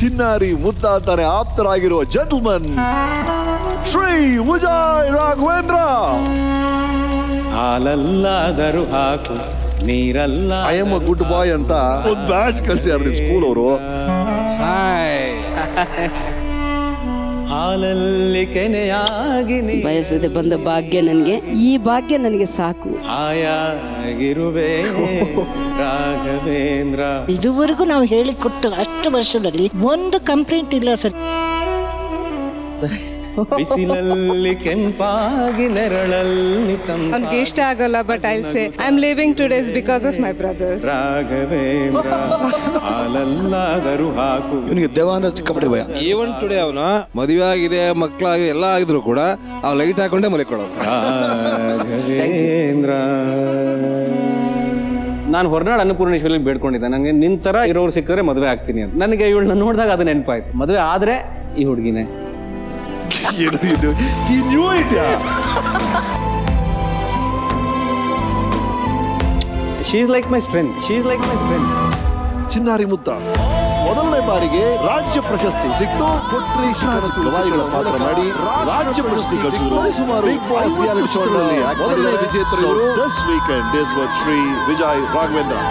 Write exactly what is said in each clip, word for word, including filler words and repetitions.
ಚಿನ್ನಾರಿ ಮುದ್ದಾತನೆ ಆಪ್ತರಾಗಿರುವ ಜೆಂಟಲ್ಮನ್ ಶ್ರೀ ವಿಜಯ್ ರಾಘವೇಂದ್ರ. ಹಾಲಲ್ಲಾದರೂ ಹಾಕು ನೀರಲ್ಲ I am a good boy ಅಂತ ಒಂದು ಬ್ಯಾಚ್ ಕಳಿಸ್ಯಾರ ನಿಮ್ಮ ಸ್ಕೂಲ್ ಅವರು. ಬಯಸದೆ ಬಂದ ಭಾಗ್ಯ ನನಗೆ, ಈ ಭಾಗ್ಯ ನನಗೆ ಸಾಕು. ಆಯಾಗಿರುವೆ ರಾಘವೇಂದ್ರ. ಇದುವರೆಗೂ ನಾವು ಹೇಳಿಕೊಟ್ಟು ಅಷ್ಟು ವರ್ಷದಲ್ಲಿ ಒಂದು ಕಂಪ್ಲೇಂಟ್ ಇಲ್ಲ ಸರ್. ಬಿಸಿಲಲ್ಲಿ ಕೆಂಪಾಗಿ ನೆರಳಲ್ಲಿ ತಂಪು. ನನಗೆ ಇಷ್ಟ ಆಗಲ್ಲ, but I will say I am living today's because of my brothers Raghavendra. ಹಾಲಲ್ಲಾದರೂ ಹಾಕು. ಇವನಿಗೆ ದೇವಾನಂದ ಚಿಕ್ಕಪಡಿ ಭಯ. ಈವನ್ ಟುಡೇ ಅವನು ಮದುವೆ ಆಗಿದೆ, ಮಕ್ಕಳಾಗಿ ಎಲ್ಲ ಆಗಿದ್ರು ಕೂಡ ಅವ್ ಲೈಟ್ ಹಾಕೊಂಡೇ ಮಲಿಕೊಳ್ಳೋದು ರಾಘವೇಂದ್ರ. ನಾನು ಹೊರನಾಡು ಅನ್ನಪೂರ್ಣೇಶ್ವರಿ ಬೇಡ್ಕೊಂಡಿದ್ದೆ, ನನಗೆ ನಿನ್ನ ಥರ ಇರೋರು ಸಿಕ್ಕಿದ್ರೆ ಮದುವೆ ಆಗ್ತೀನಿ ಅಂತ. ನನಗೆ ಇವಳನ್ನ ನೋಡಿದಾಗ ಅದು ನೆನಪಾಯ್ತು, ಮದುವೆ ಆದರೆ ಈ ಹುಡುಗಿನೇ. He knew it. She's like my strength. She's like my strength. Chinnari Muttu. ಮೊದಲನೇ ಬಾರಿಗೆ ರಾಜ್ಯ ಪ್ರಶಸ್ತಿ ಸಿಕ್ತು. ಕೊಟ್ರಿ ಶಿವನಸು ಗವಾಯಿಗಳ ಪಾತ್ರ ಮಾಡಿ ರಾಜ್ಯ ಪ್ರಶಸ್ತಿ ಗಳಿಸಿದರು. ಸುಮಾರು ಬಿಗ್ ಬಾಸ್ ರಿಯಾಲಿಟಿ ಶೋನಲ್ಲಿ ಮೊದಲನೇ ವಿಜೇತರು. This weekend is with Sri Vijay Raghavendra.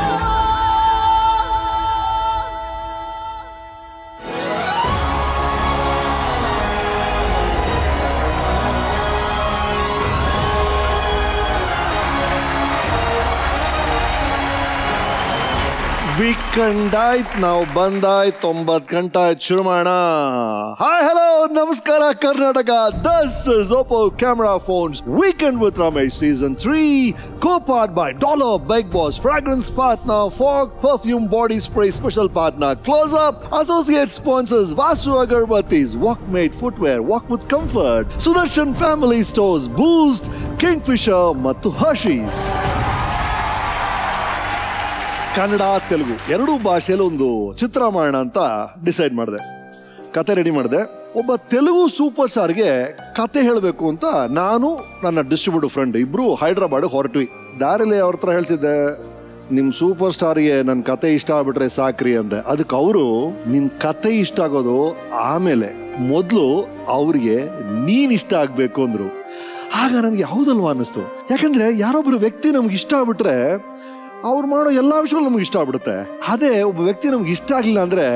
Weekend ಆಯ್ತು, ನಾವು ಬಂದಾಯ್ತು, ಒಂಬತ್ತು ಗಂಟೆ ಆಯ್ತು, ಶುರು ಮಾಡೋಣ. ಹಾಯ್, ಹಲೋ, ನಮಸ್ಕಾರ Karnataka. This is Oppo camera phones weekend with Ramesh season three, co part by dollar bike boss, fragrance ಪಾರ್ಟ್ನ Fogg perfume body spray, special partner Close Up, associate sponsors Vasu agarbattis, Walkmate footwear, walk with comfort, Sudarshan family stores, Boost, Kingfisher ಮತ್ತು Hershey's. Kannada Telugu ಎರಡೂ ಭಾಷೆಯಲ್ಲಿ ಒಂದು ಚಿತ್ರ ಮಾಡೋಣ ಅಂತ decide ಮಾಡಿದೆ. ಕತೆ ready ಮಾಡಿದೆ. ಒಬ್ಬ ತೆಲುಗು ಸೂಪರ್ ಸ್ಟಾರ್ಗೆ ಕತೆ ಹೇಳಬೇಕು ಅಂತ ನಾನು ನನ್ನ ಡಿಸ್ಟ್ರಿಬ್ಯೂಟರ್ ಫ್ರೆಂಡ್ ಇಬ್ಬರು ಹೈದ್ರಾಬಾಡಿಗೆ ಹೊರಟ್ವಿ. ದಾರಿಲಿ ಅವ್ರ ಹತ್ರ ಹೇಳ್ತಿದ್ದೆ, ನಿಮ್ಮ ಸೂಪರ್ ಸ್ಟಾರ್ಗೆ ನನ್ನ ಕತೆ ಇಷ್ಟ ಆಗ್ಬಿಟ್ರೆ ಸಾಕ್ರಿ ಅಂದೆ. ಅದಕ್ಕೆ ಅವರು, ನಿನ್ನ ಕತೆ ಇಷ್ಟ ಆಗೋದು ಆಮೇಲೆ, ಮೊದಲು ಅವ್ರಿಗೆ ನೀನು ಇಷ್ಟ ಆಗಬೇಕು ಅಂದರು. ಆಗ ನನಗೆ ಯಾವುದಲ್ವಾ ಅನ್ನಿಸ್ತು. ಯಾಕಂದರೆ ಯಾರೊಬ್ಬರು ವ್ಯಕ್ತಿ ನಮ್ಗೆ ಇಷ್ಟ ಆಗ್ಬಿಟ್ರೆ ಅವ್ರು ಮಾಡೋ ಎಲ್ಲ ವಿಷಯಗಳು ನಮ್ಗೆ ಇಷ್ಟ ಆಗ್ಬಿಡುತ್ತೆ. ಅದೇ ಒಬ್ಬ ವ್ಯಕ್ತಿ ನಮ್ಗೆ ಇಷ್ಟ ಆಗಲಿಲ್ಲ ಅಂದರೆ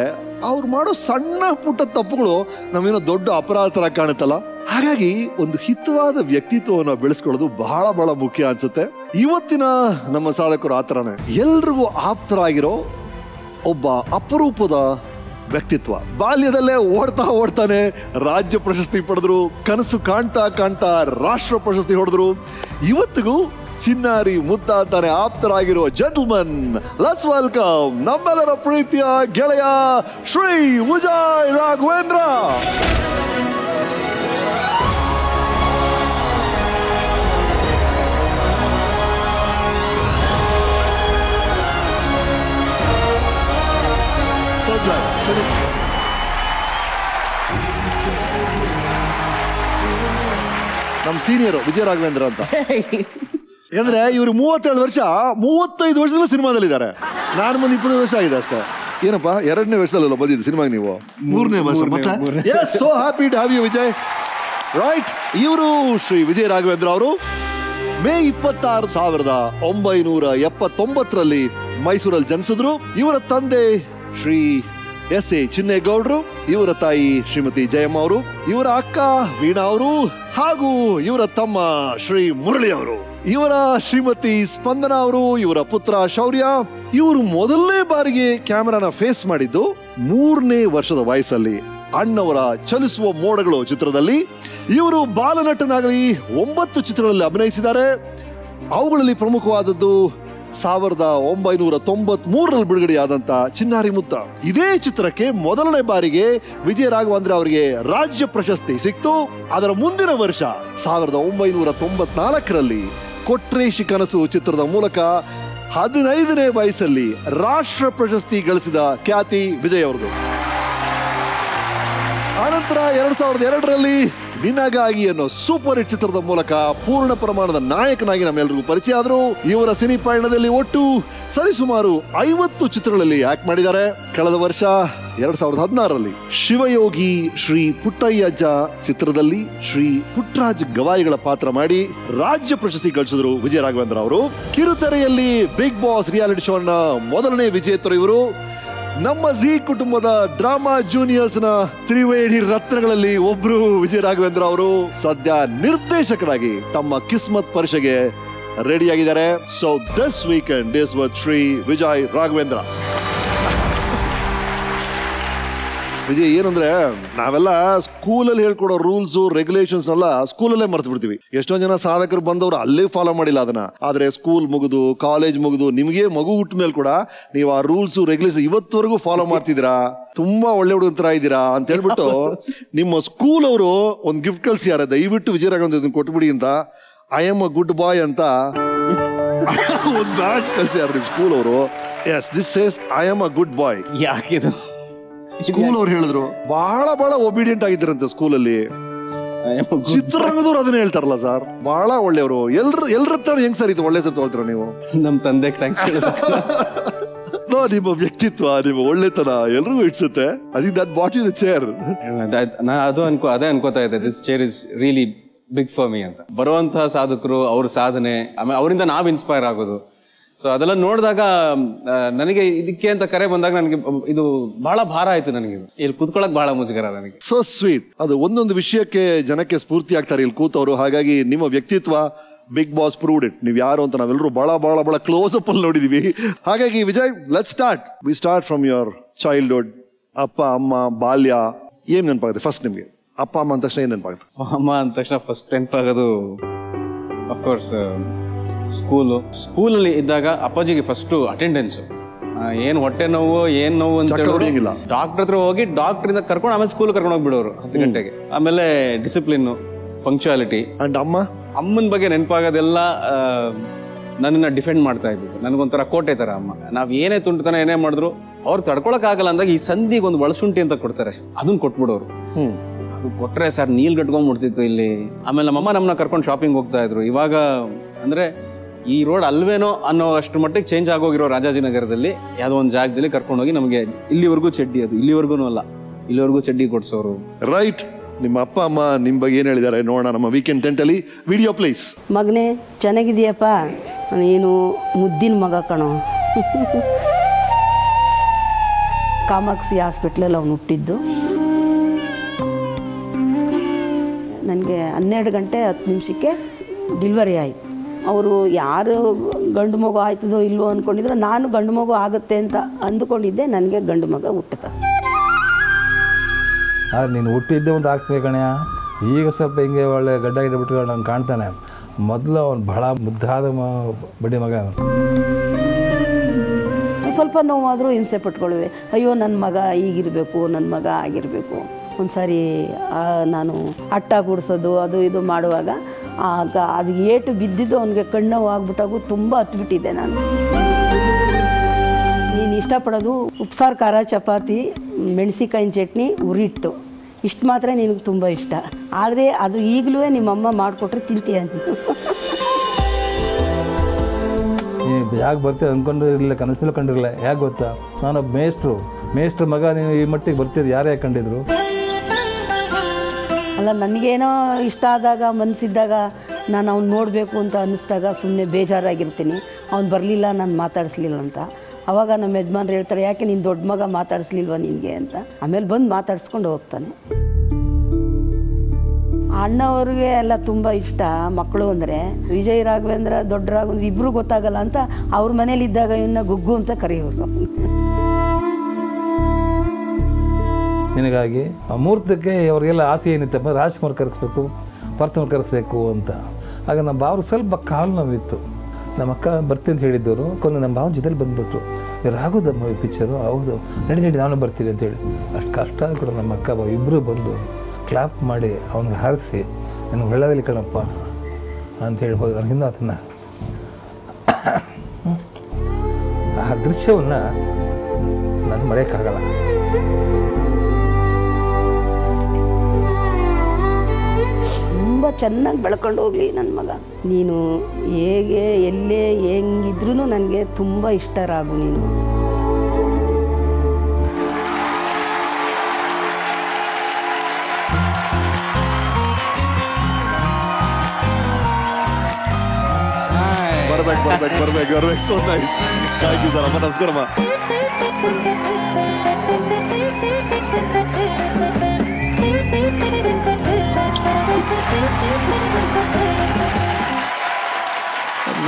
ಅವ್ರು ಮಾಡೋ ಸಣ್ಣ ಪುಟ್ಟ ತಪ್ಪುಗಳು ನಮ್ಮೇನೋ ದೊಡ್ಡ ಅಪರಾಧ ಥರ ಕಾಣುತ್ತಲ್ಲ. ಹಾಗಾಗಿ ಒಂದು ಹಿತವಾದ ವ್ಯಕ್ತಿತ್ವವನ್ನು ಬೆಳೆಸ್ಕೊಳ್ಳೋದು ಬಹಳ ಬಹಳ ಮುಖ್ಯ ಅನ್ಸುತ್ತೆ. ಇವತ್ತಿನ ನಮ್ಮ ಸಾಧಕರು ಆ ಥರನೇ, ಎಲ್ರಿಗೂ ಆಪ್ತರಾಗಿರೋ ಒಬ್ಬ ಅಪರೂಪದ ವ್ಯಕ್ತಿತ್ವ. ಬಾಲ್ಯದಲ್ಲೇ ಓಡ್ತಾ ಓಡ್ತಾನೆ ರಾಜ್ಯ ಪ್ರಶಸ್ತಿ ಪಡೆದ್ರು, ಕನಸು ಕಾಣ್ತಾ ಕಾಣ್ತಾ ರಾಷ್ಟ್ರ ಪ್ರಶಸ್ತಿ ಹೊಡೆದ್ರು. ಇವತ್ತಿಗೂ ಚಿನ್ನಾರಿ ಮುದ್ದಾಂತಾನೆ ಆಪ್ತರಾಗಿರುವ ಜೆಂಟಲ್ಮನ್. ಲೆಟ್ಸ್ ವೆಲ್ಕಮ್ ನಮ್ಮೆಲ್ಲರ ಪ್ರೀತಿಯ ಗೆಳೆಯ ಶ್ರೀ ವಿಜಯ್ ರಾಘವೇಂದ್ರ. ನಮ್ಮ ಸೀನಿಯರು ವಿಜಯ್ ರಾಘವೇಂದ್ರ ಅಂತ. ಯಾಕಂದ್ರೆ ಇವರು ಮೂವತ್ತೇಳು ವರ್ಷ ಮೂವತ್ತೈದು ವರ್ಷದಿಂದ ಸಿನಿಮಾದಲ್ಲಿದ್ದಾರೆ. ನಾನು ಬಂದು ಇಪ್ಪತ್ತೈದು ವರ್ಷ ಆಗಿದೆ ಅಷ್ಟೇ. ಏನಪ್ಪ, ಎರಡನೇ ವರ್ಷದಲ್ಲ ಬಂದಿದ್ದು ಸಿನಿಮಾಗೆ, ನೀವು ಮೂರನೇ ವರ್ಷ. ಮತ್ತೆ yes, so happy to have you Vijay. Right, ಇವರು ಶ್ರೀ ವಿಜಯ್ ರಾಘವೇಂದ್ರ ಅವರು ಮೇ ಇಪ್ಪತ್ತಾರು ಸಾವಿರದ ಒಂಬೈನೂರ ಎಪ್ಪತ್ತೊಂಬತ್ತರಲ್ಲಿ ಮೈಸೂರಲ್ಲಿ ಜನಿಸಿದ್ರು. ಇವರ ತಂದೆ ಶ್ರೀ ಎಸ್ ಎ ಚಿನ್ನೇಗೌಡರು, ಇವರ ತಾಯಿ ಶ್ರೀಮತಿ ಜಯಮ್ಮ ಅವರು, ಇವರ ಅಕ್ಕ ವೀಣಾ ಅವರು ಹಾಗೂ ಇವರ ತಮ್ಮ ಶ್ರೀ ಮುರಳಿ ಅವರು, ಇವರ ಶ್ರೀಮತಿ ಸ್ಪಂದನಾ ಅವರು, ಇವರ ಪುತ್ರ ಶೌರ್ಯ. ಇವರು ಮೊದಲನೇ ಬಾರಿಗೆ ಕ್ಯಾಮರಾನ ಫೇಸ್ ಮಾಡಿದ್ದು ಮೂರನೇ ವರ್ಷದ ವಯಸ್ಸಲ್ಲಿ, ಅಣ್ಣವರ ಚಲಿಸುವ ಮೋಡಗಳು ಚಿತ್ರದಲ್ಲಿ. ಇವರು ಬಾಲನಟನಾಗಲಿ ಒಂಬತ್ತು ಚಿತ್ರಗಳಲ್ಲಿ ಅಭಿನಯಿಸಿದ್ದಾರೆ. ಅವುಗಳಲ್ಲಿ ಪ್ರಮುಖವಾದದ್ದು ಸಾವಿರದ ಒಂಬೈನೂರ ತೊಂಬತ್ ಮೂರರಲ್ಲಿ ಬಿಡುಗಡೆಯಾದಂಥ ಚಿನ್ನಾರಿ ಮುತ್ತ. ಇದೇ ಚಿತ್ರಕ್ಕೆ ಮೊದಲನೇ ಬಾರಿಗೆ ವಿಜಯ ರಾಘವೇಂದ್ರ ಅವರಿಗೆ ರಾಜ್ಯ ಪ್ರಶಸ್ತಿ ಸಿಕ್ತು. ಅದರ ಮುಂದಿನ ವರ್ಷ ಸಾವಿರದ ಒಂಬೈನೂರ ತೊಂಬತ್ನಾಲ್ಕರಲ್ಲಿ ಕೊಟ್ರೇಶಿ ಕನಸು ಚಿತ್ರದ ಮೂಲಕ ಹದಿನೈದನೇ ವಯಸ್ಸಲ್ಲಿ ರಾಷ್ಟ್ರ ಪ್ರಶಸ್ತಿ ಗಳಿಸಿದ ಖ್ಯಾತಿ ವಿಜಯ್ ಅವ್ರದ್ದು. ಅನಂತರ ಎರಡ್ ಸಾವಿರದ ಎರಡರಲ್ಲಿ ನಿನಗಾಗಿ ಅನ್ನೋ ಸೂಪರ್ ಹಿಟ್ ಚಿತ್ರದ ಮೂಲಕ ಪೂರ್ಣ ಪ್ರಮಾಣದ ನಾಯಕನಾಗಿ ನಮ್ಮೆಲ್ಲರಿಗೂ ಪರಿಚಯ ಆದರು. ಇವರ ಸಿನಿ ಪಯಣದಲ್ಲಿ ಒಟ್ಟು ಸರಿಸುಮಾರು ಐವತ್ತು ಚಿತ್ರಗಳಲ್ಲಿ ಆಕ್ಟ್ ಮಾಡಿದ್ದಾರೆ. ಕಳೆದ ವರ್ಷ ಎರಡ್ ಸಾವಿರದ ಹದಿನಾರರಲ್ಲಿ ಶಿವಯೋಗಿ ಶ್ರೀ ಪುಟ್ಟಯ್ಯಜ್ಜ ಚಿತ್ರದಲ್ಲಿ ಶ್ರೀ ಪುಟ್ಟರಾಜ್ ಗವಾಯಿಗಳ ಪಾತ್ರ ಮಾಡಿ ರಾಜ್ಯ ಪ್ರಶಸ್ತಿ ಗಳಿಸಿದ್ರು ವಿಜಯ ರಾಘವೇಂದ್ರ ಅವರು. ಕಿರುತೆರೆಯಲ್ಲಿ ಬಿಗ್ ಬಾಸ್ ರಿಯಾಲಿಟಿ ಶೋನ ಮೊದಲನೇ ವಿಜೇತರು ಇವರು. ನಮ್ಮ ಜಿ ಕುಟುಂಬದ ಡ್ರಾಮಾ ಜೂನಿಯರ್ಸ್ ನ ತ್ರಿವೇಣಿ ರತ್ನಗಳಲ್ಲಿ ಒಬ್ರು ವಿಜಯ ರಾಘವೇಂದ್ರ ಅವರು. ಸದ್ಯ ನಿರ್ದೇಶಕರಾಗಿ ತಮ್ಮ ಕಿಸ್ಮತ್ ಪರೀಕ್ಷೆಗೆ ರೆಡಿಯಾಗಿದ್ದಾರೆ. So this weekend is with Shri Vijay Raghavendra. Vijay, ಏನಂದ್ರೆ ನಾವೆಲ್ಲ ಸ್ಕೂಲಲ್ಲಿ ಹೇಳ್ಕೊಡೋ ರೂಲ್ಸ್ ರೆಗ್ಯುಲೇಷನ್ಸ್ ಎಲ್ಲ ಸ್ಕೂಲಲ್ಲೇ ಮರ್ತು ಬಿಡ್ತೀವಿ. ಎಷ್ಟೊಂದು ಜನ ಸಾಧಕರು ಬಂದವರು ಅಲ್ಲೇ ಫಾಲೋ ಮಾಡಿಲ್ಲ ಅದನ್ನ. ಆದ್ರೆ ಸ್ಕೂಲ್ ಮುಗಿದು ಕಾಲೇಜ್ ಮುಗಿದು ನಿಮಗೆ ಮಗು ಹುಟ್ಟ ಮೇಲೆ ಕೂಡ ನೀವು ಆ ರೂಲ್ಸ್ ರೆಗ್ಯುಲೇಷನ್ ಇವತ್ತುವರೆಗೂ ಫಾಲೋ ಮಾಡ್ತಿದ್ದೀರಾ, ತುಂಬಾ ಒಳ್ಳೆ ಹುಡುಗನ ತರ ಇದ್ದೀರಾ ಅಂತ ಹೇಳ್ಬಿಟ್ಟು ನಿಮ್ಮ ಸ್ಕೂಲ್ ಅವರು ಒಂದು ಗಿಫ್ಟ್ ಕಳ್ಸಿ, ಯಾರ ದಯವಿಟ್ಟು ವಿಜಯ ರಾಘವೇಂದ್ರ ಕೊಟ್ಬಿಡಿ ಅಂತ, I am a good boy ಅಂತ ಒಂದು ಬ್ಯಾಚ್ ಕಳ್ಸಿ ಯಾರು ನಿಮ್ಮ ಸ್ಕೂಲ್ ಅವರು. Yes, this is I am a good boy. ಯಾಕಿದು ಸ್ಕೂಲ್ ಅವ್ರು ಹೇಳಿದ್ರು ಬಹಳ ಬಹಳ ಒಬಿಡಿಯಂಟ್ ಆಗಿದ್ರಂತೆ ಸ್ಕೂಲಲ್ಲಿ. ಚಿತ್ರರಂಗದವ್ರು ಅದನ್ನ ಹೇಳ್ತಾರಲ್ಲ ಸರ್, ಬಹಳ ಒಳ್ಳೆಯವರು. ಎಲ್ರು ಎಲ್ರ ಹೆಂಗ್ ಸರ್ ಇದು ಒಳ್ಳೆ ಸರ್ ತಗೊಳ್ತೀರ ನೀವು? ನಮ್ ತಂದೆ ನಿಮ್ಮ ವ್ಯಕ್ತಿತ್ವ ನಿಮ್ಮ ಒಳ್ಳೆತನ ಎಲ್ರಿಗೂ ಇಡ್ಸುತ್ತೆ. I think that bought you the chair. ನಾನು ಅದು ಅನ್ಕೋ ಅದೇ ಅನ್ಕೋತಾ ಇದ್ದೆ, this chair is really big for me ಅಂತ. ಬರುವಂತಹ ಸಾಧಕರು, ಅವ್ರ ಸಾಧನೆ, ಆಮೇಲೆ ಅವರಿಂದ ನಾವ್ ಇನ್ಸ್ಪೈರ್ ಆಗೋದು, ಸೊ ಅದೆಲ್ಲ ನೋಡಿದಾಗ ನನಗೆ ಇದಕ್ಕೆ ಅಂತ ಕರೆ ಬಂದಾಗ ನನಗೆ ಇದು ಬಹಳ ಭಾರ ಆಯ್ತು. ನನಗೆ ಇಲ್ಲಿ ಕೂತ್ಕೊಳ್ಳೋಕೆ ಬಹಳ ಮುಜುಗರ. ನನಗೆ ಸೊ ಸ್ವೀಟ್ ಅದು ಒಂದೊಂದು ವಿಷಯಕ್ಕೆ ಜನಕ್ಕೆ ಸ್ಫೂರ್ತಿ ಆಗ್ತಾರೆ ಇಲ್ಲಿ ಕೂತವರು. ಹಾಗಾಗಿ ನಿಮ್ಮ ವ್ಯಕ್ತಿತ್ವ ಬಿಗ್ ಬಾಸ್ ಪ್ರೂವ್ಡ್ ಇಟ್, ನೀವು ಯಾರು ಅಂತ ನಾವೆಲ್ಲರೂ ಬಹಳ ಬಹಳ ಬಹಳ ಕ್ಲೋಸ್ ಅಪ್ ಅಲ್ಲಿ ನೋಡಿದೀವಿ. ಹಾಗಾಗಿ Vijay, let's start. We start from your childhood. ಅಪ್ಪ ಅಮ್ಮ ಬಾಲ್ಯ ಏನ್ ನೆನಪಾಗುತ್ತೆ ಫಸ್ಟ್ ನಿಮಗೆ? ಅಪ್ಪ ಅಮ್ಮ ಅಂದ ತಕ್ಷಣ ಏನ್ ನೆನಪಾಗುತ್ತೆ? ಅಮ್ಮ ಅಂದ ತಕ್ಷಣ ಫಸ್ಟ್ ನೆನಪಾಗೋದು ಅಫ್ಕೋರ್ಸ್ ಸ್ಕೂಲು. ಸ್ಕೂಲಲ್ಲಿ ಇದ್ದಾಗ ಅಪ್ಪಾಜಿಗೆ ಫಸ್ಟು ಅಟೆಂಡೆನ್ಸು. ಏನು ಹೊಟ್ಟೆ ನೋವು ಏನು ನೋವು ಅಂತ ಹೇಳೋದಿಲ್ಲ, ಡಾಕ್ಟರ್ ಹತ್ರ ಹೋಗಿ ಡಾಕ್ಟ್ರಿಂದ ಕರ್ಕೊಂಡು ಆಮೇಲೆ ಸ್ಕೂಲ್ ಕರ್ಕೊಂಡು ಹೋಗ್ಬಿಡೋರು ಹತ್ತು ಗಂಟೆಗೆ. ಆಮೇಲೆ ಡಿಸಿಪ್ಲಿನ್ನು, ಪಂಕ್ಚುಯಾಲಿಟಿ. ಅಂಡ್ ಅಮ್ಮ ಅಮ್ಮನ ಬಗ್ಗೆ ನೆನಪಾಗೋದೆಲ್ಲ ನನ್ನನ್ನು ಡಿಫೆಂಡ್ ಮಾಡ್ತಾ ಇದ್ದಿದ್ದು. ನನಗೊಂಥರ ಕೋಟೆ ಥರ ಅಮ್ಮ. ನಾವು ಏನೇ ತುಂಟತನ ಏನೇ ಮಾಡಿದ್ರು ಅವ್ರು ತಡ್ಕೊಳಕ್ಕಾಗಲ್ಲ ಅಂದಾಗ ಈ ಸಂಧಿಗೆ ಒಂದು ಒಳಸುಂಟಿ ಅಂತ ಕೊಡ್ತಾರೆ, ಅದನ್ನು ಕೊಟ್ಬಿಡೋರು. ಅದು ಕೊಟ್ಟರೆ ಸರ್ ನೀಲ್ ಗಟ್ಕೊಂಡ್ಬಿಡ್ತಿತ್ತು ಇಲ್ಲಿ. ಆಮೇಲೆ ನಮ್ಮಮ್ಮ ನಮ್ಮನ್ನ ಕರ್ಕೊಂಡು ಶಾಪಿಂಗ್ ಹೋಗ್ತಾ ಇದ್ರು. ಇವಾಗ ಅಂದರೆ ಈ ರೋಡ್ ಅಲ್ವೇನೋ ಅನ್ನೋ ಅಷ್ಟು ಮಟ್ಟಿಗೆ ಚೇಂಜ್ ಆಗೋಗಿರೋ ರಾಜಾಜಿನಗರದಲ್ಲಿ ಯಾವುದೋ ಒಂದು ಜಾಗದಲ್ಲಿ ಕರ್ಕೊಂಡೋಗಿ ನಮಗೆ ಇಲ್ಲಿವರೆಗೂ ಚಡ್ಡಿ, ಅದು ಇಲ್ಲಿವರೆಗೂ ಅಲ್ಲ, ಇಲ್ಲಿವರೆಗೂ ಚಡ್ಡಿ ಕೊಡ್ಸೋರು. ರೈಟ್, ನಿಮ್ಮ ಅಪ್ಪ ಅಮ್ಮ ನಿಮ್ಮ ಬಗ್ಗೆ ಏನು ಹೇಳಿದ್ದಾರೆ ನೋಡೋಣ ನಮ್ಮ ವೀಕೆಂಡ್ ಟೆಂಟಲ್ಲಿ. Video please. ಮಗನೇ ಚೆನ್ನಾಗಿದೆಯಪ್ಪ, ನೀನು ಮುದ್ದಿನ ಮಗ ಕಣೋ. ಕಾಮಾಕ್ಷಿ ಹಾಸ್ಪಿಟ್ಲಲ್ಲಿ ಅವನು ಹುಟ್ಟಿದ್ದು. ನನಗೆ ಹನ್ನೆರಡು ಗಂಟೆ ಹತ್ತು ನಿಮಿಷಕ್ಕೆ ಡಿಲ್ವರಿ ಆಯಿತು. ಅವರು ಯಾರು ಗಂಡು ಮಗು ಆಯ್ತದೋ ಇಲ್ಲವೋ ಅಂದ್ಕೊಂಡಿದ್ರು. ನಾನು ಗಂಡು ಮಗು ಆಗುತ್ತೆ ಅಂತ ಅಂದ್ಕೊಂಡಿದ್ದೆ, ನನಗೆ ಗಂಡು ಮಗ ಹುಟ್ಟುತ್ತ. ಆದರೆ ನೀನು ಹುಟ್ಟಿದ್ದೆ ಒಂದು ಆಗ್ತದೆ ಕಣೆಯ. ಈಗ ಸ್ವಲ್ಪ ಹಿಂಗೆ ಒಳ್ಳೆ ಗಡ್ಡ ಗಿಡ ಬಿಟ್ಟು ನಾನು ಕಾಣ್ತಾನೆ. ಮೊದಲು ಅವನು ಬಹಳ ಮುದ್ದಾದ ಬಡ್ಡಿ ಮಗ. ಸ್ವಲ್ಪ ನೋವಾದರೂ ಹಿಂಸೆ ಪಟ್ಕೊಳ್ಳುವೆ, ಅಯ್ಯೋ ನನ್ನ ಮಗ ಈಗಿರಬೇಕು, ನನ್ನ ಮಗ ಆಗಿರಬೇಕು. ಒಂದು ಸಾರಿ ನಾನು ಅಟ್ಟ ಗುಡಿಸೋದು ಅದು ಇದು ಮಾಡುವಾಗ ಆಗ ಅದು ಏಟು ಬಿದ್ದಿದ್ದು ಅವನಿಗೆ ಕಣ್ಣು ಆಗ್ಬಿಟ್ಟಾಗೂ ತುಂಬ ಹತ್ಬಿಟ್ಟಿದ್ದೆ ನಾನು. ನೀನು ಇಷ್ಟಪಡೋದು ಉಪ್ಸಾರು, ಖಾರ, ಚಪಾತಿ, ಮೆಣಸಿಕಾಯಿನ ಚಟ್ನಿ, ಉರಿಟ್ಟು, ಇಷ್ಟು ಮಾತ್ರ ನಿನಗೆ ತುಂಬ ಇಷ್ಟ. ಆದರೆ ಅದು ಈಗಲೂ ನಿಮ್ಮಮ್ಮ ಮಾಡಿಕೊಟ್ರೆ ತಿಂತೀಯ ನೀನು. ಯಾಕೆ ಬರ್ತೀರ ಅಂದ್ಕೊಂಡು ಇರಲಿಲ್ಲ, ಕನಸಲ್ಲೂ ಕಂಡಿರಲಿಲ್ಲ. ಯಾಕೆ ಗೊತ್ತಾ, ನಾನೊಬ್ಬ ಮೇಷ್ಟ್ರು, ಮೇಷ್ಟ್ರ ಮಗ, ನೀನು ಈ ಮಟ್ಟಿಗೆ ಬರ್ತೀರಿ ಯಾರು ಯಾಕೆ ಕಂಡಿದ್ರು ಅಲ್ಲ. ನನಗೇನೋ ಇಷ್ಟ ಆದಾಗ, ಮನಸ್ಸಿದ್ದಾಗ, ನಾನು ಅವ್ನು ನೋಡಬೇಕು ಅಂತ ಅನ್ನಿಸ್ದಾಗ ಸುಮ್ಮನೆ ಬೇಜಾರಾಗಿರ್ತೀನಿ. ಅವ್ನು ಬರಲಿಲ್ಲ, ನಾನು ಮಾತಾಡಿಸ್ಲಿಲ್ಲ ಅಂತ. ಆವಾಗ ನಮ್ಮ ಯಜಮಾನ್ರು ಹೇಳ್ತಾರೆ, ಯಾಕೆ ನೀನು ದೊಡ್ಡ ಮಗ ಮಾತಾಡಿಸ್ಲಿಲ್ವ ನಿನಗೆ ಅಂತ. ಆಮೇಲೆ ಬಂದು ಮಾತಾಡಿಸ್ಕೊಂಡು ಹೋಗ್ತಾನೆ. ಅಣ್ಣವ್ರಿಗೆ ಎಲ್ಲ ತುಂಬ ಇಷ್ಟ ಮಕ್ಕಳು ಅಂದರೆ. ವಿಜಯ್ ರಾಘವೇಂದ್ರ, ದೊಡ್ಡ ರಾಘವೇಂದ್ರ ಇಬ್ಬರೂ ಗೊತ್ತಾಗಲ್ಲ ಅಂತ ಅವ್ರ ಮನೇಲಿದ್ದಾಗ ಇವನ್ನ ಗುಗ್ಗು ಅಂತ ಕರೆಯೋರು. ನಿನಗಾಗಿ ಆ ಮೂರ್ತಕ್ಕೆ ಅವರಿಗೆಲ್ಲ ಆಸೆ ಏನಿತ್ತಪ್ಪ, ರಾಜ್ಕುಮಾರ್ ಕರೆಸ್ಬೇಕು, ಪರ್ಫ್ಯೂಮ್ ಕರೆಸ್ಬೇಕು ಅಂತ. ಆಗ ನಮ್ಮ ಭಾವ್ರಿಗೆ ಸ್ವಲ್ಪ ಕಾಲು ನೋವಿತ್ತು. ನಮ್ಮ ಅಕ್ಕ ಬರ್ತೀನಿ ಅಂತ ಹೇಳಿದ್ದವರು ಕೊನೆ ನಮ್ಮ ಭಾವನ ಜೊತೆಲಿ ಬಂದುಬಿಟ್ರು. ಇವ್ರು ಆಗೋದಮ್ಮ ಈ ಪಿಕ್ಚರು, ಹೌದು ನಡಿ ನಡಿ ನಾನು ಬರ್ತೀನಿ ಅಂತ ಹೇಳಿ. ಅಷ್ಟು ಕಷ್ಟ ಕೂಡ ನಮ್ಮ ಅಕ್ಕ ಭಾವ ಇಬ್ಬರು ಬಂದು ಕ್ಲಾಪ್ ಮಾಡಿ ಅವ್ನಿಗೆ ಹಾರಿಸಿ, ನನಗೆ ಒಳ್ಳೆದಲ್ಲಿ ಕಣಪ್ಪ ಅಂತ ಹೇಳ್ಬೋದು. ನನಗೆ ಹಿಂದೆ ಅದನ್ನು ಆ ದೃಶ್ಯವನ್ನು ನಾನು ಮರೆಯೋಕ್ಕಾಗಲ್ಲ. ತುಂಬ ಚೆನ್ನಾಗಿ ಬೆಳ್ಕೊಂಡು ಹೋಗಲಿ ನನ್ನ ಮಗ. ನೀನು ಹೇಗೆ ಎಲ್ಲೇ ಹೆಂಗಿದ್ರೂ ನನಗೆ ತುಂಬ ಇಷ್ಟ ರಾಗು ನೀನು. ಬರ್ಬೇಕು ಬರ್ಬೇಕು ಬರ್ಬೇಕು ಬರ್ಬೇಕು so nice. Thank you sir ಅಮ್ಮ ನಮಸ್ಕಾರಮ್ಮ.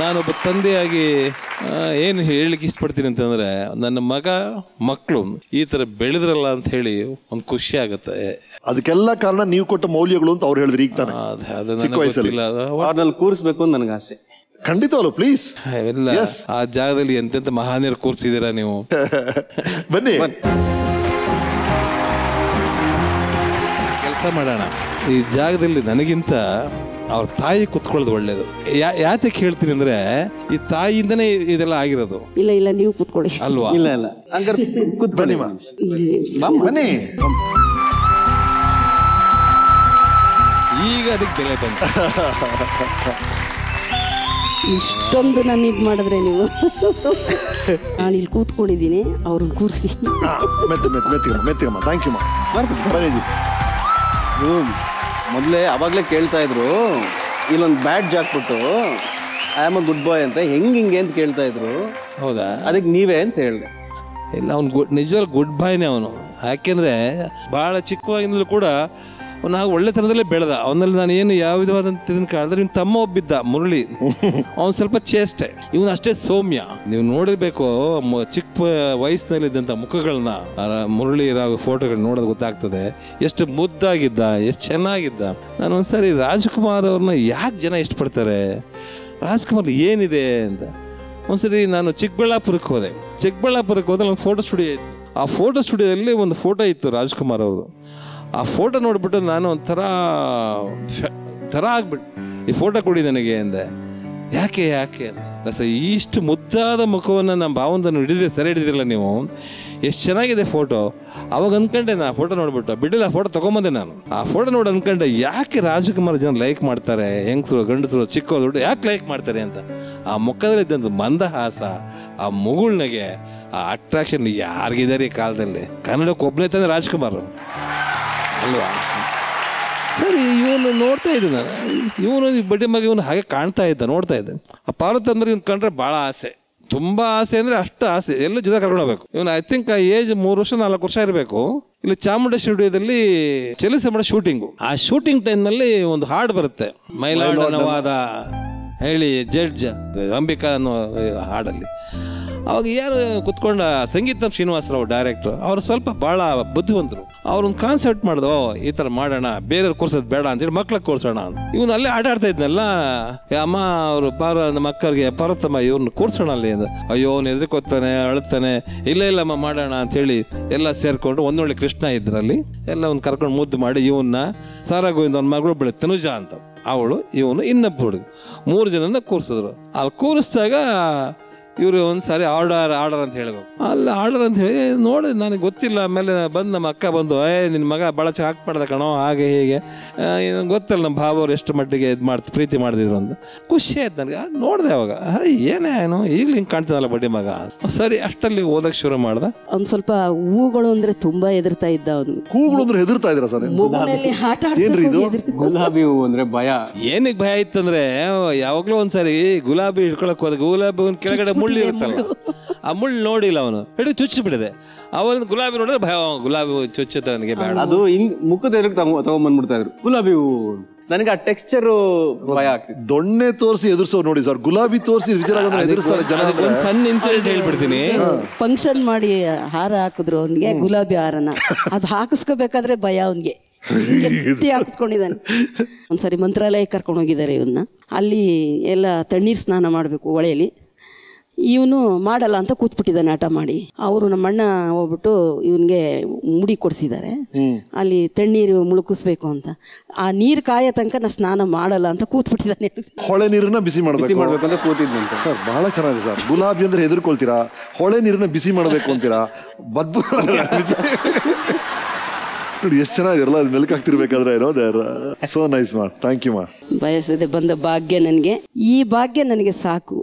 ನಾನೊಬ್ಬ ತಂದೆಯಾಗಿ ಏನು ಹೇಳಲಿಕ್ಕೆ ಇಷ್ಟಪಡ್ತೀನಿ ಅಂತಂದರೆ ನನ್ನ ಮಗ ಮಕ್ಕಳು ಈ ಥರ ಬೆಳೆದ್ರಲ್ಲ ಅಂತ ಹೇಳಿ ಒಂದು ಖುಷಿ ಆಗುತ್ತೆ. ಅದಕ್ಕೆಲ್ಲ ಕಾರಣ ನೀವು ಕೊಟ್ಟ ಮೌಲ್ಯಗಳು ಅಂತ ಅವ್ರು ಹೇಳಿದ್ರು. ಈಗ ತಾನೆ ಅವ್ರನ್ನಲ್ಲಿ ಕೂರಿಸ್ಬೇಕು ಅಂತ ನನಗೆ ಆಸೆ. ಖಂಡಿತವಲ್ಲ ಪ್ಲೀಸ್. ಎಲ್ಲ ಆ ಜಾಗದಲ್ಲಿ ಎಂತೆಂಥ ಮಹಾನೀಯರು ಕೂರಿಸಿದ್ದೀರಾ ನೀವು. ಬನ್ನಿ ಕೆಲಸ ಮಾಡೋಣ. ಈ ಜಾಗದಲ್ಲಿ ನನಗಿಂತ ಅವ್ರ ತಾಯಿ ಕುತ್ಕೊಳ್ಳೋದು ಒಳ್ಳೇದು. ಯಾ ಯಾತಕ್ಕೆ ಹೇಳ್ತೀನಿ ಅಂದ್ರೆ ಈ ತಾಯಿಯಿಂದನೇ ಇದೆಲ್ಲ ಆಗಿರೋದು. ಇಲ್ಲ ಇಲ್ಲ ನೀವು ಕೂತ್ಕೊಳ್ಳಿ ಅಲ್ವಾ. ಇಲ್ಲ ಇಲ್ಲ ಹಂಗಾರೆ ಕೂತ್ಕೊಳ್ಳಿ ಬನ್ನಿ. ಈಗ ಅದಕ್ಕೆ ಬೆಲೆ ಬಂತ. ಇಷ್ಟೊಂದು ನಾನು ಇದು ಮಾಡಿದ್ರೆ ನೀವು ನಾನು ಇಲ್ಲಿ ಕೂತ್ಕೊಂಡಿದ್ದೀನಿ ಅವ್ರನ್ನ ಕೂರಿಸಿ. Thank you ma'am. ಮೊದಲೇ ಅವಾಗಲೇ ಕೇಳ್ತಾ ಇದ್ರು ಇಲ್ಲೊಂದು ಬ್ಯಾಟ್ ಜಾಕ್ಬಿಟ್ಟು I am a good boy ಅಂತ ಹೆಂಗೆ ಹಿಂಗೆ ಅಂತ ಕೇಳ್ತಾ ಇದ್ರು. ಹೌದಾ ಅದಕ್ಕೆ ನೀವೇ ಅಂತ ಹೇಳಿದೆ. ಇಲ್ಲ ಅವ್ನು ಗು ನಿಜವಾಗ್ಲೂ ಗುಡ್ ಬಾಯ್ನೇ ಅವನು. ಯಾಕೆಂದರೆ ಭಾಳ ಚಿಕ್ಕವಾಗಿಂದಲೂ ಕೂಡ ಅವನು ಹಾಗೆ ಒಳ್ಳೆತನದಲ್ಲೇ ಬೆಳೆದ. ಅವನಲ್ಲಿ ನಾನು ಏನು ಯಾವ ವಿಧವಾದಂಥ ಇದನ್ನು ಕಾಣಿದ್ರೆ ಇವ್ನು ತಮ್ಮ ಒಬ್ಬಿದ್ದ ಮುರಳಿ ಅವ್ನು ಸ್ವಲ್ಪ ಚೇಷ್ಟೆ, ಇವನು ಅಷ್ಟೇ ಸೌಮ್ಯ. ನೀವು ನೋಡಿರ್ಬೇಕು ಚಿಕ್ಕ ವಯಸ್ಸಿನಲ್ಲಿದ್ದಂಥ ಮುಖಗಳನ್ನ ಮುರಳಿ ರಾವ್ ಫೋಟೋಗಳು ನೋಡೋದು ಗೊತ್ತಾಗ್ತದೆ ಎಷ್ಟು ಮುದ್ದಾಗಿದ್ದ ಎಷ್ಟು ಚೆನ್ನಾಗಿದ್ದ. ನಾನು ಒಂದ್ಸರಿ ರಾಜ್ಕುಮಾರ್ ಅವ್ರನ್ನ ಯಾಕೆ ಜನ ಇಷ್ಟಪಡ್ತಾರೆ ರಾಜ್ಕುಮಾರ್ ಏನಿದೆ ಅಂತ ಒಂದ್ಸರಿ ನಾನು ಚಿಕ್ಕಬಳ್ಳಾಪುರಕ್ಕೆ ಹೋದೆ. ಚಿಕ್ಕಬಳ್ಳಾಪುರಕ್ಕೆ ಹೋದ್ರೆ ಒಂದು ಫೋಟೋ ಸ್ಟುಡಿಯೋ ಇತ್ತು. ಆ ಫೋಟೋ ಸ್ಟುಡಿಯೋದಲ್ಲಿ ಒಂದು ಫೋಟೋ ಇತ್ತು ರಾಜ್ಕುಮಾರ್ ಅವ್ರದ್ದು. ಆ ಫೋಟೋ ನೋಡಿಬಿಟ್ಟು ನಾನು ಒಂಥರ ಥರ ಆಗ್ಬಿಟ್ಟು ಈ ಫೋಟೋ ಕೊಡಿ ನನಗೆ ಅಂದೆ. ಯಾಕೆ ಯಾಕೆ ಅಲ್ಲ ಸರ್ ಇಷ್ಟು ಮುದ್ದಾದ ಮುಖವನ್ನು ನಮ್ಮ ಭಾವಂದನ್ನು ಹಿಡಿದ್ರೆ ಸರಿ ಹಿಡಿದಿರಲ್ಲ ನೀವು, ಎಷ್ಟು ಚೆನ್ನಾಗಿದೆ ಫೋಟೋ. ಅವಾಗ ಅಂದ್ಕೊಂಡೆ ನಾ ಫೋಟೋ ನೋಡ್ಬಿಟ್ಟು ಬಿಡಲಿಲ್ಲ, ಆ ಫೋಟೋ ತೊಗೊಂಬಂದೆ ನಾನು. ಆ ಫೋಟೋ ನೋಡಿ ಅಂದ್ಕೊಂಡೆ ಯಾಕೆ ರಾಜ್ಕುಮಾರ್ ಜನ ಲೈಕ್ ಮಾಡ್ತಾರೆ, ಹೆಂಗಸರು ಗಂಡಸರು ಚಿಕ್ಕವ್ರು ದೊಡ್ಡ ಯಾಕೆ ಲೈಕ್ ಮಾಡ್ತಾರೆ ಅಂತ. ಆ ಮುಖದಲ್ಲಿದ್ದಂಥ ಮಂದಹಾಸ, ಆ ಮುಗುಳ್ನಗೆ, ಆ ಅಟ್ರಾಕ್ಷನ್ ಯಾರಿಗಿದ್ದಾರೆ ಈ ಕಾಲದಲ್ಲಿ? ಕನ್ನಡಕ್ಕೆ ಒಬ್ಬನೇ ತಂದೆ ರಾಜ್ಕುಮಾರ್ ಅಲ್ವಾ. ಸರಿ ಇವನು ನೋಡ್ತಾ ಇದ್ದೆ ನಾನು, ಇವನು ಬಡ್ಡಿ ಮಗ ಇವನು ಹಾಗೆ ಕಾಣ್ತಾ ಇದ್ದ, ನೋಡ್ತಾ ಇದ್ದೆ. ಆ ಪಾರ್ವತಿ ಅಂದ್ರೆ ಇವ್ನು ಕಂಡ್ರೆ ಭಾಳ ಆಸೆ, ತುಂಬ ಆಸೆ ಅಂದರೆ ಅಷ್ಟು ಆಸೆ. ಎಲ್ಲೂ ಜೊತೆ ಕರ್ಕೊಂಡೋಗ್ಬೇಕು ಇವನು. ಐ ಥಿಂಕ್ ಆ ಏಜ್ ಮೂರು ವರ್ಷ ನಾಲ್ಕು ವರ್ಷ ಇರಬೇಕು. ಇಲ್ಲಿ ಚಾಮುಂಡಿ ಸ್ಟುಡಿಯೋದಲ್ಲಿ ಚಲಿಸಮಡ ಶೂಟಿಂಗು. ಆ ಶೂಟಿಂಗ್ ಟೈಮ್ನಲ್ಲಿ ಒಂದು ಹಾಡು ಬರುತ್ತೆ, ಮೈಲಾಡನವಾದ ಹೇಳಿ ಜಡ್ಜ್ ಅಂಬಿಕಾ ಅನ್ನೋ ಹಾಡಲ್ಲಿ. ಅವಾಗ ಯಾರು ಕುತ್ಕೊಂಡ ಸಂಗೀತಂ ಶ್ರೀನಿವಾಸರಾವ್ ಡೈರೆಕ್ಟ್ರು, ಅವರು ಸ್ವಲ್ಪ ಭಾಳ ಬುದ್ಧಿವಂತರು. ಅವ್ರೊಂದು ಕಾನ್ಸೆಪ್ಟ್ ಮಾಡಿದ್ರು, ಈ ಥರ ಮಾಡೋಣ, ಬೇರೆಯವ್ರು ಕೂರ್ಸೋದು ಬೇಡ ಅಂತೇಳಿ ಮಕ್ಳಿಗೆ ಕೂರಿಸೋಣ ಅಂತ. ಇವನು ಅಲ್ಲೇ ಆಟಾಡ್ತಾ ಇದ್ನಲ್ಲ, ಅಮ್ಮ ಅವರು ಪಾರ ನಮ್ಮ ಅಕ್ಕರಿಗೆ ಪಾರ್ವತಮ್ಮ ಇವ್ರನ್ನ ಕೂರಿಸೋಣ ಅಲ್ಲಿ ಅಂತ. ಅಯ್ಯೋ ಅವ್ನು ಹೆದರ್ಕೋತಾನೆ ಅಳುತ್ತಾನೆ. ಇಲ್ಲ ಇಲ್ಲಮ್ಮ ಮಾಡೋಣ ಅಂಥೇಳಿ ಎಲ್ಲ ಸೇರಿಕೊಂಡು ಒಂದೊಳ್ಳೆ ಕೃಷ್ಣ ಇದ್ರಲ್ಲಿ ಎಲ್ಲ ಅವ್ನು ಕರ್ಕೊಂಡು ಮುದ್ದು ಮಾಡಿ ಇವನ್ನ ಸಾರಾ ಗೋವಿಂದ ಅವ್ನ ಮಗಳು ಬೆಳೆ ತನುಜಾ ಅಂತ ಅವಳು, ಇವನು ಇನ್ನೊಬ್ಬ ಹುಡುಗ, ಮೂರು ಜನನ ಕೂರಿಸಿದ್ರು. ಅಲ್ಲಿ ಕೂರಿಸಿದಾಗ ಇವರು ಒಂದು ಸಾರಿ ಆರ್ಡರ್ ಆರ್ಡರ್ ಅಂತ ಹೇಳಬೇಕು. ಅಲ್ಲಿ ಆರ್ಡರ್ ಅಂತ ಹೇಳಿ ನೋಡಿ ನನಗೆ ಗೊತ್ತಿಲ್ಲ. ಆಮೇಲೆ ಬಂದು ನಮ್ಮ ಅಕ್ಕ ಬಂದು, ಏ ನಿನ್ನ ಮಗ ಭಾಳ ಚ ಹಾಕಿ ಮಾಡ್ದ ಕಣೋ ಹಾಗೆ ಹೀಗೆ, ಗೊತ್ತಲ್ಲ ನಮ್ಮ ಭಾವ ಅವ್ರು ಎಷ್ಟು ಮಟ್ಟಿಗೆ ಇದು ಮಾಡ್ತು ಪ್ರೀತಿ ಮಾಡಿದ್ರು ಅಂತ ಖುಷಿ ಆಯ್ತು ನನಗೆ. ನೋಡಿದೆ ಅವಾಗ, ಅರೆ ಏನೇ ಏನು ಈಗಲೂ ಹಿಂಗೆ ಕಾಣ್ತಾನಲ್ಲ ಬಡ್ಡಿ ಮಗ. ಸರಿ ಅಷ್ಟಲ್ಲಿ ಓದಕ್ಕೆ ಶುರು ಮಾಡ್ದೆ. ಅವ್ನು ಸ್ವಲ್ಪ ಹೂಗಳು ಅಂದರೆ ತುಂಬ ಹೆದರ್ತಾ ಇದ್ದ ಅವನು. ಹೂಗಳು ಅಂದ್ರೆ ಹೆದರ್ತಾ ಇದ್ರ ಸರ್? ಗುಲಾಬಿ ಹೂವು ಅಂದರೆ ಭಯ. ಏನಕ್ಕೆ ಭಯ ಇತ್ತಂದರೆ ಯಾವಾಗಲೂ ಒಂದ್ಸರಿ ಗುಲಾಬಿ ಹಿಡ್ಕೊಳಕ್ಕೆ ಹೋದ, ಗುಲಾಬಿ ಹೂವಿನ ಕೆಳಗಡೆ ಮುಳ್ಳು ಇರುತ್ತಲ್ಲ, ಆ ಮುಳ್ಳು ನೋಡಿಲ್ಲ ಅವನು, ಹಿಡಿದು ಚುಚ್ಚಿ ಬಿಡದೆ. ಅವನ ಗುಲಾಬಿ ನೋಡಿದ್ರೆ ಭಯ, ಗುಲಾಬಿ ಹೂ ಚುಚ್ಚುತ್ತೆ ನನಗೆ ಬೇಡ. ಅದು ಹಿಂಗ್ ಮುಖದಲ್ಲಿ ತಗೊಂಡ್ಬಂದ್ಬಿಡ್ತಾ ಇದ್ರು ಗುಲಾಬಿ ಹೂ. ನನಗೆ ಆ ಟೆಕ್ಸ್ಚರು ಭಯ ಆಗ್ತಿತ್ತು. ದೊಣ್ಣೆ ತೋರಿಸಿ ಎದುರಿಸೋ ನೋಡಿ ಸರ್, ಗುಲಾಬಿ ತೋರಿಸಿ ವಿಜಯರಾಘವೇಂದ್ರ ಎದುರಿಸ್ತಾರೆ ಜನ. ಒಂದು ಸಣ್ಣ ಇನ್ಸಿಡೆಂಟ್ ಹೇಳ್ಬಿಡ್ತೀನಿ. ಫಂಕ್ಷನ್ ಮಾಡಿ ಹಾರ ಹಾಕಿದ್ರು ಅವನಿಗೆ, ಗುಲಾಬಿ ಹಾರನ. ಅದು ಹಾಕಿಸ್ಕೋಬೇಕಾದ್ರೆ ಭಯ ಅವನಿಗೆ, ಹಾಕಿಸ್ಕೊಂಡಿದ್ದಾನೆ. ಒಂದ್ಸರಿ ಮಂತ್ರಾಲಯಕ್ಕೆ ಕರ್ಕೊಂಡು ಹೋಗಿದ್ದಾರೆ ಇವನ್ನ. ಅಲ್ಲಿ ಎಲ್ಲ ತಣ್ಣೀರು ಸ್ನಾನ ಮಾಡಬೇಕು ಹೊಳೆಯಲ್ಲಿ. ಇವನು ಮಾಡಲ್ಲ ಅಂತ ಕೂತ್ಬಿಟ್ಟಿದ್ದಾನೆ ಆಟ ಮಾಡಿ. ಅವರು ನಮ್ಮಣ್ಣ ಹೋಗ್ಬಿಟ್ಟು ಇವನಿಗೆ ಮುಡಿ ಕೊಡಿಸಿದ್ದಾರೆ, ಅಲ್ಲಿ ತಣ್ಣೀರು ಮುಳುಕಿಸ್ಬೇಕು ಅಂತ. ಆ ನೀರು ಕಾಯೋ ತನಕ ನಾ ಸ್ನಾನ ಮಾಡಲ್ಲ ಅಂತ ಕೂತ್ಬಿಟ್ಟಿದ್ದಾನೆ. ಹೊಳೆ ನೀರನ್ನ ಬಿಸಿ ಮಾಡಬೇಕು ಅಂತ ಕೂತಿದ್ದಂತೆ ಸರ್. ಬಹಳ ಚೆನ್ನಾಗಿದೆ ಸರ್. ಗುಲಾಬಿ ಅಂದ್ರೆ ಹೆದರ್ಕೊಳ್ತೀರಾ, ಹೊಳೆ ನೀರನ್ನ ಬಿಸಿ ಮಾಡಬೇಕು ಅಂತೀರಾ, ಬದ್ಬು ನೋಡಿ ಎಷ್ಟು ಚೆನ್ನಾಗಿ ಇರಲ್ಲ ಅದು ಮೆಲ್ಕ್ ಹಾಕ್ತಿರ್ಬೇಕಾದ್ರೆ ಏನೋ ದೇರ್ ಸೋ ನೈಸ್ ಮಾ ಥ್ಯಾಂಕ್ ಯು ಮಾ. ಬಯಸದೆ ಬಂದ ಭಾಗ್ಯ ನನಗೆ, ಈ ಭಾಗ್ಯ ನನಗೆ ಸಾಕು.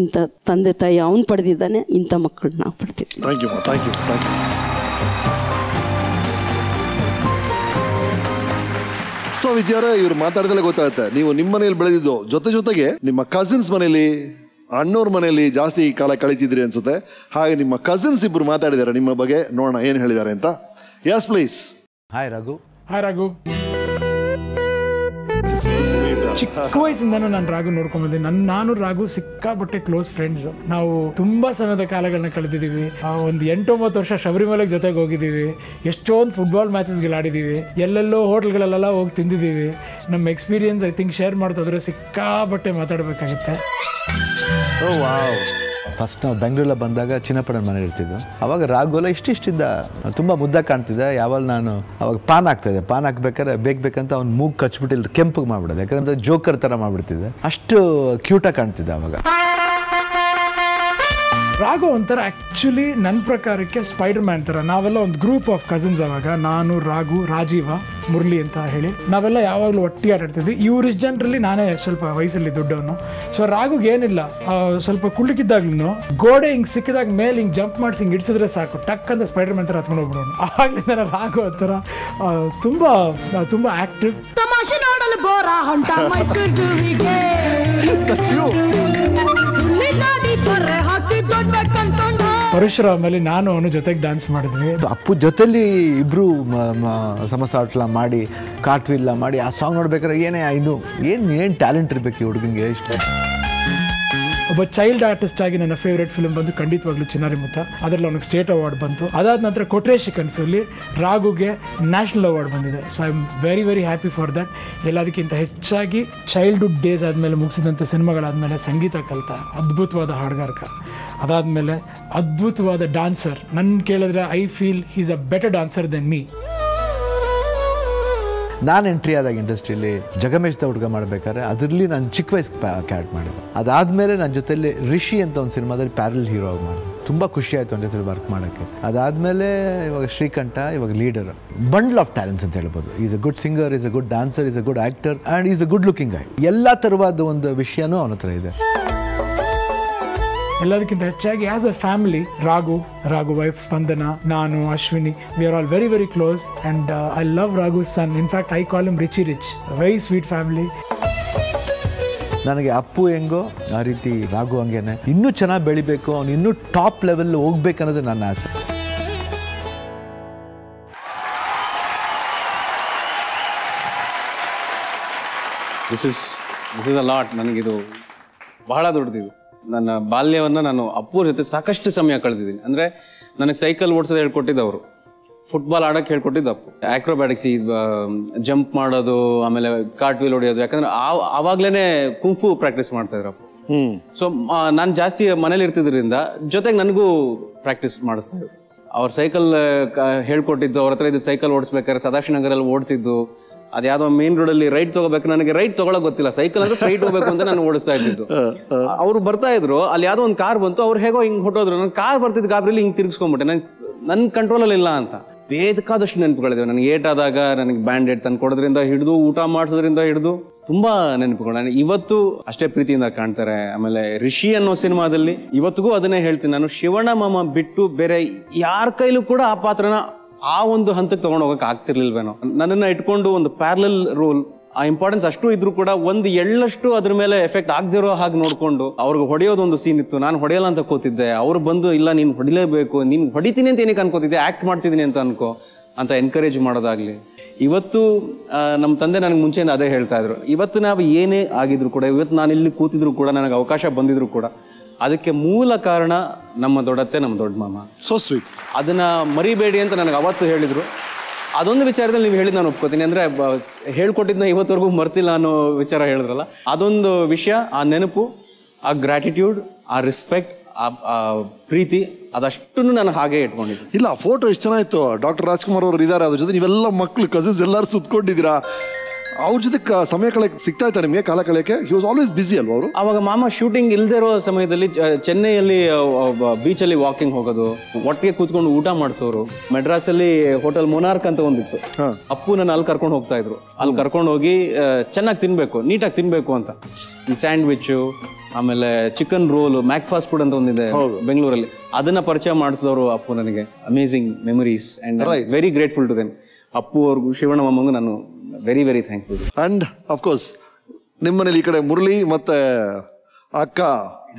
ಇಂಥ ತಂದೆ ತಾಯಿ ಅವನು ಪಡೆದಿದ್ದಾನೆ, ಇಂಥ ಮಕ್ಕಳು ನಾವು ಪಡ್ತಿದ್ವಿ. ಥ್ಯಾಂಕ್ ಯು ಮಾ, thank you, thank you. So ವಿಜಯರ ಇವ್ರು ಮಾತಾಡ್ದಲ್ಲೇ ಗೊತ್ತಾಗುತ್ತೆ ನೀವು ನಿಮ್ಮ ಮನೇಲಿ ಬೆಳೆದಿದ್ದು ಜೊತೆ ಜೊತೆಗೆ ನಿಮ್ಮ ಕಸಿನ್ಸ್ ಮನೇಲಿ ಅಣ್ಣವ್ರ ಮನೆಯಲ್ಲಿ ಜಾಸ್ತಿ ಕಾಲ ಕಳೀತಿದ್ರಿ ಅನ್ಸುತ್ತೆ. ಹಾಗೆ ನಿಮ್ಮ ಕಸಿನ್ಸ್ ಇಬ್ರು ಮಾತಾಡಿದ್ದಾರೆ ನಿಮ್ಮ ಬಗ್ಗೆ, ನೋಡೋಣ ಏನು ಹೇಳಿದ್ದಾರೆ ಅಂತ. Yes please. Hi Raghu. Hi Raghu. ಚಿಕ್ಕ ವಯಸ್ಸಿಂದನೂ ನಾನು ರಾಘು ನೋಡ್ಕೊಂಡ್ ಬಂದೆ. ನನ್ನ ನಾನು ರಾಘು ಸಿಕ್ಕಾಪಟ್ಟೆ ಕ್ಲೋಸ್ ಫ್ರೆಂಡ್ಸ್. ನಾವು ತುಂಬಾ ಸಮಯದ ಕಾಲಗಳನ್ನ ಕಳೆದಿದ್ದೀವಿ. ಒಂದು ಎಂಟೊಂಬತ್ತು ವರ್ಷ ಶಬರಿಮಲೆಗೆ ಜೊತೆಗೆ ಹೋಗಿದ್ದೀವಿ. ಎಷ್ಟೊಂದು ಫುಟ್ಬಾಲ್ ಮ್ಯಾಚಸ್ಗಳು ಆಡಿದ್ದೀವಿ. ಎಲ್ಲೆಲ್ಲೋ ಹೋಟೆಲ್ಗಳಲ್ಲೆಲ್ಲ ಹೋಗಿ ತಿಂದಿದ್ದೀವಿ. ನಮ್ಮ ಎಕ್ಸ್ಪೀರಿಯನ್ಸ್ ಐ ಥಿಂಕ್ ಶೇರ್ ಮಾಡ್ತಿದ್ರೆ ಸಿಕ್ಕಾಪಟ್ಟೆ ಮಾತಾಡಬೇಕಾಗುತ್ತೆ. ಫಸ್ಟ್ ನಾವು ಬೆಂಗಳೂರಲ್ಲಿ ಬಂದಾಗ ಚಿನ್ನಪ್ಪಣ್ಣನ ಮನೆ ಇರ್ತಿದ್ದು. ಅವಾಗ ರಾಘುಲ ಇಷ್ಟಿಷ್ಟಿದ್ದ, ತುಂಬ ಮುದ್ದಾಗಿ ಕಾಣ್ತಿದ್ದೆ. ಯಾವಾಗ ನಾನು ಅವಾಗ ಪಾನ್ ಹಾಕ್ತಾಯಿದ್ದೆ, ಪಾನ್ ಹಾಕ್ಬೇಕಾದ್ರೆ ಬೇಕಂತ ಅವ್ನು ಮೂಗು ಕಚ್ಬಿಟ್ಟು ಕೆಂಪಿಗೆ ಮಾಡಿಬಿಡೋದು, ಯಾಕಂದರೆ ಜೋಕರ್ ಥರ ಮಾಡಿಬಿಡ್ತಿದ್ದೆ. ಅಷ್ಟು ಕ್ಯೂಟಾಗಿ ಕಾಣ್ತಿದ್ದೆ ಅವಾಗ ರಾಘು. ಒಂಥರ ಆ್ಯಕ್ಚುಲಿ ನನ್ನ ಪ್ರಕಾರಕ್ಕೆ ಸ್ಪೈಡರ್ ಮ್ಯಾನ್ ಥರ. ನಾವೆಲ್ಲ ಒಂದು ಗ್ರೂಪ್ ಆಫ್ ಕಸಿನ್ಸ್ ಅವಾಗ, ನಾನು, ರಾಘು, ರಾಜೀವ, ಮುರಳಿ ಅಂತ ಹೇಳಿ ನಾವೆಲ್ಲ ಯಾವಾಗಲೂ ಒಟ್ಟಿಗೆ ಆಟಾಡ್ತಿದ್ವಿ. ಇವ್ರಿಷ್ಟು ಜನರಲ್ಲಿ ನಾನೇ ಸ್ವಲ್ಪ ವಯಸ್ಸಲ್ಲಿ ದೊಡ್ಡವನು. ಸೊ ರಾಘುಗೆ ಏನಿಲ್ಲ, ಸ್ವಲ್ಪ ಕುಳ್ಳಿಕ್ಕಿದ್ದಾಗ್ಲೂ ಗೋಡೆ ಹಿಂಗೆ ಸಿಕ್ಕಿದಾಗ ಮೇಲೆ ಹಿಂಗೆ ಜಂಪ್ ಮಾಡಿಸಿ ಹಿಂಗೆ ಇಡಿಸಿದ್ರೆ ಸಾಕು, ಟಕ್ ಅಂತ ಸ್ಪೈಡರ್ ಮ್ಯಾನ್ ಥರ ಹತ್ಕೊಂಡು ಹೋಗ್ಬಿಡೋಣ. ಆಗ್ಲಿಂದ ರಾಘು ಆ ಥರ ತುಂಬ ತುಂಬ ಆ್ಯಕ್ಟಿವ್. ಪರಶುರಾಮಲ್ಲಿ ನಾನು ಅವನು ಜೊತೆಗೆ ಡ್ಯಾನ್ಸ್ ಮಾಡಿದ್ವಿ. ಅಪ್ಪು ಜೊತೆಲಿ ಇಬ್ರು ಸಮಸಾಟ್ಲ ಮಾಡಿ ಕಾಟ್ವಿಲ್ಲ ಮಾಡಿ ಆ ಸಾಂಗ್ ನೋಡ್ಬೇಕಾದ್ರೆ ಏನೇ ಇದು ಏನು ಏನು ಟ್ಯಾಲೆಂಟ್ ಇರಬೇಕು ಈ ಹುಡುಗನಿಗೆ. ಇಷ್ಟ ಒಬ್ಬ ಚೈಲ್ಡ್ ಆರ್ಟಿಸ್ಟ್ ಆಗಿ ನನ್ನ ಫೇವ್ರೇಟ್ ಫಿಲ್ಮ್ ಬಂದು ಖಂಡಿತವಾಗ್ಲೂ ಚಿನ್ನಾರಿ ಮುತ್ತ. ಅದರಲ್ಲಿ ಅವನಿಗೆ ಸ್ಟೇಟ್ ಅವಾರ್ಡ್ ಬಂತು. ಅದಾದ ನಂತರ ಕೊಟ್ರೇಶಿ ಕನಸಲ್ಲಿ ರಾಘುಗೆ ನ್ಯಾಷನಲ್ ಅವಾರ್ಡ್ ಬಂದಿದೆ. So I am very very happy for that. ಎಲ್ಲದಕ್ಕಿಂತ ಹೆಚ್ಚಾಗಿ ಚೈಲ್ಡ್ಹುಡ್ ಡೇಸ್ ಆದಮೇಲೆ ಮುಗಿಸಿದಂಥ ಸಿನಿಮಾಗಳಾದಮೇಲೆ ಸಂಗೀತ ಕಲಿತ ಅದ್ಭುತವಾದ ಹಾಡುಗಾರಕ, ಅದಾದಮೇಲೆ ಅದ್ಭುತವಾದ ಡ್ಯಾನ್ಸರ್. ನನ್ನ ಕೇಳಿದ್ರೆ I feel he is a better dancer then me. ನಾನು ಎಂಟ್ರಿ ಆದಾಗ ಇಂಡಸ್ಟ್ರಿಯಲ್ಲಿ ಜಗಮೇಶ್ದ ಹುಡುಗ ಮಾಡಬೇಕಾದ್ರೆ ಅದರಲ್ಲಿ ನಾನು ಚಿಕ್ಕ ವಯಸ್ಸು ಕ್ಯಾರೆಟ್ ಮಾಡಿದೆ. ಅದಾದಮೇಲೆ ನನ್ನ ಜೊತೆಯಲ್ಲಿ ರಿಷಿ ಅಂತ ಒಂದು ಸಿನಿಮಾದಲ್ಲಿ ಪ್ಯಾರಲ್ ಹೀರೋ ಆಗಿ ಮಾಡಿದೆ. ತುಂಬ ಖುಷಿ ಆಯಿತು ಅವ್ನ ಜೊತೆ ವರ್ಕ್ ಮಾಡೋಕ್ಕೆ. ಅದಾದಮೇಲೆ ಇವಾಗ ಶ್ರೀಕಂಠ, ಇವಾಗ ಲೀಡರ್. ಬಂಡಲ್ ಆಫ್ ಟ್ಯಾಲೆಂಟ್ಸ್ ಅಂತ ಹೇಳ್ಬೋದು. Is a good singer, is a good dancer, is a good actor and is a good looking guy. ಎಲ್ಲ ಥರವಾದ ಒಂದು ವಿಷಯನೂ ಅವನ ಹತ್ರ ಇದೆ. ಎಲ್ಲದಕ್ಕಿಂತ ಹೆಚ್ಚಾಗಿ as a family Raghu, Raghu wife Spandana, ನಾನು, Ashwini, we are all very very close and I love Raghu son. In fact I call him Richie rich. Very sweet family. ನನಗೆ ಅಪ್ಪು ಹೆಂಗೋ ಆ ರೀತಿ ರಾಘು ಹಂಗೇನೆ. ಇನ್ನೂ ಚೆನ್ನಾಗಿ ಬೆಳಿಬೇಕು, ಅವ್ನು ಇನ್ನೂ ಟಾಪ್ ಲೆವೆಲ್ ಹೋಗ್ಬೇಕು ಅನ್ನೋದು ನನ್ನ ಆಸೆ. This is this is a lot. ನನಗಿದು ಬಹಳ ದೊಡ್ಡದಿದು. ನನ್ನ ಬಾಲ್ಯವನ್ನು ನಾನು ಅಪ್ಪೂರ ಜೊತೆ ಸಾಕಷ್ಟು ಸಮಯ ಕಳೆದಿದ್ದೀನಿ. ಅಂದರೆ ನನಗೆ ಸೈಕಲ್ ಓಡಿಸೋದು ಹೇಳ್ಕೊಟ್ಟಿದ್ದು ಅವರು, ಫುಟ್ಬಾಲ್ ಆಡೋಕ್ಕೆ ಹೇಳ್ಕೊಟ್ಟಿದ್ದು ಅಪ್ಪು, ಆ್ಯಕ್ರೋಬ್ಯಾಟಿಕ್ಸ್ ಈ ಜಂಪ್ ಮಾಡೋದು, ಆಮೇಲೆ ಕಾರ್ಟ್ ವೀಲ್ ಹೊಡೆಯೋದು. ಯಾಕಂದರೆ ಆವಾಗಲೇ ಕುಂಫು ಪ್ರಾಕ್ಟೀಸ್ ಮಾಡ್ತಾಯಿದ್ರು ಅಪ್ಪು. ಸೊ ನಾನು ಜಾಸ್ತಿ ಮನೇಲಿ ಇರ್ತಿದ್ರಿಂದ ಜೊತೆಗೆ ನನಗೂ ಪ್ರಾಕ್ಟೀಸ್ ಮಾಡಿಸ್ತಾಯಿದ್ರು. ಅವ್ರ ಸೈಕಲ್ ಹೇಳ್ಕೊಟ್ಟಿದ್ದು ಅವ್ರ ಹತ್ರ. ಇದು ಸೈಕಲ್ ಓಡಿಸ್ಬೇಕಾದ್ರೆ ಸದಾಶಿವನಗರಲ್ಲಿ ಓಡಿಸಿದ್ದು. ಅದು ಯಾವುದೋ ಮೇನ್ ರೋಡಲ್ಲಿ ರೈಟ್ ತಗೋಬೇಕು, ನನಗೆ ರೈಟ್ ತಗೊಳಕ್ ಗೊತ್ತಿಲ್ಲ, ಸೈಕಲ್ ಅಂದ್ರೆ ಸ್ಟ್ರೈಟ್ ಹೋಗ್ಬೇಕು ಅಂತ ನಾನು ಓಡಿಸ್ತಾ ಇದ್ದಿದ್ದು. ಅವ್ರು ಬರ್ತಾ ಇದ್ರು, ಅಲ್ಲಿ ಯಾವುದೋ ಒಂದು ಕಾರ್ ಬಂತು, ಅವ್ರು ಹೇಗೋ ಹಿಂಗೆ ಹೊಟ್ಟೋದ್ರು. ನಾನು ಕಾರ್ ಬರ್ತಿದ್ದು ಗಾಬ್ರಿಯಲ್ಲಿ ಹಿಂಗೆ ತಿರ್ಗಿಸ್ಕೊಂಡ್ಬಿಟ್ಟೆ. ನಂಗೆ ನನ್ನ ಕಂಟ್ರೋಲಲ್ಲಿ ಇಲ್ಲ ಅಂತ ಬೇಕಾದಷ್ಟು ನೆನಪುಗಳಿದೆ. ನನಗೆ ಏಟಾದಾಗ ನನಗೆ ಬ್ಯಾಂಡೇಡ್ ತಂದು ಕೊಡೋದ್ರಿಂದ ಹಿಡಿದು ಊಟ ಮಾಡಿಸೋದ್ರಿಂದ ಹಿಡಿದು ತುಂಬ ನೆನಪುಗಳು. ನಾನು ಇವತ್ತು ಅಷ್ಟೇ ಪ್ರೀತಿಯಿಂದ ಕಾಣ್ತಾರೆ. ಆಮೇಲೆ ಋಷಿ ಅನ್ನೋ ಸಿನಿಮಾದಲ್ಲಿ ಇವತ್ತಿಗೂ ಅದನ್ನೇ ಹೇಳ್ತೀನಿ ನಾನು, ಶಿವಣ್ಣ ಮಾಮ ಬಿಟ್ಟು ಬೇರೆ ಯಾರ ಕೈಲೂ ಕೂಡ ಆ ಪಾತ್ರನ ಆ ಒಂದು ಹಂತಕ್ಕೆ ತೊಗೊಂಡು ಹೋಗೋಕೆ ಆಗ್ತಿರ್ಲಿಲ್ವೇನೋ. ನನ್ನನ್ನು ಇಟ್ಕೊಂಡು ಒಂದು ಪ್ಯಾರಲಲ್ ರೋಲ್, ಆ ಇಂಪಾರ್ಟೆನ್ಸ್ ಅಷ್ಟು ಇದ್ರೂ ಕೂಡ ಒಂದು ಎಳ್ಳಷ್ಟು ಅದ್ರ ಮೇಲೆ ಎಫೆಕ್ಟ್ ಆಗದಿರೋ ಹಾಗೆ ನೋಡಿಕೊಂಡು. ಅವ್ರಿಗೆ ಹೊಡೆಯೋದೊಂದು ಸೀನ್ ಇತ್ತು, ನಾನು ಹೊಡೆಯಲ್ಲ ಅಂತ ಕೂತಿದ್ದೆ. ಅವ್ರು ಬಂದು ಇಲ್ಲ ನೀನು ಹೊಡಿಲೇಬೇಕು, ನೀನು ಹೊಡಿತೀನಿ ಅಂತ ಏನಕ್ಕೆ ಅನ್ಕೋತಿದ್ದೆ, ಆ್ಯಕ್ಟ್ ಮಾಡ್ತಿದ್ದೀನಿ ಅಂತ ಅನ್ಕೋ ಅಂತ ಎನ್ಕರೇಜ್ ಮಾಡೋದಾಗಲಿ. ಇವತ್ತು ನಮ್ಮ ತಂದೆ ನನಗೆ ಮುಂಚೆಯಿಂದ ಅದೇ ಹೇಳ್ತಾಯಿದ್ರು, ಇವತ್ತು ನಾವು ಏನೇ ಆಗಿದ್ರು ಕೂಡ, ಇವತ್ತು ನಾನು ಇಲ್ಲಿ ಕೂತಿದ್ರು ಕೂಡ, ನನಗೆ ಅವಕಾಶ ಬಂದಿದ್ರು ಕೂಡ, ಅದಕ್ಕೆ ಮೂಲ ಕಾರಣ ನಮ್ಮ ದೊಡ್ಡತ್ತೆ, ನಮ್ಮ ದೊಡ್ಡ ಮಾಮ. So sweet. ಅದನ್ನು ಮರಿಬೇಡಿ ಅಂತ ನನಗೆ ಅವತ್ತು ಹೇಳಿದರು. ಅದೊಂದು ವಿಚಾರದಲ್ಲಿ ನೀವು ಹೇಳಿದ್ದು ನಾನು ಒಪ್ಕೋತೀನಿ. ಅಂದರೆ ಹೇಳ್ಕೊಟ್ಟಿದ್ದನ್ನ ಇವತ್ತರೆಗೂ ಮರ್ತಿಲ್ಲ ಅನ್ನೋ ವಿಚಾರ ಹೇಳಿದ್ರಲ್ಲ, ಅದೊಂದು ವಿಷಯ. ಆ ನೆನಪು, ಆ ಗ್ರ್ಯಾಟಿಟ್ಯೂಡ್, ಆ ರೆಸ್ಪೆಕ್ಟ್, ಆ ಪ್ರೀತಿ, ಅದಷ್ಟನ್ನು ನಾನು ಹಾಗೆ ಇಟ್ಕೊಂಡಿದ್ದೆ. ಇಲ್ಲ, ಫೋಟೋ ಎಷ್ಟು ಚೆನ್ನಾಗಿತ್ತು. ಡಾಕ್ಟರ್ ರಾಜ್ಕುಮಾರ್ ಅವರು ಇದ್ದಾರೆ, ಅದ್ರ ಜೊತೆ ನೀವೆಲ್ಲ ಮಕ್ಕಳು ಕಸಿನ್ಸ್ ಎಲ್ಲರೂ ಸುತ್ಕೊಂಡಿದ್ದೀರಾ. ಔಷಧಕ್ಕೆ ಸಮಯಕ್ಕೆ ಸಿಗ್ತಾ ನಿಮಗೆ ಕಾಲಕಾಲಕ್ಕೆ ಹಿ ವಾಸ್ ಆಲ್ವೇಸ್ ಬಿಸಿ ಅಲ್ವಾ ಅವರು. ಅವಾಗ ಮಾಮ ಶೂಟಿಂಗ್ ಇಲ್ಲದೆ ಇರೋ ಸಮಯದಲ್ಲಿ ಚೆನ್ನೈಯಲ್ಲಿ ಬೀಚಲ್ಲಿ ವಾಕಿಂಗ್ ಹೋಗೋದು, ಒಟ್ಟಿಗೆ ಕೂತ್ಕೊಂಡು ಊಟ ಮಾಡಿಸೋರು. ಮೆಡ್ರಾಸಲ್ಲಿ ಹೋಟೆಲ್ ಮೊನಾರ್ಕ್ ಅಂತ ಒಂದಿತ್ತು, ಅಪ್ಪು ನಾನು ಅಲ್ಲಿ ಕರ್ಕೊಂಡು ಹೋಗ್ತಾ ಇದ್ರು. ಅಲ್ಲಿ ಕರ್ಕೊಂಡು ಹೋಗಿ ಚೆನ್ನಾಗಿ ತಿನ್ಬೇಕು, ನೀಟಾಗಿ ತಿನ್ಬೇಕು ಅಂತ ಈ ಸ್ಯಾಂಡ್ವಿಚ್, ಆಮೇಲೆ chicken roll, Mac fast food ಅಂತ ಒಂದಿದೆ ಬೆಂಗಳೂರಲ್ಲಿ, ಅದನ್ನ ಪರಿಚಯ ಮಾಡಿಸಿದವರು ಅಪ್ಪು ನನಗೆ. Amazing memories and very grateful to them. Appu ಅವ್ರಿಗೂ ಶಿವಣ್ಣ ಮಾಮಗೂ ನಾನು very very thankful. And of course ನಿಮ್ಮನೇಲಿ ಈ ಕಡೆ ಮುರಳಿ ಮತ್ತೆ ಅಕ್ಕ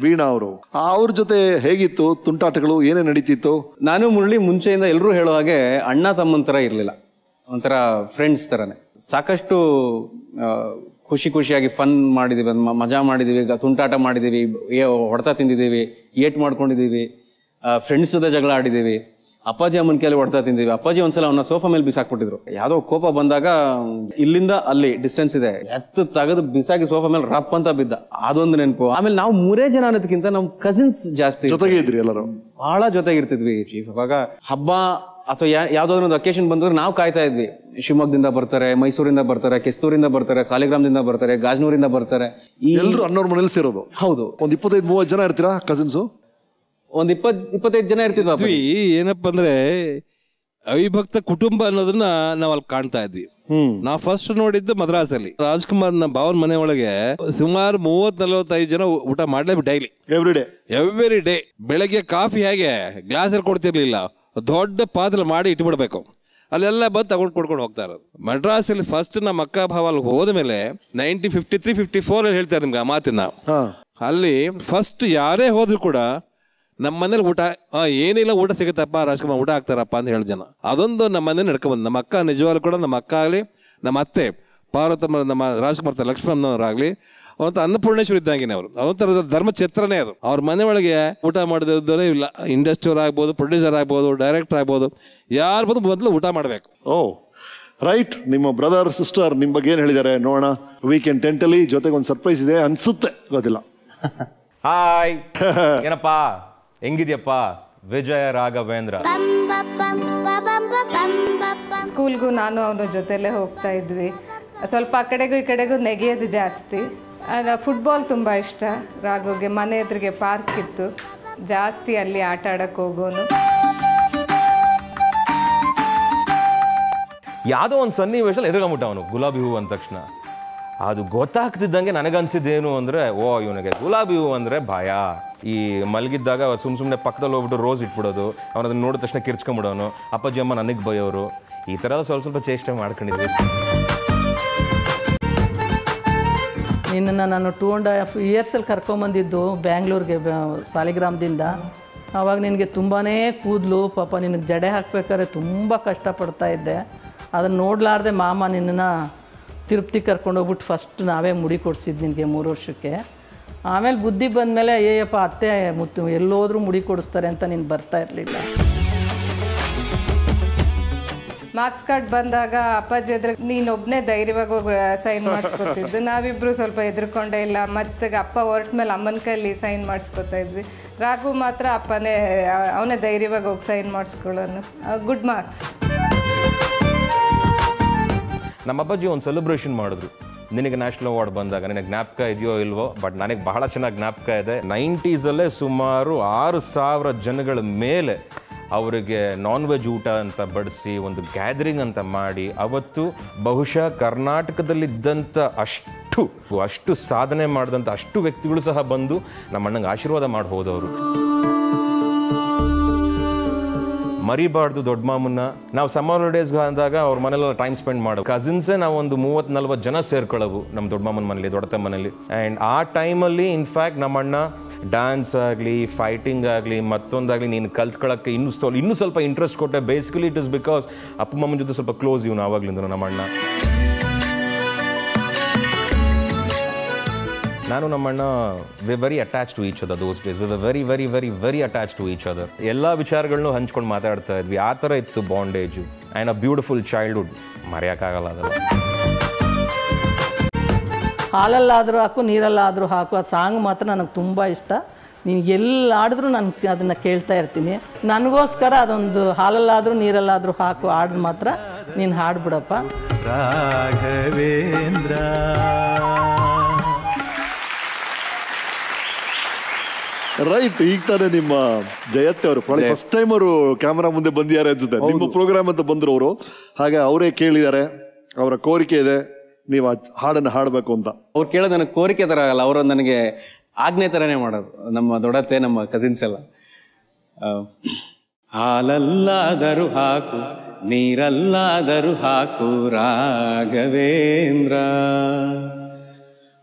ವೀಣಾ ಅವರು, ಅವ್ರ ಜೊತೆ ಹೇಗಿತ್ತು ತುಂಟಾಟಗಳು, ಏನೇ ನಡೀತಿತ್ತು? ನಾನು ಮುರಳಿ ಮುಂಚೆಯಿಂದ ಎಲ್ಲರೂ ಹೇಳೋ ಹಾಗೆ ಅಣ್ಣ ತಮ್ಮನ ಥರ ಇರಲಿಲ್ಲ, ಒಂಥರ ಫ್ರೆಂಡ್ಸ್ ಥರನೇ. ಸಾಕಷ್ಟು ಖುಷಿ ಖುಷಿಯಾಗಿ ಫನ್ ಮಾಡಿದ್ದೀವಿ, ಮಜಾ ಮಾಡಿದ್ದೀವಿ, ತುಂಟಾಟ ಮಾಡಿದ್ದೀವಿ, ಹೊಡೆತ ತಿಂದಿದ್ದೀವಿ, ಏಟ್ ಮಾಡ್ಕೊಂಡಿದ್ದೀವಿ, ಫ್ರೆಂಡ್ಸ್ ಜೊತೆ ಜಗಳ ಆಡಿದ್ದೀವಿ, ಅಪ್ಪಾಜಿ ಅಮ್ಮನ ಕೈಯಲ್ಲಿ ಹೊಡೆತ ತಿಂದಿದ್ದೀವಿ. ಅಪ್ಪಾಜಿ ಒಂದ್ಸಲ ಅವನ್ನ ಸೋಫಾ ಮೇಲೆ ಬಿಸಾಕ್ಬಿಟ್ಟಿದ್ರು, ಯಾವುದೋ ಕೋಪ ಬಂದಾಗ. ಇಲ್ಲಿಂದ ಅಲ್ಲಿ ಡಿಸ್ಟೆನ್ಸ್ ಇದೆ, ಎತ್ತು ತೆಗೆದು ಬಿಸಾಕಿ ಸೋಫಾ ಮೇಲೆ ರಪ್ ಅಂತ ಬಿದ್ದ, ಅದೊಂದು ನೆನಪು. ಆಮೇಲೆ ನಾವು ಮೂರೇ ಜನ ಅನ್ನೋದಕ್ಕಿಂತ ನಮ್ಮ ಕಸಿನ್ಸ್ ಜಾಸ್ತಿ ಜೊತೆಗೆ ಇದ್ರಿ, ಎಲ್ಲರೂ ಬಹಳ ಜೊತೆಗಿರ್ತಿದ್ವಿ ಚೀಫ್. ಅವಾಗ ಹಬ್ಬ ಅಥವಾ ಯಾವ್ದಾದ್ರು ಒಂದು ಅಕೇಶನ್ ಬಂದ್ರೆ ನಾವು ಕಾಯ್ತಾ ಇದ್ವಿ. ಶಿವಮೊಗ್ಗದಿಂದ ಬರ್ತಾರೆ, ಮೈಸೂರಿಂದ ಬರ್ತಾರೆ, ಕಿಸ್ತೂರಿಂದ ಬರ್ತಾರೆ, ಸಾಲಿಗ್ರಾಮದಿಂದ ಬರ್ತಾರೆ, ಗಾಜನೂರಿಂದ ಬರ್ತಾರೆ, ಎಲ್ಲರೂ ಅನ್ನೋರ್ ಮನೇಲಿ ಸೇರೋದು. ಹೌದು, ಒಂದ್ ಇಪ್ಪತ್ತೈದು ಮೂವತ್ತು ಜನ ಇರ್ತೀರಾ ಕಸಿನ್ಸು? ಒಂದ್ ಇಪ್ಪತ್ ಇಪ್ಪತ್ತೈದು ಜನ ಇರ್ತಿದ್ವಿ. ಏನಪ್ಪಾ ಅಂದ್ರೆ ಅವಿಭಕ್ತ ಕುಟುಂಬ ಅನ್ನೋದನ್ನ ನಾವ್ ಅಲ್ಲಿ ಕಾಣ್ತಾ ಇದ್ವಿ. ನಾವ್ ಫಸ್ಟ್ ನೋಡಿದ್ದು ಮದ್ರಾಸಲ್ಲಿ ರಾಜ್ಕುಮಾರ್ ನ ಭಾವನ್ ಮನೆ ಒಳಗೆ ಸುಮಾರು ಮೂವತ್ ನಲವತ್ತೈದು ಜನ ಊಟ ಮಾಡ್ಲೇಬೇಕು daily, every day every day. ಬೆಳಗ್ಗೆ ಕಾಫಿ ಹೇಗೆ ಗ್ಲಾಸ್ ಅಲ್ಲಿ ಕೊಡ್ತಿರ್ಲಿಲ್ಲ, ದೊಡ್ಡ ಪಾತ್ರ ಮಾಡಿ ಇಟ್ಬಿಡ್ಬೇಕು, ಅಲ್ಲೆಲ್ಲ ಬಂದು ತಗೊಂಡು ಕೊಡ್ಕೊಂಡು ಹೋಗ್ತಾ ಇರೋದು. ಮಡ್ರಾಸಲ್ಲಿ ಫಸ್ಟ್ ನಮ್ಮ ಅಕ್ಕ ಭಾವ ಅಲ್ಲಿ ಹೋದ್ಮೇಲೆ nineteen fifty three fifty four ಅಲ್ಲಿ ಹೇಳ್ತಾರೆ ನಿಮ್ಗೆ ಆ ಮಾತಿನ. ಅಲ್ಲಿ ಫಸ್ಟ್ ಯಾರೇ ಹೋದ್ರು ಕೂಡ ನಮ್ಮ ಮನೇಲಿ ಊಟ ಏನಿಲ್ಲ ಊಟ ಸಿಗುತ್ತಪ್ಪ ರಾಜ್ಕುಮಾರ್ ಊಟ ಹಾಕ್ತಾರಪ್ಪ ಅಂತ ಹೇಳಿ ಜನ, ಅದೊಂದು ನಮ್ಮ ಮನೇಲಿ ನಡ್ಕೊಂಡ್ಬಂದು. ನಮ್ಮ ಅಕ್ಕ ನಿಜವಾಗ್ಲೂ ಕೂಡ, ನಮ್ಮ ಅಕ್ಕ ಆಗಲಿ, ನಮ್ಮ ಅತ್ತೆ ಪಾರ್ವತಮ್ಮ, ನಮ್ಮ ರಾಜ್ಕುಮಾರ್ ಲಕ್ಷ್ಮಣವ್ರಾಗಲಿ ಅವಂತ ಅನ್ನಪೂರ್ಣೇಶ್ವರ ಇದ್ದಂಗೆ ಅವರು, ಅವಂತರದ ಧರ್ಮ ಛತ್ರನೇ ಅದು. ಅವ್ರ ಮನೆ ಒಳಗೆ ಊಟ ಮಾಡಿದ್ರೆ ಇಲ್ಲ, ಇಂಡಸ್ಟ್ರಿಯರ್ ಆಗ್ಬೋದು, ಪ್ರೊಡ್ಯೂಸರ್ ಆಗ್ಬೋದು, ಡೈರೆಕ್ಟರ್ ಆಗ್ಬೋದು, ಯಾರು ಬಂದು ಮೊದಲು ಊಟ ಮಾಡಬೇಕು. Oh right. ನಿಮ್ಮ ಬ್ರದರ್ ಸಿಸ್ಟರ್ ನಿಮ್ಮ ಬಗ್ಗೆ ಏನು ಹೇಳಿದ್ದಾರೆ ನೋಡೋಣ. ವೀಕೆಂಡ್ ಟೆಂಟಲ್ಲಿ ಜೊತೆಗೆ ಒಂದು ಸರ್ಪ್ರೈಸ್ ಇದೆ ಅನ್ಸುತ್ತೆ, ಗೊತ್ತಿಲ್ಲ. ಹಾಯ್, ಏನಪ್ಪ ಹೆಂಗಿದ್ಯಪ್ಪ ವಿಜಯ ರಾಘವೇಂದ್ರ? ಸ್ಕೂಲ್ಗೂ ನಾನು ಅವನ ಜೊತೆಲೇ ಹೋಗ್ತಾ ಇದ್ವಿ. ಸ್ವಲ್ಪ ಆ ಕಡೆಗೂ ಈ ಕಡೆಗೂ ನೆಗೆಯೋದು ಜಾಸ್ತಿ. ಫುಟ್ಬಾಲ್ ತುಂಬ ಇಷ್ಟ ರಾಘುಗೆ. ಮನೆ ಹತ್ರಗೆ ಪಾರ್ಕ್ ಇತ್ತು, ಜಾಸ್ತಿ ಅಲ್ಲಿ ಆಟ ಆಡಕ್ಕೆ ಹೋಗೋನು. ಯಾವುದೋ ಒಂದು ಸನ್ನಿವೇಶದಲ್ಲಿ ಎದುರ್ಕೊಂಬಿಟ್ಟ ಅವನು ಗುಲಾಬಿ ಹೂವು ಅಂದ ತಕ್ಷಣ. ಅದು ಗೊತ್ತಾಗ್ತಿದ್ದಂಗೆ ನನಗನ್ಸಿದ್ದೇನು ಅಂದರೆ, ಓ ಇವನಿಗೆ ಗುಲಾಬಿ ಹೂವು ಅಂದರೆ ಭಯ. ಈ ಮಲಗಿದ್ದಾಗ ಸುಮ್ಮ ಸುಮ್ಮನೆ ಪಕ್ಕದಲ್ಲಿ ಹೋಗ್ಬಿಟ್ಟು ರೋಸ್ ಇಟ್ಬಿಡೋದು, ಅವನ ಅದನ್ನು ನೋಡಿದ ತಕ್ಷಣ ಕಿರ್ಚ್ಕೊಂಬಿಡೋನು. ಅಪ್ಪಾಜಿ ಅಮ್ಮ ನನಗೆ ಬೈಯೋರು. ಈ ಥರ ಸ್ವಲ್ಪ ಸ್ವಲ್ಪ ಚೇಷ್ಟೆ ಮಾಡ್ಕೊಂಡಿದ್ವಿ. ನಿನ್ನನ್ನು ನಾನು ಟೂ ಆ್ಯಂಡ್ ಹಾಫ್ ಇಯರ್ಸಲ್ಲಿ ಕರ್ಕೊಂಬಂದಿದ್ದು ಬ್ಯಾಂಗ್ಳೂರಿಗೆ ಸಾಲಿಗ್ರಾಮದಿಂದ. ಆವಾಗ ನಿನಗೆ ತುಂಬಾ ಕೂದಲು, ಪಾಪ ನಿನಗೆ ಜಡೆ ಹಾಕಬೇಕಾದ್ರೆ ತುಂಬ ಕಷ್ಟಪಡ್ತಾ ಇದ್ದೆ. ಅದನ್ನು ನೋಡಲಾರ್ದೆ ಮಾಮ ನಿನ್ನನ್ನು ತಿರುಪ್ತಿ ಕರ್ಕೊಂಡೋಗ್ಬಿಟ್ಟು ಫಸ್ಟ್ ನಾವೇ ಮುಡಿ ಕೊಡಿಸಿದ್ದು ನಿನಗೆ ಮೂರು ವರ್ಷಕ್ಕೆ. ಆಮೇಲೆ ಬುದ್ಧಿ ಬಂದಮೇಲೆ ಏಯಪ್ಪ ಅತ್ತೆ ಮುತ್ತು ಎಲ್ಲೋದ್ರೂ ಮುಡಿ ಕೊಡಿಸ್ತಾರೆ ಅಂತ ನೀನು ಬರ್ತಾ ಇರಲಿಲ್ಲ. ಮಾರ್ಕ್ಸ್ ಕಾರ್ಡ್ ಬಂದಾಗ ಅಪ್ಪಾಜಿ ಹತ್ರ ನೀನೊಬ್ಬನೇ ಧೈರ್ಯವಾಗಿ ಹೋಗಿ ಸೈನ್ ಮಾಡಿಸ್ಕೊತಿದ್ದು. ನಾವಿಬ್ಬರು ಸ್ವಲ್ಪ ಹೆದರ್ಕೊಂಡೇ ಇಲ್ಲ. ಮತ್ತೆ ಅಪ್ಪ ಹೊರಟ ಮೇಲೆ ಅಮ್ಮನ ಕೈಲಿ ಸೈನ್ ಮಾಡಿಸ್ಕೊತಾ ಇದ್ವಿ. ರಾಘು ಮಾತ್ರ ಅಪ್ಪನೇ, ಅವನೇ ಧೈರ್ಯವಾಗಿ ಹೋಗಿ ಸೈನ್ ಮಾಡಿಸ್ಕೊಳ್ಳೋನು. Good marks. ನಮ್ಮ ಅಪ್ಪಾಜಿ ಒಂದು ಸೆಲೆಬ್ರೇಷನ್ ಮಾಡಿದ್ರು, ನಿನಗೆ ನ್ಯಾಷನಲ್ ಅವಾರ್ಡ್ ಬಂದಾಗ. ನಿನಗೆ ಜ್ಞಾಪಕ ಇದೆಯೋ ಇಲ್ವೋ, ಬಟ್ ನನಗೆ ಬಹಳ ಚೆನ್ನಾಗಿ ಜ್ಞಾಪಕ ಇದೆ. ನೈಂಟೀಸಲ್ಲೇ ಸುಮಾರು ಆರು ಸಾವಿರ ಜನಗಳ ಮೇಲೆ ಅವರಿಗೆ ನಾನ್ ವೆಜ್ ಊಟ ಅಂತ ಬಡಿಸಿ ಒಂದು ಗ್ಯಾದರಿಂಗ್ ಅಂತ ಮಾಡಿ, ಅವತ್ತು ಬಹುಶಃ ಕರ್ನಾಟಕದಲ್ಲಿದ್ದಂಥ ಅಷ್ಟು ಅಷ್ಟು ಸಾಧನೆ ಮಾಡಿದಂಥ ಅಷ್ಟು ವ್ಯಕ್ತಿಗಳು ಸಹ ಬಂದು ನಮ್ಮ ಅಣ್ಣಂಗೆ ಆಶೀರ್ವಾದ ಮಾಡಿ ಹೋದವರು. ಮರಿಬಾರ್ದು ದೊಡ್ಡ ಮಾಮನ್ನ. ನಾವು ಸಮ್ಮರ್ ಹಾಲಿಡೇಸ್ಗೆ ಅಂದಾಗ ಅವ್ರ ಮನೇಲೆಲ್ಲ ಟೈಮ್ ಸ್ಪೆಂಡ್ ಮಾಡೋದು. ಕಸಿನ್ಸೇ ನಾವು ಒಂದು ಮೂವತ್ತು ನಲ್ವತ್ತು ಜನ ಸೇರ್ಕೊಳ್ಳೋವು ನಮ್ಮ ದೊಡ್ಡ ಮಾಮನ ಮನೇಲಿ, ದೊಡ್ಡತ ಮನೇಲಿ. ಆ್ಯಂಡ್ ಆ ಟೈಮಲ್ಲಿ ಇನ್ಫ್ಯಾಕ್ಟ್ ನಮ್ಮಣ್ಣ ಡ್ಯಾನ್ಸ್ ಆಗಲಿ, ಫೈಟಿಂಗ್ ಆಗಲಿ, ಮತ್ತೊಂದಾಗಲಿ ನೀನು ಕಲ್ತ್ಕೊಳ್ಳೋಕ್ಕೆ ಇನ್ನೂ ಸ್ವಲ್ಪ ಇನ್ನೂ ಸ್ವಲ್ಪ ಇಂಟ್ರೆಸ್ಟ್ ಕೊಟ್ಟೆ. ಬೇಸಿಕಲಿ ಇಟ್ ಇಸ್ ಬಿಕಾಸ್ ಅಪ್ಪ ಮಮ್ಮನ ಜೊತೆ ಸ್ವಲ್ಪ ಕ್ಲೋಸ್ ಇವನು ಆವಾಗಲಿಂದ ನಮ್ಮಣ್ಣ. ನಾನು ನಮ್ಮಣ್ಣ we very attach to each other those days. We very very very very attach to each other. ಎಲ್ಲ ವಿಚಾರಗಳನ್ನು ಹಂಚ್ಕೊಂಡು ಮಾತಾಡ್ತಾ ಇದ್ವಿ. ಆ ಥರ ಇತ್ತು bondage. And a beautiful childhood, ಮರೆಯೋಕ್ಕಾಗಲ್ಲ ಅದಲ್ಲ. ಹಾಲಲ್ಲಾದರೂ ಹಾಕು, ನೀರಲ್ಲಾದರೂ ಹಾಕು, ಆ ಸಾಂಗ್ ಮಾತ್ರ ನನಗೆ ತುಂಬ ಇಷ್ಟ. ನೀನು ಎಲ್ಲಾಡಿದ್ರೂ ನಾನು ಅದನ್ನು ಕೇಳ್ತಾ ಇರ್ತೀನಿ. ನನಗೋಸ್ಕರ ಅದೊಂದು ಹಾಲಲ್ಲಾದರೂ ನೀರಲ್ಲಾದರೂ ಹಾಕು ಹಾಡು ಮಾತ್ರ ನೀನು ಹಾಡ್ಬಿಡಪ್ಪ. ராகவேந்திரா. ರೈಟ್, ಈಗ ತಾನೇ ನಿಮ್ಮ ಜಯತ್ತೆ ಅವರು ಫಸ್ಟ್ ಟೈಮ್ ಅವರು ಕ್ಯಾಮರಾ ಮುಂದೆ ಬಂದಿದ್ದಾರೆ ಅನ್ಸುತ್ತೆ, ನಿಮ್ಮ ಪ್ರೋಗ್ರಾಮ್ ಅಂತ ಬಂದ್ರು ಅವರು, ಹಾಗೆ ಅವರೇ ಕೇಳಿದ್ದಾರೆ, ಅವರ ಕೋರಿಕೆ ಇದೆ ನೀವು ಹಾಡನ್ನು ಹಾಡಬೇಕು ಅಂತ. ಅವ್ರು ಕೇಳೋದು ನನಗೆ ಕೋರಿಕೆ ಥರ ಆಗಲ್ಲ, ಅವರು ನನಗೆ ಆಜ್ಞೆ ಥರನೇ ಮಾಡೋದು, ನಮ್ಮ ದೊಡ್ಡತ್ತೆ ನಮ್ಮ ಕಸಿನ್ಸ್ ಎಲ್ಲ. ಹಾಲಲ್ಲಾದರೂ ಹಾಕು ನೀರಲ್ಲಾದರೂ ಹಾಕು ರಾಘವೇಂದ್ರ,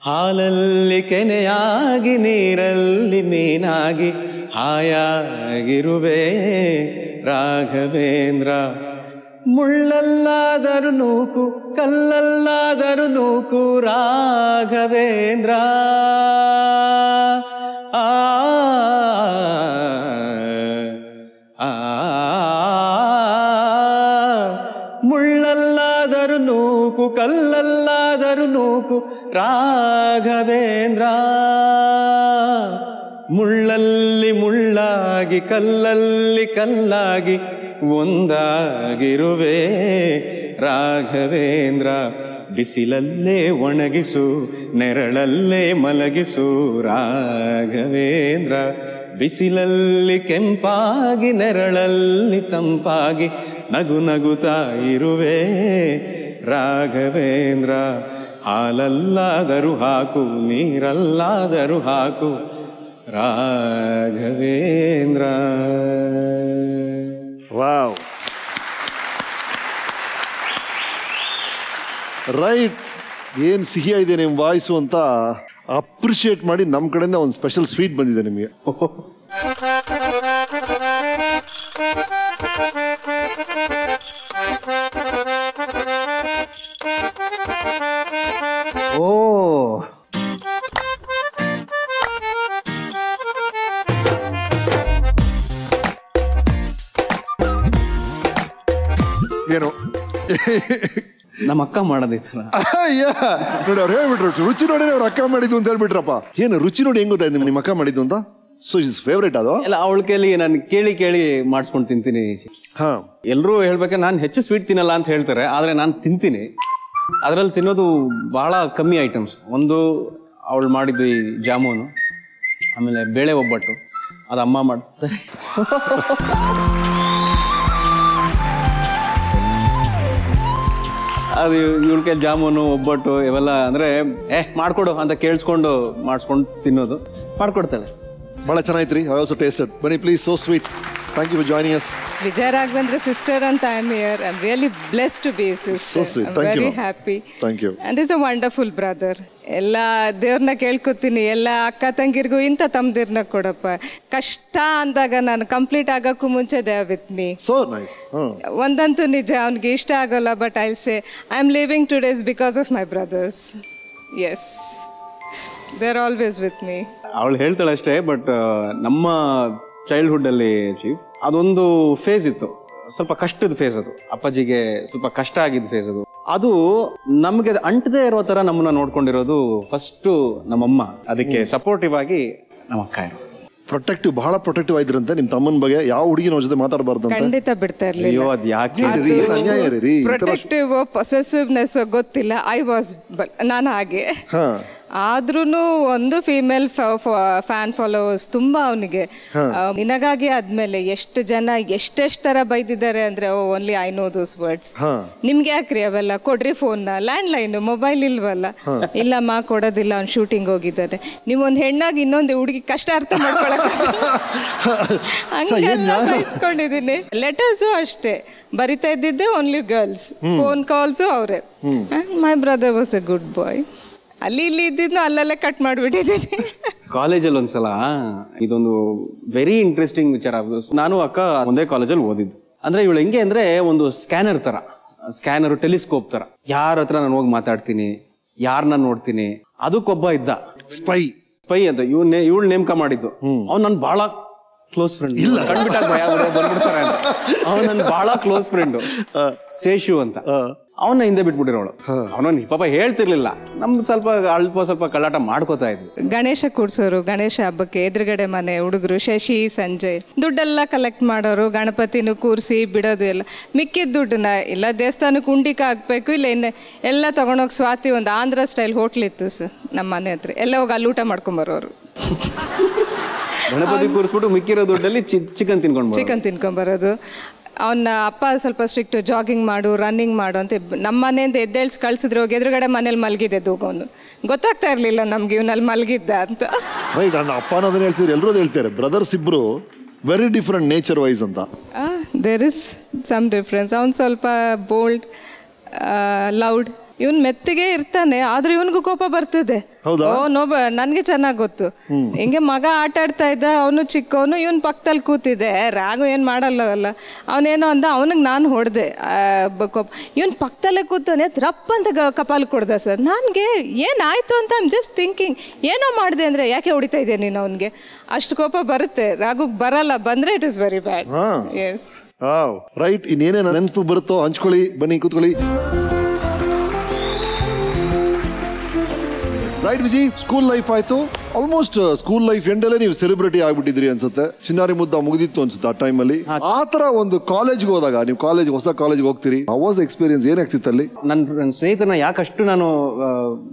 ಹಾಲಲ್ಲಿ ಕೆನೆಯಾಗಿ ನೀರಲ್ಲಿ ಮೀನಾಗಿ ಹಾಯಾಗಿರುವೆ ರಾಘವೇಂದ್ರ, ಮುಳ್ಳಲ್ಲಾದರೂ ನೂಕು ಕಲ್ಲಲ್ಲಾದರೂ ನೂಕು ರಾಘವೇಂದ್ರ, ಆ ಮುಳ್ಳಲ್ಲಾದರೂ ನೂಕು ಕಲ್ಲಲ್ಲಾದರೂ ನೂಕು ರಾಘವೇಂದ್ರ, ಮುಳ್ಳಲ್ಲಿ ಮುಳ್ಳಾಗಿ ಕಲ್ಲಲ್ಲಿ ಕಲ್ಲಾಗಿ ಒಂದಾಗಿರುವೆ ರಾಘವೇಂದ್ರ, ಬಿಸಿಲಲ್ಲೇ ಒಣಗಿಸು ನೆರಳಲ್ಲೇ ಮಲಗಿಸು ರಾಘವೇಂದ್ರ, ಬಿಸಿಲಲ್ಲಿ ಕೆಂಪಾಗಿ ನೆರಳಲ್ಲಿ ತಂಪಾಗಿ ನಗು ನಗುತ್ತಾ ಇರುವೆ ರಾಘವೇಂದ್ರ, ಹಾಲಲ್ಲಾದರೂ ಹಾಕು ನೀರಲ್ಲಾದರೂ ಹಾಕು ರಾಘವೇಂದ್ರ. ವಾವ್, ರೈಟ್, ಏನು ಸಿಹಿಯ ಇದೆ ನಿಮ್ಮ ವಾಯ್ಸು ಅಂತ ಅಪ್ರಿಷಿಯೇಟ್ ಮಾಡಿ ನಮ್ಮ ಕಡೆಯಿಂದ ಒಂದು ಸ್ಪೆಷಲ್ ಸ್ವೀಟ್ ಬಂದಿದೆ ನಿಮಗೆ. ಓ ಏನು ನಮ್ಮ ಅಕ್ಕ ಮಾಡೋದು ಈ ಥರ ನೋಡಿ, ಅವ್ರು ಹೇಳ್ಬಿಟ್ರು ರುಚಿ ನೋಡಿ ಅವ್ರ ಅಕ್ಕ ಮಾಡಿದ್ದು ಅಂತ ಹೇಳ್ಬಿಟ್ರಪ್ಪ. ಏನು ರುಚಿ ನೋಡಿ ಹೆಂಗ್ ಗೊತ್ತಾಯ್ತು ನಿಮ್ಮ ಅಕ್ಕ ಮಾಡಿದ್ದು ಅಂತ? ಸೊ ಇಸ್ ಫೇವ್ರೇಟ್ ಅದು ಎಲ್ಲ ಅವಳ ಕೈಲಿ ನಾನು ಕೇಳಿ ಕೇಳಿ ಮಾಡಿಸ್ಕೊಂಡು ತಿಂತೀನಿ. ಹಾಂ, ಎಲ್ಲರೂ ಹೇಳ್ಬೇಕಾದ್ರೆ ನಾನು ಹೆಚ್ಚು ಸ್ವೀಟ್ ತಿನ್ನಲ್ಲ ಅಂತ ಹೇಳ್ತಾರೆ, ಆದರೆ ನಾನು ತಿಂತೀನಿ. ಅದರಲ್ಲಿ ತಿನ್ನೋದು ಭಾಳ ಕಮ್ಮಿ ಐಟಮ್ಸ್. ಒಂದು ಅವಳು ಮಾಡಿದ್ದು ಈ ಜಾಮೂನು, ಆಮೇಲೆ ಬೇಳೆ ಒಬ್ಬಟ್ಟು, ಅದು ಅಮ್ಮ ಮಾಡ್ತಾರೆ. ಅದು ಇವಳ ಕೈಲಿ ಜಾಮೂನು ಒಬ್ಬಟ್ಟು ಇವೆಲ್ಲ ಅಂದರೆ ಏ ಮಾಡಿಕೊಡು ಅಂತ ಕೇಳಿಸ್ಕೊಂಡು ಮಾಡಿಸ್ಕೊಂಡು ತಿನ್ನೋದು, ಮಾಡಿಕೊಡ್ತಾಳೆ. ಭಾಳ ಚೆನ್ನಾಗಿತ್ತು ರೀ, ಐ ಆಲ್ಸೋ ಟೇಸ್ಟೆಡ್. ಬನ್ನಿ please, so sweet. Thank you for joining us. Vijay Raghavendra sister and I am here. I am really blessed to be his sister. So sweet. I'm Thank very you, happy. Thank you. And he's a wonderful brother. Ella devarna kelkotini, ella akka tangirgu inta tamdirna kodappa. Kashta andaga nanu complete agakku munche they are with me. So nice. Ondantu nija avnige ishta agala, but I'll say I am living today is because of my brothers. Yes. They are always with me. Avlu heltala ashte, but namma childhood ಅಲ್ಲಿ chief ಅದೊಂದು phase ಇತ್ತು, ಸ್ವಲ್ಪ ಕಷ್ಟದ face ಅದು, ಅಪ್ಪಾಜಿಗೆ ಸ್ವಲ್ಪ ಕಷ್ಟ ಆಗಿದ್ದ face ಅದು. ಅದು ನಮಗೆ ಅಂಟದೇ ಇರೋ ತರ ನಮ್ಮನ್ನ ನೋಡ್ಕೊಂಡಿರೋದು ಫಸ್ಟು ನಮ್ಮಮ್ಮ, ಅದಕ್ಕೆ ಸಪೋರ್ಟಿವ್ ಆಗಿ ನಮ್ಮ ಅಕ್ಕ. ಪ್ರೊಟೆಕ್ಟಿವ್, ಬಹಳ ಪ್ರೊಟೆಕ್ಟಿವ್ ಆಗಿದ್ರಂತೆ ನಿಮ್ಮ ತಮ್ಮನ ಬಗ್ಗೆ. ಯಾವ ಹುಡುಗಿನ ಜೊತೆ ಮಾತಾಡಬಾರ್ದು ಅಂತ ಖಂಡಿತ ಬಿಡ್ತಾ ಇರಲಿಲ್ಲ. ಅದು ಯಾಕೆ ಅನ್ಯಾಯ ರೀ, ಪ್ರೊಟೆಕ್ಟಿವ್ ಪೊಸೆಸಿವ್ನೆಸ್ ಗೊತ್ತಿಲ್ಲ, ಐ ವಾಸ್ ನಾನು ಹಾಗೆ. ಆದ್ರೂ ಒಂದು ಫೀಮೇಲ್ ಫ್ಯಾನ್ ಫಾಲೋವರ್ಸ್ ತುಂಬ ಅವನಿಗೆ. ನಿನಗಾಗಿ ಆದ್ಮೇಲೆ ಎಷ್ಟು ಜನ ಎಷ್ಟೆಷ್ಟು ತರ ಬೈದಿದ್ದಾರೆ ಅಂದ್ರೆ, oh only I know those words. ನಿಮ್ಗೆ ಯಾಕ್ರಿ ಅವೆಲ್ಲ, ಕೊಡ್ರಿ ಫೋನ್, ಲ್ಯಾಂಡ್ ಲೈನ್, ಮೊಬೈಲ್ ಇಲ್ವಲ್ಲ? ಇಲ್ಲಮ್ಮ ಕೊಡೋದಿಲ್ಲ, ಅವ್ನು ಶೂಟಿಂಗ್ ಹೋಗಿದ್ದಾನೆ. ನೀವು ಒಂದು ಹೆಣ್ಣಾಗಿ ಇನ್ನೊಂದು ಹುಡುಗಿ ಕಷ್ಟ ಅರ್ಥ ಮಾಡ್ಕೊಳಕ್ ಹಂಗೆಲ್ಲ ಬಯಸ್ಕೊಂಡಿದ್ದೀನಿ. ಲೆಟರ್ಸು ಅಷ್ಟೇ ಬರಿತಾ ಇದ್ದಿದ್ದೆ ಓನ್ಲಿ ಗರ್ಲ್ಸ್, ಫೋನ್ ಕಾಲ್ಸು ಅವರೇ. My brother was a good boy. ಅಲ್ಲಿ ಇಲ್ಲಿ ಇದ್ದಿದ್ದು ಅಲ್ಲೆಲ್ಲ ಕಟ್ ಮಾಡಿಬಿಟ್ಟಿದ್ದೀನಿ. ಕಾಲೇಜಲ್ಲಿ ಒಂದ್ಸಲ ಇದೊಂದು ವೆರಿ ಇಂಟ್ರೆಸ್ಟಿಂಗ್ ವಿಚಾರ. ನಾನು ಅಕ್ಕ ಒಂದೇ ಕಾಲೇಜಲ್ಲಿ ಓದಿದ್ದು. ಅಂದರೆ ಇವಳು ಹೆಂಗೆ ಅಂದರೆ ಒಂದು ಸ್ಕ್ಯಾನರ್ ಥರ, ಸ್ಕ್ಯಾನರು ಟೆಲಿಸ್ಕೋಪ್ ಥರ. ಯಾರ ಹತ್ರ ನಾನು ಹೋಗಿ ಮಾತಾಡ್ತೀನಿ, ಯಾರನ್ನ ನೋಡ್ತೀನಿ. ಅದಕ್ಕೊಬ್ಬ ಇದ್ದ ಸ್ಪೈ, ಸ್ಪೈ ಅಂತ ಇವ್ ಇವಳು ನೇಮಕ ಮಾಡಿದ್ದು. ಅವ್ನು ನಾನು ಭಾಳ ಕ್ಲೋಸ್ ಫ್ರೆಂಡ್, ಇಲ್ಲ ಕಂಡ್ಬಿಟ್ಟಾಗ ಬಂದ್ಬಿಡ್ತಾರೆ, ಅವ್ನು ನನ್ನ ಭಾಳ ಕ್ಲೋಸ್ ಫ್ರೆಂಡು, ಶೇಷು ಅಂತ. ಅವನ್ನ ಹಿಂದೆ ಬಿಟ್ಬಿಟ್ಟಿರೋಳು. ಅವನೊಂದು ಪಾಪ ಹೇಳ್ತಿರ್ಲಿಲ್ಲ, ನಮ್ದು ಸ್ವಲ್ಪ ಅಲ್ಪ ಸ್ವಲ್ಪ ಕಳ್ಳಾಟ ಮಾಡ್ಕೋತಾ ಇದ್ವಿ. ಗಣೇಶ ಕೂಡ್ಸೋರು, ಗಣೇಶ ಹಬ್ಬಕ್ಕೆ ಎದುರುಗಡೆ ಮನೆ ಹುಡುಗರು ಶಶಿ ಸಂಜಯ್ ದುಡ್ಡೆಲ್ಲ ಕಲೆಕ್ಟ್ ಮಾಡೋರು, ಗಣಪತಿನೂ ಕೂರಿಸಿ ಬಿಡೋದು. ಎಲ್ಲ ಮಿಕ್ಕಿದ ದುಡ್ಡನ್ನ ಎಲ್ಲ ದೇವಸ್ಥಾನಕ್ಕೆ ಉಂಡಿಕ ಹಾಕ್ಬೇಕು, ಇಲ್ಲ ಇನ್ನು ಎಲ್ಲ ತಗೊಂಡೋಗಿ ಸ್ವಾತಿ ಒಂದು ಆಂಧ್ರ ಸ್ಟೈಲ್ ಹೋಟ್ಲ್ ಇತ್ತು ಸರ್ ನಮ್ಮ ಮನೆ ಹತ್ರ, ಎಲ್ಲ ಹೋಗಿ ಅಲ್ಲಿ ಊಟ ಮಾಡ್ಕೊಂಬರೋರು. ಗಣಪತಿ ಕೂರಿಸ್ಬಿಟ್ಟು ಮಿಕ್ಕಿರೋ ದುಡ್ಡಲ್ಲಿ ಚಿಕನ್ ತಿನ್ಕೊಂಡು ಚಿಕನ್ ತಿನ್ಕೊಂಬರೋದು. ಅವನ ಅಪ್ಪ ಸ್ವಲ್ಪ ಸ್ಟ್ರಿಕ್ಟ್, ಜಾಗಿಂಗ್ ಮಾಡು ರನ್ನಿಂಗ್ ಮಾಡು ಅಂತ. ನಮ್ಮ ಮನೆಯಿಂದ ಎದ್ದೇಳ್ಸಿ ಕಳ್ಸಿದ್ರೆ ಹೋಗಿ ಎದುರುಗಡೆ ಮನೇಲಿ ಮಲಗಿದೆ ದೂಗೋನು, ಗೊತ್ತಾಗ್ತಾ ಇರಲಿಲ್ಲ ನಮ್ಗೆ ಇವನಲ್ಲಿ ಮಲಗಿದ್ದ ಅಂತ. ರೈಟ್, ನನ್ನ ಅಪ್ಪ ಅನ್ನೋದನ್ನ ಹೇಳ್ತಿದ್ರು, ಎಲ್ಲರೂ ಹೇಳ್ತಾರೆ ಬ್ರದರ್ಸ್ ಇಬ್ರು ವೆರಿ ಡಿಫ್ರೆಂಟ್ ನೇಚರ್ ವೈಸ್ ಅಂತ. There is some difference. ಅವ್ನು ಸ್ವಲ್ಪ ಬೋಲ್ಡ್ ಲೌಡ್, ಇವನ್ ಮೆತ್ತಿಗೆ ಇರ್ತಾನೆ, ಆದ್ರೆ ಇವನ್ಗೂ ಕೋಪ ಬರ್ತದೆ. ಓ ನೋಬ ನನ್ಗೆ ಚೆನ್ನಾಗ್ ಗೊತ್ತು, ಹಿಂಗೆ ಮಗ ಆಟ ಆಡ್ತಾ ಇದ್ದ, ಅವನು ಚಿಕ್ಕವನು, ಇವನ್ ಪಕ್ಕದಲ್ಲಿ ಕೂತಿದೆ. ರಾಗು ಏನ್ ಮಾಡಲ್ಲವಲ್ಲ, ಅವನೇನೋ ಅಂದ, ಅವನಿಗೆ ನಾನು ಹೊಡೆದೆ ಕೋಪ. ಇವನ್ ಪಕ್ಕದಲ್ಲೇ ಕೂತಾನೆ, ರಪ್ಪ ಅಂತ ಕಪಾಲ್ ಕೊಡ್ದ ಸರ್. ನನ್ಗೆ ಏನಾಯ್ತು ಅಂತ ಐಮ್ ಜಸ್ಟ್ ಥಿಂಕಿಂಗ್, ಏನೋ ಮಾಡಿದೆ ಅಂದ್ರೆ ಯಾಕೆ ಹೊಡಿತಾ ಇದ್ದೆ ನೀನು ಅವನ್ಗೆ, ಅಷ್ಟು ಕೋಪ ಬರುತ್ತೆ. ರಾಗುಗ್ ಬರಲ್ಲ, ಬಂದ್ರೆ it is very bad. Yes right. ಇನ್ನೇನೇನು ನೆನಪು ಬರುತ್ತೋ ಹಂಚ್ಕೊಳ್ಳಿ, ಬನ್ನಿ ಕೂತ್ಕೊಳ್ಳಿ. ರೈಟ್ ವಿಜಿ, ಸ್ಕೂಲ್ ಲೈಫ್ ಆಯ್ತು, ಆಲ್ಮೋಸ್ಟ್ ಸ್ಕೂಲ್ ಲೈಫ್ ಎಂಡಲ್ಲೇ ನೀವು ಸೆಲೆಬ್ರಿಟಿ ಆಗ್ಬಿಟ್ಟಿದ್ರಿ ಅನ್ಸುತ್ತೆ. ಚಿನ್ನಾರಿ ಮುದ್ದು ಮುಗಿದಿತ್ತು ಅನ್ಸುತ್ತೆ ಆ ಟೈಮ್ ಅಲ್ಲಿ. ಆತರ ಒಂದು ಕಾಲೇಜ್ಗೆ ಹೋದಾಗ, ನೀವು ಕಾಲೇಜ್ ಹೊಸ ಕಾಲೇಜ್ಗೆ ಹೋಗ್ತೀರಿ, ಅವಾಸ್ ಎಕ್ಸ್ಪೀರಿಯನ್ಸ್ ಏನಾಗ್ತಿತ್ತು ಅಲ್ಲಿ? ನನ್ನ ಸ್ನೇಹಿತರನ್ನ ಯಾಕಷ್ಟು ನಾನು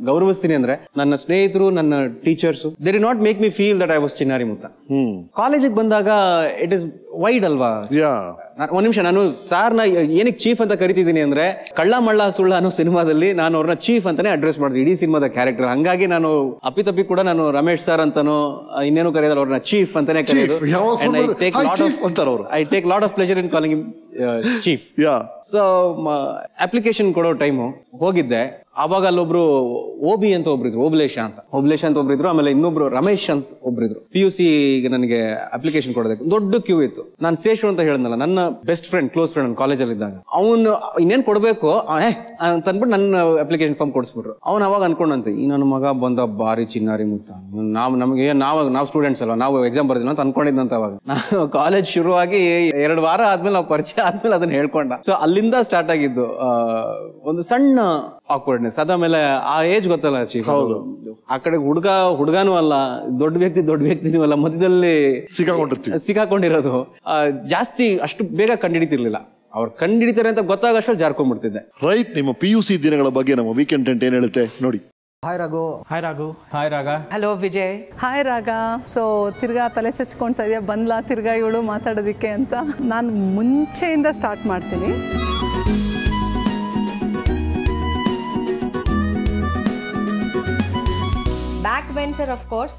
ಗೌರವಿಸ್ತೀನಿ ಅಂದ್ರೆ, ನನ್ನ ಸ್ನೇಹಿತರು ನನ್ನ teachers, they did not make me feel that I was Chinnari Mutha. ಕಾಲೇಜಿಗೆ ಬಂದಾಗ ಇಟ್ ಇಸ್ ವೈಡ್ ಅಲ್ವಾ. ಒಂದ್ ನಿಮಿಷ, ನಾನು ಸಾರ್ನ ಏನಕ್ಕೆ ಚೀಫ್ ಅಂತ ಕರಿತಿದ್ದೀನಿ ಅಂದ್ರೆ, ಕಳ್ಳ ಮಳ್ಳ ಸುಳ್ಳ ಅನ್ನೋ ಸಿನಿಮಾದಲ್ಲಿ ನಾನು ಅವ್ರನ್ನ ಚೀಫ್ ಅಂತಾನೆ ಅಡ್ರೆಸ್ ಮಾಡಿದೆ ಇಡೀ ಸಿನಿಮಾದ ಕ್ಯಾರೆಕ್ಟರ್. ಹಂಗಾಗಿ ನಾನು ಅಪ್ಪಿತಪ್ಪಿ ಕೂಡ ನಾನು ರಮೇಶ್ ಸರ್ ಅಂತಾನೋ ಇನ್ನೇನು ಕರೆಯೋದಲ್ಲ, ಅವ್ರನ್ನ ಚೀಫ್ ಅಂತಾನೆ ಕರೆಯೋದು. I take lot of pleasure in calling him chief. So application ಕೊಡೋ ಟೈಮು ಹೋಗಿದ್ದೆ, ಅವಾಗ ಅಲ್ಲೊಬ್ರು ಓಬಿ ಅಂತ ಒಬ್ರಿದ್ರು, ಓಬಲೇಶ ಅಂತ ಓಬಲೇಶ ಅಂತ ಒಬ್ರಿದ್ರು, ಆಮೇಲೆ ಇನ್ನೊಬ್ರು ರಮೇಶ್ ಅಂತ ಒಬ್ರಿದ್ರು. ಪಿ ಯು ಸಿ ನನಗೆ ಅಪ್ಲಿಕೇಶನ್ ಕೊಡೋದಕ್ಕೆ ದೊಡ್ಡ ಕ್ಯೂ ಇತ್ತು. ನಾನು ಶೇಷು ಅಂತ ಹೇಳಿದ್ನಲ್ಲ, ನನ್ನ ಬೆಸ್ಟ್ ಫ್ರೆಂಡ್, ಕ್ಲೋಸ್ ಫ್ರೆಂಡ್, ಕಾಲೇಜಲ್ಲಿ ಇದ್ದಾಗ, ಅವನು ಇನ್ನೇನ್ ಕೊಡ್ಬೇಕು ಅಂತ ಅನ್ಬಿಟ್ಟು ನನ್ನ ಅಪ್ಲಿಕೇಶನ್ ಫಾರ್ಮ್ ಕೊಡಿಸ್ಬಿಟ್ರು. ಅವ್ನು ಅವಾಗ ಅನ್ಕೊಂಡಂತೆ, ಈ ನನ್ನ ಮಗ ಬಂದ ಬಾರಿ ಚಿನ್ನಾರಿ ಮುತ್ತ, ನಾವು ನಮಗೆ ನಾವು ನಾವು ಸ್ಟೂಡೆಂಟ್ಸ್ ಅಲ್ವಾ, ನಾವು ಎಕ್ಸಾಮ್ ಬರ್ದಿಲ್ಲ ಅಂತ ಅನ್ಕೊಂಡಿದ್ದಂತ. ಅವಾಗ ನಾನು ಕಾಲೇಜ್ ಶುರುವಾಗಿ ಎರಡು ವಾರ ಆದ್ಮೇಲೆ, ನಾವು ಪರಿಚಯ ಆದ್ಮೇಲೆ ಅದನ್ನ ಹೇಳ್ಕೊಂಡ. ಸೊ ಅಲ್ಲಿಂದ ಸ್ಟಾರ್ಟ್ ಆಗಿದ್ದು ಒಂದು ಸಣ್ಣ ಆಕ್ವರ್ಡ್ನೆಸ್. ಅದಾದ್ಮೇಲೆ ಆ ಏಜ್ ಗೊತ್ತಲ್ಲ ಚೀಫ್, ಆ ಕಡೆ ಹುಡುಗ ಹುಡುಗಾನು ಅಲ್ಲ, ದೊಡ್ಡ ವ್ಯಕ್ತಿ ದೊಡ್ಡ ವ್ಯಕ್ತಿನೂ ಅಲ್ಲ, ಮಧ್ಯದಲ್ಲಿ ಸಿಕ್ಕಾಕೊಂಡಿರೋದು. ಜಾಸ್ತಿ ಅಷ್ಟು ಬೇಗ ಕಂಡಿಡಿತಿರ್ಲಿಲ್ಲ, ಅವ್ರು ಕಂಡಿಡಿತಾರೆ ಅಂತ ಗೊತ್ತಾಗಷ್ಟು ಜಾರ್ಕೊಂಡ್ಬಿಡ್ತಿದ್ದೆ. ರೈಟ್, ನಿಮ್ಮ ಪಿ ಯು ಸಿ ದಿನಗಳ ಬಗ್ಗೆ ನಮ್ಮ ವೀಕೆಂಡ್ ಟೆಂಟ್ ಏನ್ ಹೇಳುತ್ತೆ ನೋಡಿ. Hi Raghu. Hi Raghu. Hi Raga. Hello Vijay. Hi Raga. So ತಿರ್ಗಾ ತಲೆ ಚಚ್ಕೊಳ್ತಾ ಇದೆಯಾ, ಬಂದ್ಲಾ ತಿರ್ಗಾ ಇವಳು ಮಾತಾಡೋದಿಕ್ಕೆ ಅಂತ. ನಾನು ಮುಂಚೆಯಿಂದ ಸ್ಟಾರ್ಟ್ ಮಾಡ್ತೀನಿ. Back bencher of course,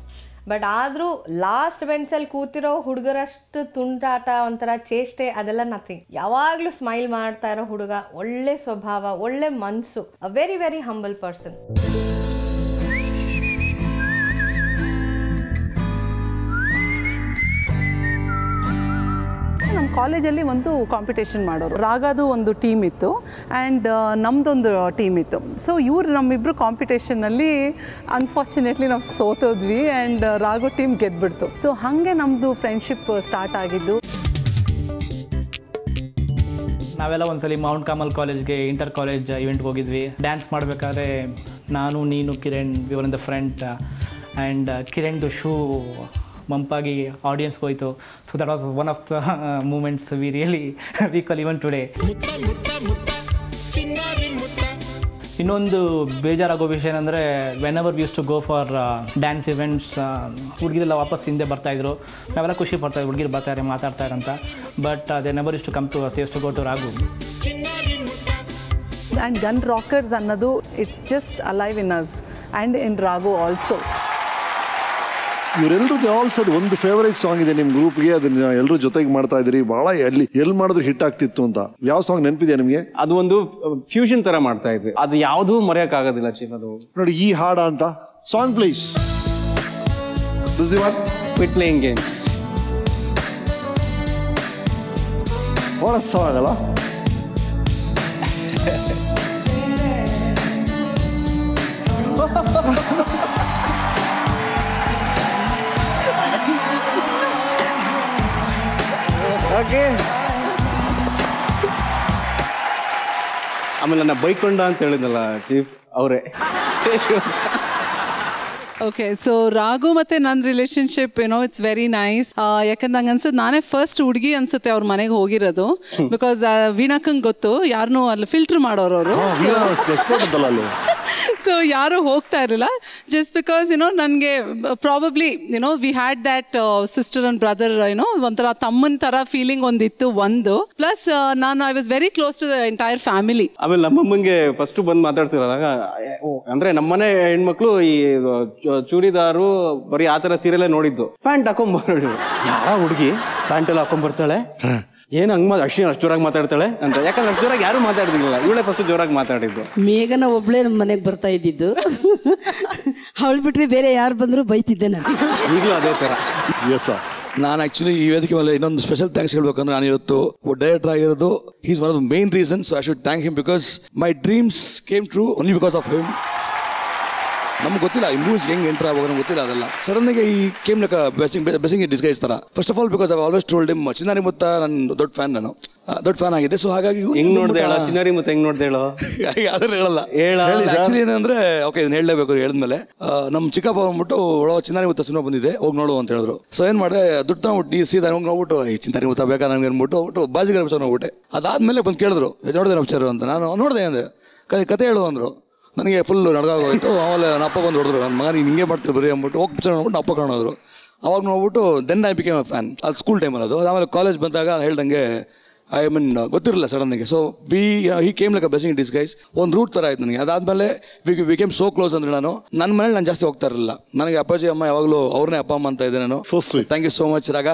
but ಆದರೂ ಲಾಸ್ಟ್ ಬೆಂಚಲ್ಲಿ ಕೂತಿರೋ ಹುಡುಗರಷ್ಟು ತುಂಟಾಟ, ಒಂಥರ ಚೇಷ್ಟೆ, ಅದೆಲ್ಲ ನಥಿಂಗ್. ಯಾವಾಗಲೂ ಸ್ಮೈಲ್ ಮಾಡ್ತಾ ಇರೋ ಹುಡುಗ, ಒಳ್ಳೆ ಸ್ವಭಾವ, ಒಳ್ಳೆ ಮನಸ್ಸು, a very very humble person. ನಮ್ಮ ಕಾಲೇಜಲ್ಲಿ ಒಂದು ಕಾಂಪಿಟೇಷನ್ ಮಾಡೋರು, ರಾಗದು ಒಂದು ಟೀಮ್ ಇತ್ತು ಆ್ಯಂಡ್ ನಮ್ಮದೊಂದು ಟೀಮ್ ಇತ್ತು. ಸೊ ಇವರು ನಮ್ಮಿಬ್ಬರು ಕಾಂಪಿಟೇಷನಲ್ಲಿ ಅನ್ಫಾರ್ಚುನೇಟ್ಲಿ ನಾವು ಸೋತೋದ್ವಿ ಆ್ಯಂಡ್ ರಾಗೋ ಟೀಮ್ ಗೆದ್ಬಿಡ್ತು. ಸೊ ಹಾಗೆ ನಮ್ಮದು ಫ್ರೆಂಡ್ಶಿಪ್ ಸ್ಟಾರ್ಟ್ ಆಗಿದ್ದು. ನಾವೆಲ್ಲ ಒಂದ್ಸಲಿ ಮೌಂಟ್ ಕಾಮಲ್ ಕಾಲೇಜ್ಗೆ ಇಂಟರ್ ಕಾಲೇಜ್ ಇವೆಂಟ್ಗೆ ಹೋಗಿದ್ವಿ. ಡ್ಯಾನ್ಸ್ ಮಾಡಬೇಕಾದ್ರೆ ನಾನು, ನೀನು, Kiran, we were in the front and ಕಿರಣ್ದು ಶೂ ಮಂಪಾಗಿ ಆಡಿಯನ್ಸ್ಗೆ ಹೋಯಿತು. So that was one of the moments we really ವೀಕಲ್ ಇವನ್ ಟುಡೇ. ಇನ್ನೊಂದು ಬೇಜಾರಾಗೋ ವಿಷಯ ಏನಂದರೆ, whenever we use to go for dance events, ಹುಡುಗಿರೆಲ್ಲ ವಾಪಸ್ ಹಿಂದೆ ಬರ್ತಾಯಿದ್ರು. ನಾವೆಲ್ಲ ಖುಷಿ ಪಡ್ತಾಯಿದ್ರು, ಹುಡುಗಿರು ಬರ್ತಾರೆ ಮಾತಾಡ್ತಾರೆ ಅಂತ. But they never used to come to us, used to go to Raghu. And gun Rockers ಅನ್ನೋದು it's just alive in us and in Raghu also. ಇವರೆಲ್ಲರೂ ಆಲ್ಸೋ ಒಂದು ಫೇವರೇಟ್ ಸಾಂಗ್ ಇದೆ ನಿಮ್ಮ ಗ್ರೂಪ್ಗೆ, ಅದನ್ನ ಎಲ್ಲರೂ ಜೊತೆಗೆ ಮಾಡ್ತಾ ಇದ್ರಿ. ಬಹಳ ಎಲ್ಲಿ ಎಲ್ಲಿ ಮಾಡಿದ್ರು ಹಿಟ್ ಆಗ್ತಿತ್ತು ಅಂತ ಯಾವ ಸಾಂಗ್ ನೆನಪಿದೆ ನಿಮಗೆ? ಅದು ಒಂದು ಫ್ಯೂಷನ್ ತರ ಮಾಡ್ತಾ ಇದ್ವಿ, ಅದು ಯಾವುದೂ ಮರೆಯಕ್ ಆಗೋದಿಲ್ಲ ಚೀಫ್. ಅದು ನೋಡಿ ಈ ಹಾಡ ಅಂತ song please. This the what quit playing games. ಬಹಳ ಸಾಂಗ್ ಅಲ್ಲ, ಓಕೆ. ಆಮೇಲೆ ನಾನು ಬೈಕೊಂಡ ಅಂತ ಹೇಳಿದ್ನಲ್ಲ ಚೀಫ್ ಅವರೇ. ಓಕೆ, ಸೊ ರಾಘು ಮತ್ತು ನನ್ನ ರಿಲೇಷನ್ಶಿಪ್ ಏನೋ ಇಟ್ಸ್ ವೆರಿ ನೈಸ್. ಯಾಕಂದ್ರೆ ನಂಗೆ ಅನ್ಸುತ್ತೆ ನಾನೇ ಫಸ್ಟ್ ಹುಡುಗಿ ಅನ್ಸುತ್ತೆ ಅವ್ರ ಮನೆಗೆ ಹೋಗಿರೋದು, ಬಿಕಾಸ್ ವೀಣಾಕಂಗೆ ಗೊತ್ತು ಯಾರನ್ನೂ ಅಲ್ಲಿ ಫಿಲ್ಟರ್ ಮಾಡೋರು ಅವರು. ಸೊ ಯಾರೂ ಹೋಗ್ತಾ ಇರಲಿಲ್ಲ ಜಸ್ಟ್ ಬಿಕಾಸ್ ಏನೋ ನನಗೆ ಪ್ರಾಬಬ್ಲಿ ಏನೋ we had that sister and brother ಏನೋ ಒಂಥರ ತಮ್ಮನ ಥರ ಫೀಲಿಂಗ್ ಒಂದಿತ್ತು ಒಂದು. ಪ್ಲಸ್ ನಾನು I was very close to the entire family. ಆಮೇಲೆ ನಮ್ಮಮ್ಮಂಗೆ ಫಸ್ಟು ಬಂದು ಮಾತಾಡ್ಸಿರಲ್ಲ, ಅಂದರೆ ನಮ್ಮನೆ ಹೆಣ್ಮಕ್ಳು ಈ ಚೂಡಿದಾರು ಬರೀ ಆ ಥರ ಸೀರೆಲ್ಲೇ ನೋಡಿದ್ದು, ಪ್ಯಾಂಟ್ ಹಾಕೊಂಡ್ಬರೋದು ಯಾರ ಹುಡುಗಿ ಪ್ಯಾಂಟೆಲ್ಲ ಹಾಕೊಂಡ್ಬರ್ತಾಳೆ, ಏನು ಹಂಗೆ ಮಾತು ಅಶ್ವಿನಿ ಅಷ್ಟು ಜೋರಾಗಿ ಮಾತಾಡ್ತಾಳೆ ಅಂತ. ಯಾಕಂದ್ರೆ ಅಷ್ಟು ಜೋರಾಗಿ ಯಾರು ಮಾತಾಡ್ತಿರ್ಲಿಲ್ಲ, ಇವಳೇ ಫಸ್ಟ್ ಜೋರಾಗಿ ಮಾತಾಡಿದ್ದು. ಮೇಘನ ಒಬ್ಬಳೇ ನಮ್ಮ ಮನೆಗೆ ಬರ್ತಾ ಇದ್ದಿದ್ದು, ಅವಳು ಬಿಟ್ಟರೆ ಬೇರೆ ಯಾರು ಬಂದರೂ ಬೈತಿದ್ದೆ ನಾನು. ಈಗಲೂ ಅದೇ ಥರ. ಎಸ್ ಸರ್, ನಾನು ಆ್ಯಕ್ಚುಲಿ ಈ ವೇದಿಕೆ ಮೇಲೆ ಇನ್ನೊಂದು ಸ್ಪೆಷಲ್ ಥ್ಯಾಂಕ್ಸ್ ಹೇಳ್ಬೇಕಂದ್ರೆ ನಾನು ಇವತ್ತು ಡೈರೆಕ್ಟರ್ ಆಗಿರೋದು he's one of the main reason. So I should thank him because my dreams came true only because of him. ನಮ್ಗೆ ಗೊತ್ತಿಲ್ಲ ಈ ಮೂವೀಸ್ ಹೆಂಗೆ ಎಂಟರ್ ಆಗುವಾಗ ನಮ್ಗೆ ಗೊತ್ತಿಲ್ಲ ಅದೆಲ್ಲ. ಸಡನ್ನಾಗಿ ಈ came like blessing blessing in disguise ತರ. First of all because I always told him Chinnari Mutha ನನ್ನ ದೊಡ್ಡ ಫ್ಯಾನ್, ನಾನು ದೊಡ್ಡ ಫ್ಯಾನ್ ಆಗಿದೆ. ಸೊ ಹಾಗಾಗಿ ಹೆಂಗ್ ನೋಡ್ದೆ ಹೇಳ ಚಿನ್ನಾರಿ ಮುತ್ತ ಹೆಂಗ್ ನೋಡ್ದೆ ಹೇಳೋ ಯಾವ್ದಾರು ಹೇಳಲ್ಲ. ಆಕ್ಚುಲಿ ಏನಂದ್ರೆ ಓಕೆ ಇದನ್ನ ಹೇಳಲೇಬೇಕು. ಹೇಳಿದ್ಮೇಲೆ ನಮ್ಮ ಚಿಕ್ಕಪ್ಪ ಬಂದ್ಬಿಟ್ಟು ಒಳ ಚಿನ್ನಾರಿ ಮುತ್ತ ಸಿನಿಮಾ ಬಂದಿದೆ ಹೋಗಿ ನೋಡು ಅಂತ ಹೇಳಿದ್ರು. ಸೊ ಏನ್ ಮಾಡಿದೆ ದುಡ್ಡು ತಗೊಂಡ್ಬಿಟ್ಟು ಡಿ ಸೀದಾ ಹೋಗಿ ನೋಡ್ಬಿಟ್ಟು ಈ ಚಿನ್ನಾರಿ ಮುತ್ತ ಬೇಕಾ ನನಗೆ ಅಂದ್ಬಿಟ್ಟು ಹೋಗ್ಬಿಟ್ಟು ಬಾಜಿಗರ ಪಿಕ್ಚರ್ ನೋಡ್ಬಿಟ್ಟೆ. ಅದಾದ್ಮೇಲೆ ಬಂದು ಕೇಳಿದ್ರು ನೋಡಿದೆ ನಮ್ಮ ಪಿಕ್ಚರ್ ಅಂತ. ನಾನು ನೋಡಿದೆ ಅಂದರೆ ಕತೆ ಹೇಳು ಅಂದರು. ನನಗೆ ಫುಲ್ ನಡಗಾಗೋಯ್ತು. ಆಮೇಲೆ ನನ್ನ ಅಪ್ಪ ಬಂದು ಹೊಡೆದ್ರು ನನ್ನ ಮಗನಿಗೆ ಹಿಂಗೆ ಮಾಡ್ತೀವಿ ಬರೀ ಅಂದ್ಬಿಟ್ಟು ಹೋಗಿ ಪಿಕ್ಚರ್ ನೋಡ್ಬಿಟ್ಟು ಅಪ್ಪ ಕಾಣೋದ್ರು. ಅವಾಗ ನೋಡ್ಬಿಟ್ಟು then I became a fan. ಅದು ಸ್ಕೂಲ್ ಟೈಮಲ್ಲಿ ಅದು. ಆಮೇಲೆ ಕಾಲೇಜ್ ಬಂದಾಗ ನಾನು ಹೇಳ್ದಂಗೆ ಐ ಮೀನ್ ಗೊತ್ತಿರಲಿಲ್ಲ ಸಡನ್ನಾಗಿ. So we he came like a blessing in disguise. ಒಂದು ರೂಟ್ ಥರ ಆಯ್ತು ನನಗೆ. ಅದಾದಮೇಲೆ we we came so close. ಅಂದರೆ ನಾನು ನನ್ನ ಮನೇಲಿ ನಾನು ಜಾಸ್ತಿ ಹೋಗ್ತಾ ಇರಲಿಲ್ಲ. ನನಗೆ ಅಪ್ಪಾಜಿ ಅಮ್ಮ ಯಾವಾಗಲೂ ಅವ್ರನ್ನೇ ಅಪ್ಪ ಅಮ್ಮ ಅಂತ ಇದ್ದೆ ನಾನು. So thank you so much Raga,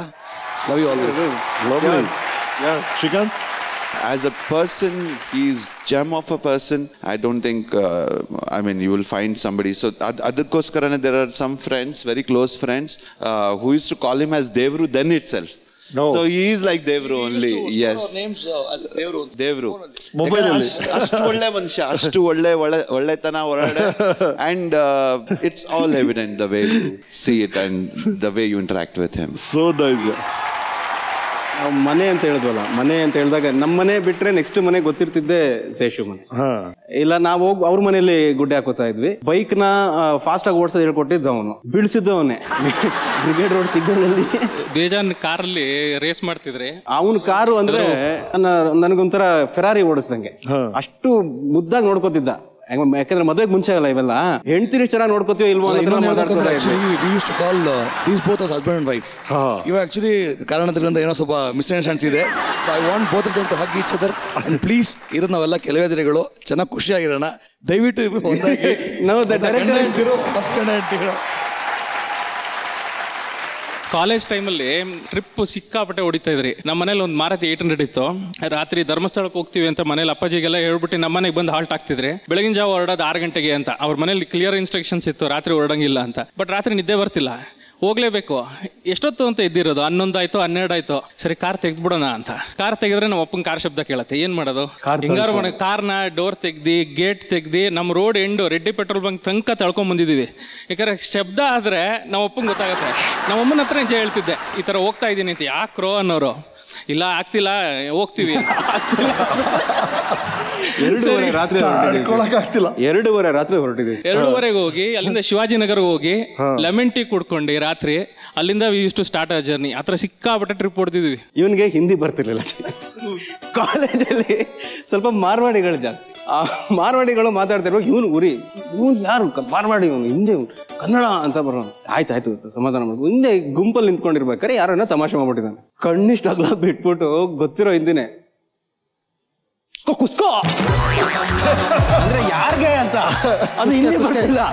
love you always. Srikanth, as a person, he's gem of a person. I don't think uh, I mean you will find somebody. So adikoskarane there are some friends, very close friends, uh, who used to call him as Devru then itself. No. So he is like Devru only. Yes. Our names uh, as Devru. Devru. Mobile alli. Ashtu olle manusha, ashtu olle olle tana orade, and uh, it's all evident the way you see it and the way you interact with him. So nice. ನಾವು ಮನೆ ಅಂತ ಹೇಳಿದ್ವಲ್ಲ, ಮನೆ ಅಂತ ಹೇಳಿದಾಗ ನಮ್ಮ ಮನೆ ಬಿಟ್ರೆ next ಮನೆ ಗೊತ್ತಿರ್ತಿದ್ದೆ ಶೇಷು ಮನೆ. ಇಲ್ಲ ನಾವು ಹೋಗಿ ಅವ್ರ ಮನೆಯಲ್ಲಿ ಗುಡ್ಡೆ ಹಾಕೋತಾ ಇದ್ವಿ. ಬೈಕ್ ನ ಫಾಸ್ಟ್ ಆಗಿ ಓಡಿಸೋದು ಹೇಳ್ಕೊಟ್ಟಿದ್ದು ಅವನು, ಬೀಳ್ಸಿದ್ದವನೇ ಬ್ರಿಗೇಡ್ ರೋಡ್ ಸಿಗ್ನಲ್ ಅಲ್ಲಿ ಬೇಜಾನ್ ಕಾರಲ್ಲಿ ರೇಸ್ ಮಾಡ್ತಿದ್ರೆ ಅವನ ಕಾರು ಅಂದ್ರೆ ನನಗೊಂಥರ ಫೆರಾರಿ ಓಡಿಸ್ದಂಗೆ ಅಷ್ಟು ಮುದ್ದಾಗಿ ನೋಡ್ಕೋತಿದ್ದ. ಯಾಕಂದ್ರೆ ಮದುವೆಗೆ ಮುಂಚೆ ಅಲ್ಲ ಇವೆಲ್ಲ, ಹೆಣ್ತಿರಿ ಚೆನ್ನಾಗಿ ನೋಡ್ಕೋತೀವಿ ಇಲ್ವೋ ಅಂತ ಕಾರಣಗಳಿಂದ ಏನೋ ಸ್ವಲ್ಪ ಮಿಸ್ಅಂಡರ್ಸ್ಟ್ಯಾಂಡ್ಸ್ ಇದೆ. So I want both of them to hug each other and please ಇರೋ ನಾವೆಲ್ಲ ಕೆಲವೇ ದಿನಗಳು ಚೆನ್ನಾಗಿ ಖುಷಿಯಾಗಿರೋಣ ದಯವಿಟ್ಟು. ಕಾಲೇಜ್ ಟೈಮಲ್ಲಿ ಟ್ರಿಪ್ ಸಿಕ್ಕಾಪಟ್ಟೆ ಹೊಡಿತಾ ಇದ್ರಿ. ನಮ್ಮ ಮನೇಲಿ ಒಂದು ಮಾರುತಿ ಏಟ್ ಹಂಡ್ರೆಡ್ ಇತ್ತು. ರಾತ್ರಿ ಧರ್ಮಸ್ಥಳಕ್ಕೆ ಹೋಗ್ತೀವಿ ಅಂತ ಮನೇಲಿ ಅಪ್ಪಾಜಿಗೆಲ್ಲ ಹೇಳ್ಬಿಟ್ಟು ನಮ್ಮ ಮನೆಗೆ ಬಂದು ಹಾಲ್ಟ್ ಆಗ್ತಿದ್ರೆ. ಬೆಳಗಿನ ಜಾವ ಹೊರಡೋದು ಆರು ಗಂಟೆಗೆ ಅಂತ. ಅವ್ರ ಮನೇಲಿ ಕ್ಲಿಯರ್ ಇನ್ಸ್ಟ್ರಕ್ಷನ್ಸ್ ಇತ್ತು ರಾತ್ರಿ ಹೊರಡಂಗಿಲ್ಲ ಅಂತ. ಬಟ್ ರಾತ್ರಿ ನಿದ್ದೆ ಬರ್ತಿಲ್ಲ, ಹೋಗ್ಲೇಬೇಕು. ಎಷ್ಟೊತ್ತು ಅಂತ ಎದ್ದಿರೋದು, ಹನ್ನೊಂದಾಯ್ತು ಹನ್ನೆರಡಾಯ್ತು. ಸರಿ ಕಾರ್ ತೆಗೆದ್ಬಿಡೋಣ ಅಂತ ಕಾರ್ ತೆಗೆದ್ರೆ ನಮ್ಮ ಅಪ್ಪನ ಕಾರ್ ಶಬ್ದ ಕೇಳತ್ತೆ. ಏನ್ ಮಾಡೋದು, ಹಿಂಗಾರು ಮಾಡ ಕಾರ್ನ ಡೋರ್ ತೆಗ್ದು ಗೇಟ್ ತೆಗ್ದು ನಮ್ಮ road end Reddy petrol bunk ತನಕ ತಳ್ಕೊಂಡ್ ಬಂದಿದ್ದೀವಿ. ಯಾಕಂದ್ರೆ ಶಬ್ದ ಆದ್ರೆ ನಮ್ಮ ಅಪ್ಪಂಗೆ ಗೊತ್ತಾಗತ್ತೆ. ನಮ್ಮ ಅಮ್ಮನ ಹತ್ರ ನಿಜ ಹೇಳ್ತಿದ್ದೆ ಈ ತರ ಹೋಗ್ತಾ ಇದ್ದೀನಿ ಅಂತ. ಯಾಕ್ರೋ ಅನ್ನೋರು, ಇಲ್ಲ ಆಗ್ತಿಲ್ಲ ಹೋಗ್ತೀವಿ. ಎರಡೂವರೆ ರಾತ್ರಿ ಎರಡೂವರೆ ರಾತ್ರಿ ಹೊರಟಿದ್ವಿ. ಎರಡೂವರೆಗೆ ಹೋಗಿ ಅಲ್ಲಿಂದ ಶಿವಾಜಿನಗರ್ ಹೋಗಿ ಲೆಮನ್ ಟೀ ಕುಡ್ಕೊಂಡು ರಾತ್ರಿ ಅಲ್ಲಿಂದ we use to start our journey. ಆ ಥರ ಸಿಕ್ಕಾಪಟ್ಟೆ ಟ್ರಿಪ್ ಹೊಡೆದಿದ್ವಿ. ಇವನಿಗೆ ಹಿಂದಿ ಬರ್ತಿರ್ಲಿಲ್ಲ ಕಾಲೇಜಲ್ಲಿ. ಸ್ವಲ್ಪ ಮಾರ್ವಾಡಿಗಳು ಜಾಸ್ತಿ, ಆ ಮಾರ್ವಾಡಿಗಳು ಮಾತಾಡ್ತಿರ್ಬೇಕು. ಇವನು ಉರಿ ಇವನು ಯಾರು ಮಾರ್ವಾಡಿ, ಇವನು ಹಿಂದೆ ಕನ್ನಡ ಅಂತ ಬರೋನು. ಆಯ್ತಾಯ್ತು ಸಮಾಧಾನ ಮಾಡ್ಬೇಕು. ಹಿಂದೆ ಗುಂಪಲ್ಲಿ ನಿಂತ್ಕೊಂಡಿರ್ಬೇಕಾರೆ ಯಾರನ್ನ ತಮಾಷೆ ಮಾಡ್ಬಿಟ್ಟಿದ್ದಾನೆ. ಕಣ್ಣಿಷ್ಟು ಅಗ್ಲ ಬಿಟ್ಬಿಟ್ಟು ಗೊತ್ತಿರೋ ಹಿಂದಿನೇ ಕುಸ್ಕೋ ಅಂದ್ರೆ ಯಾರಿಗೆ ಅಂತ, ಅದು ಹಿಂದೆ ಬರ್ತಿಲ್ಲ.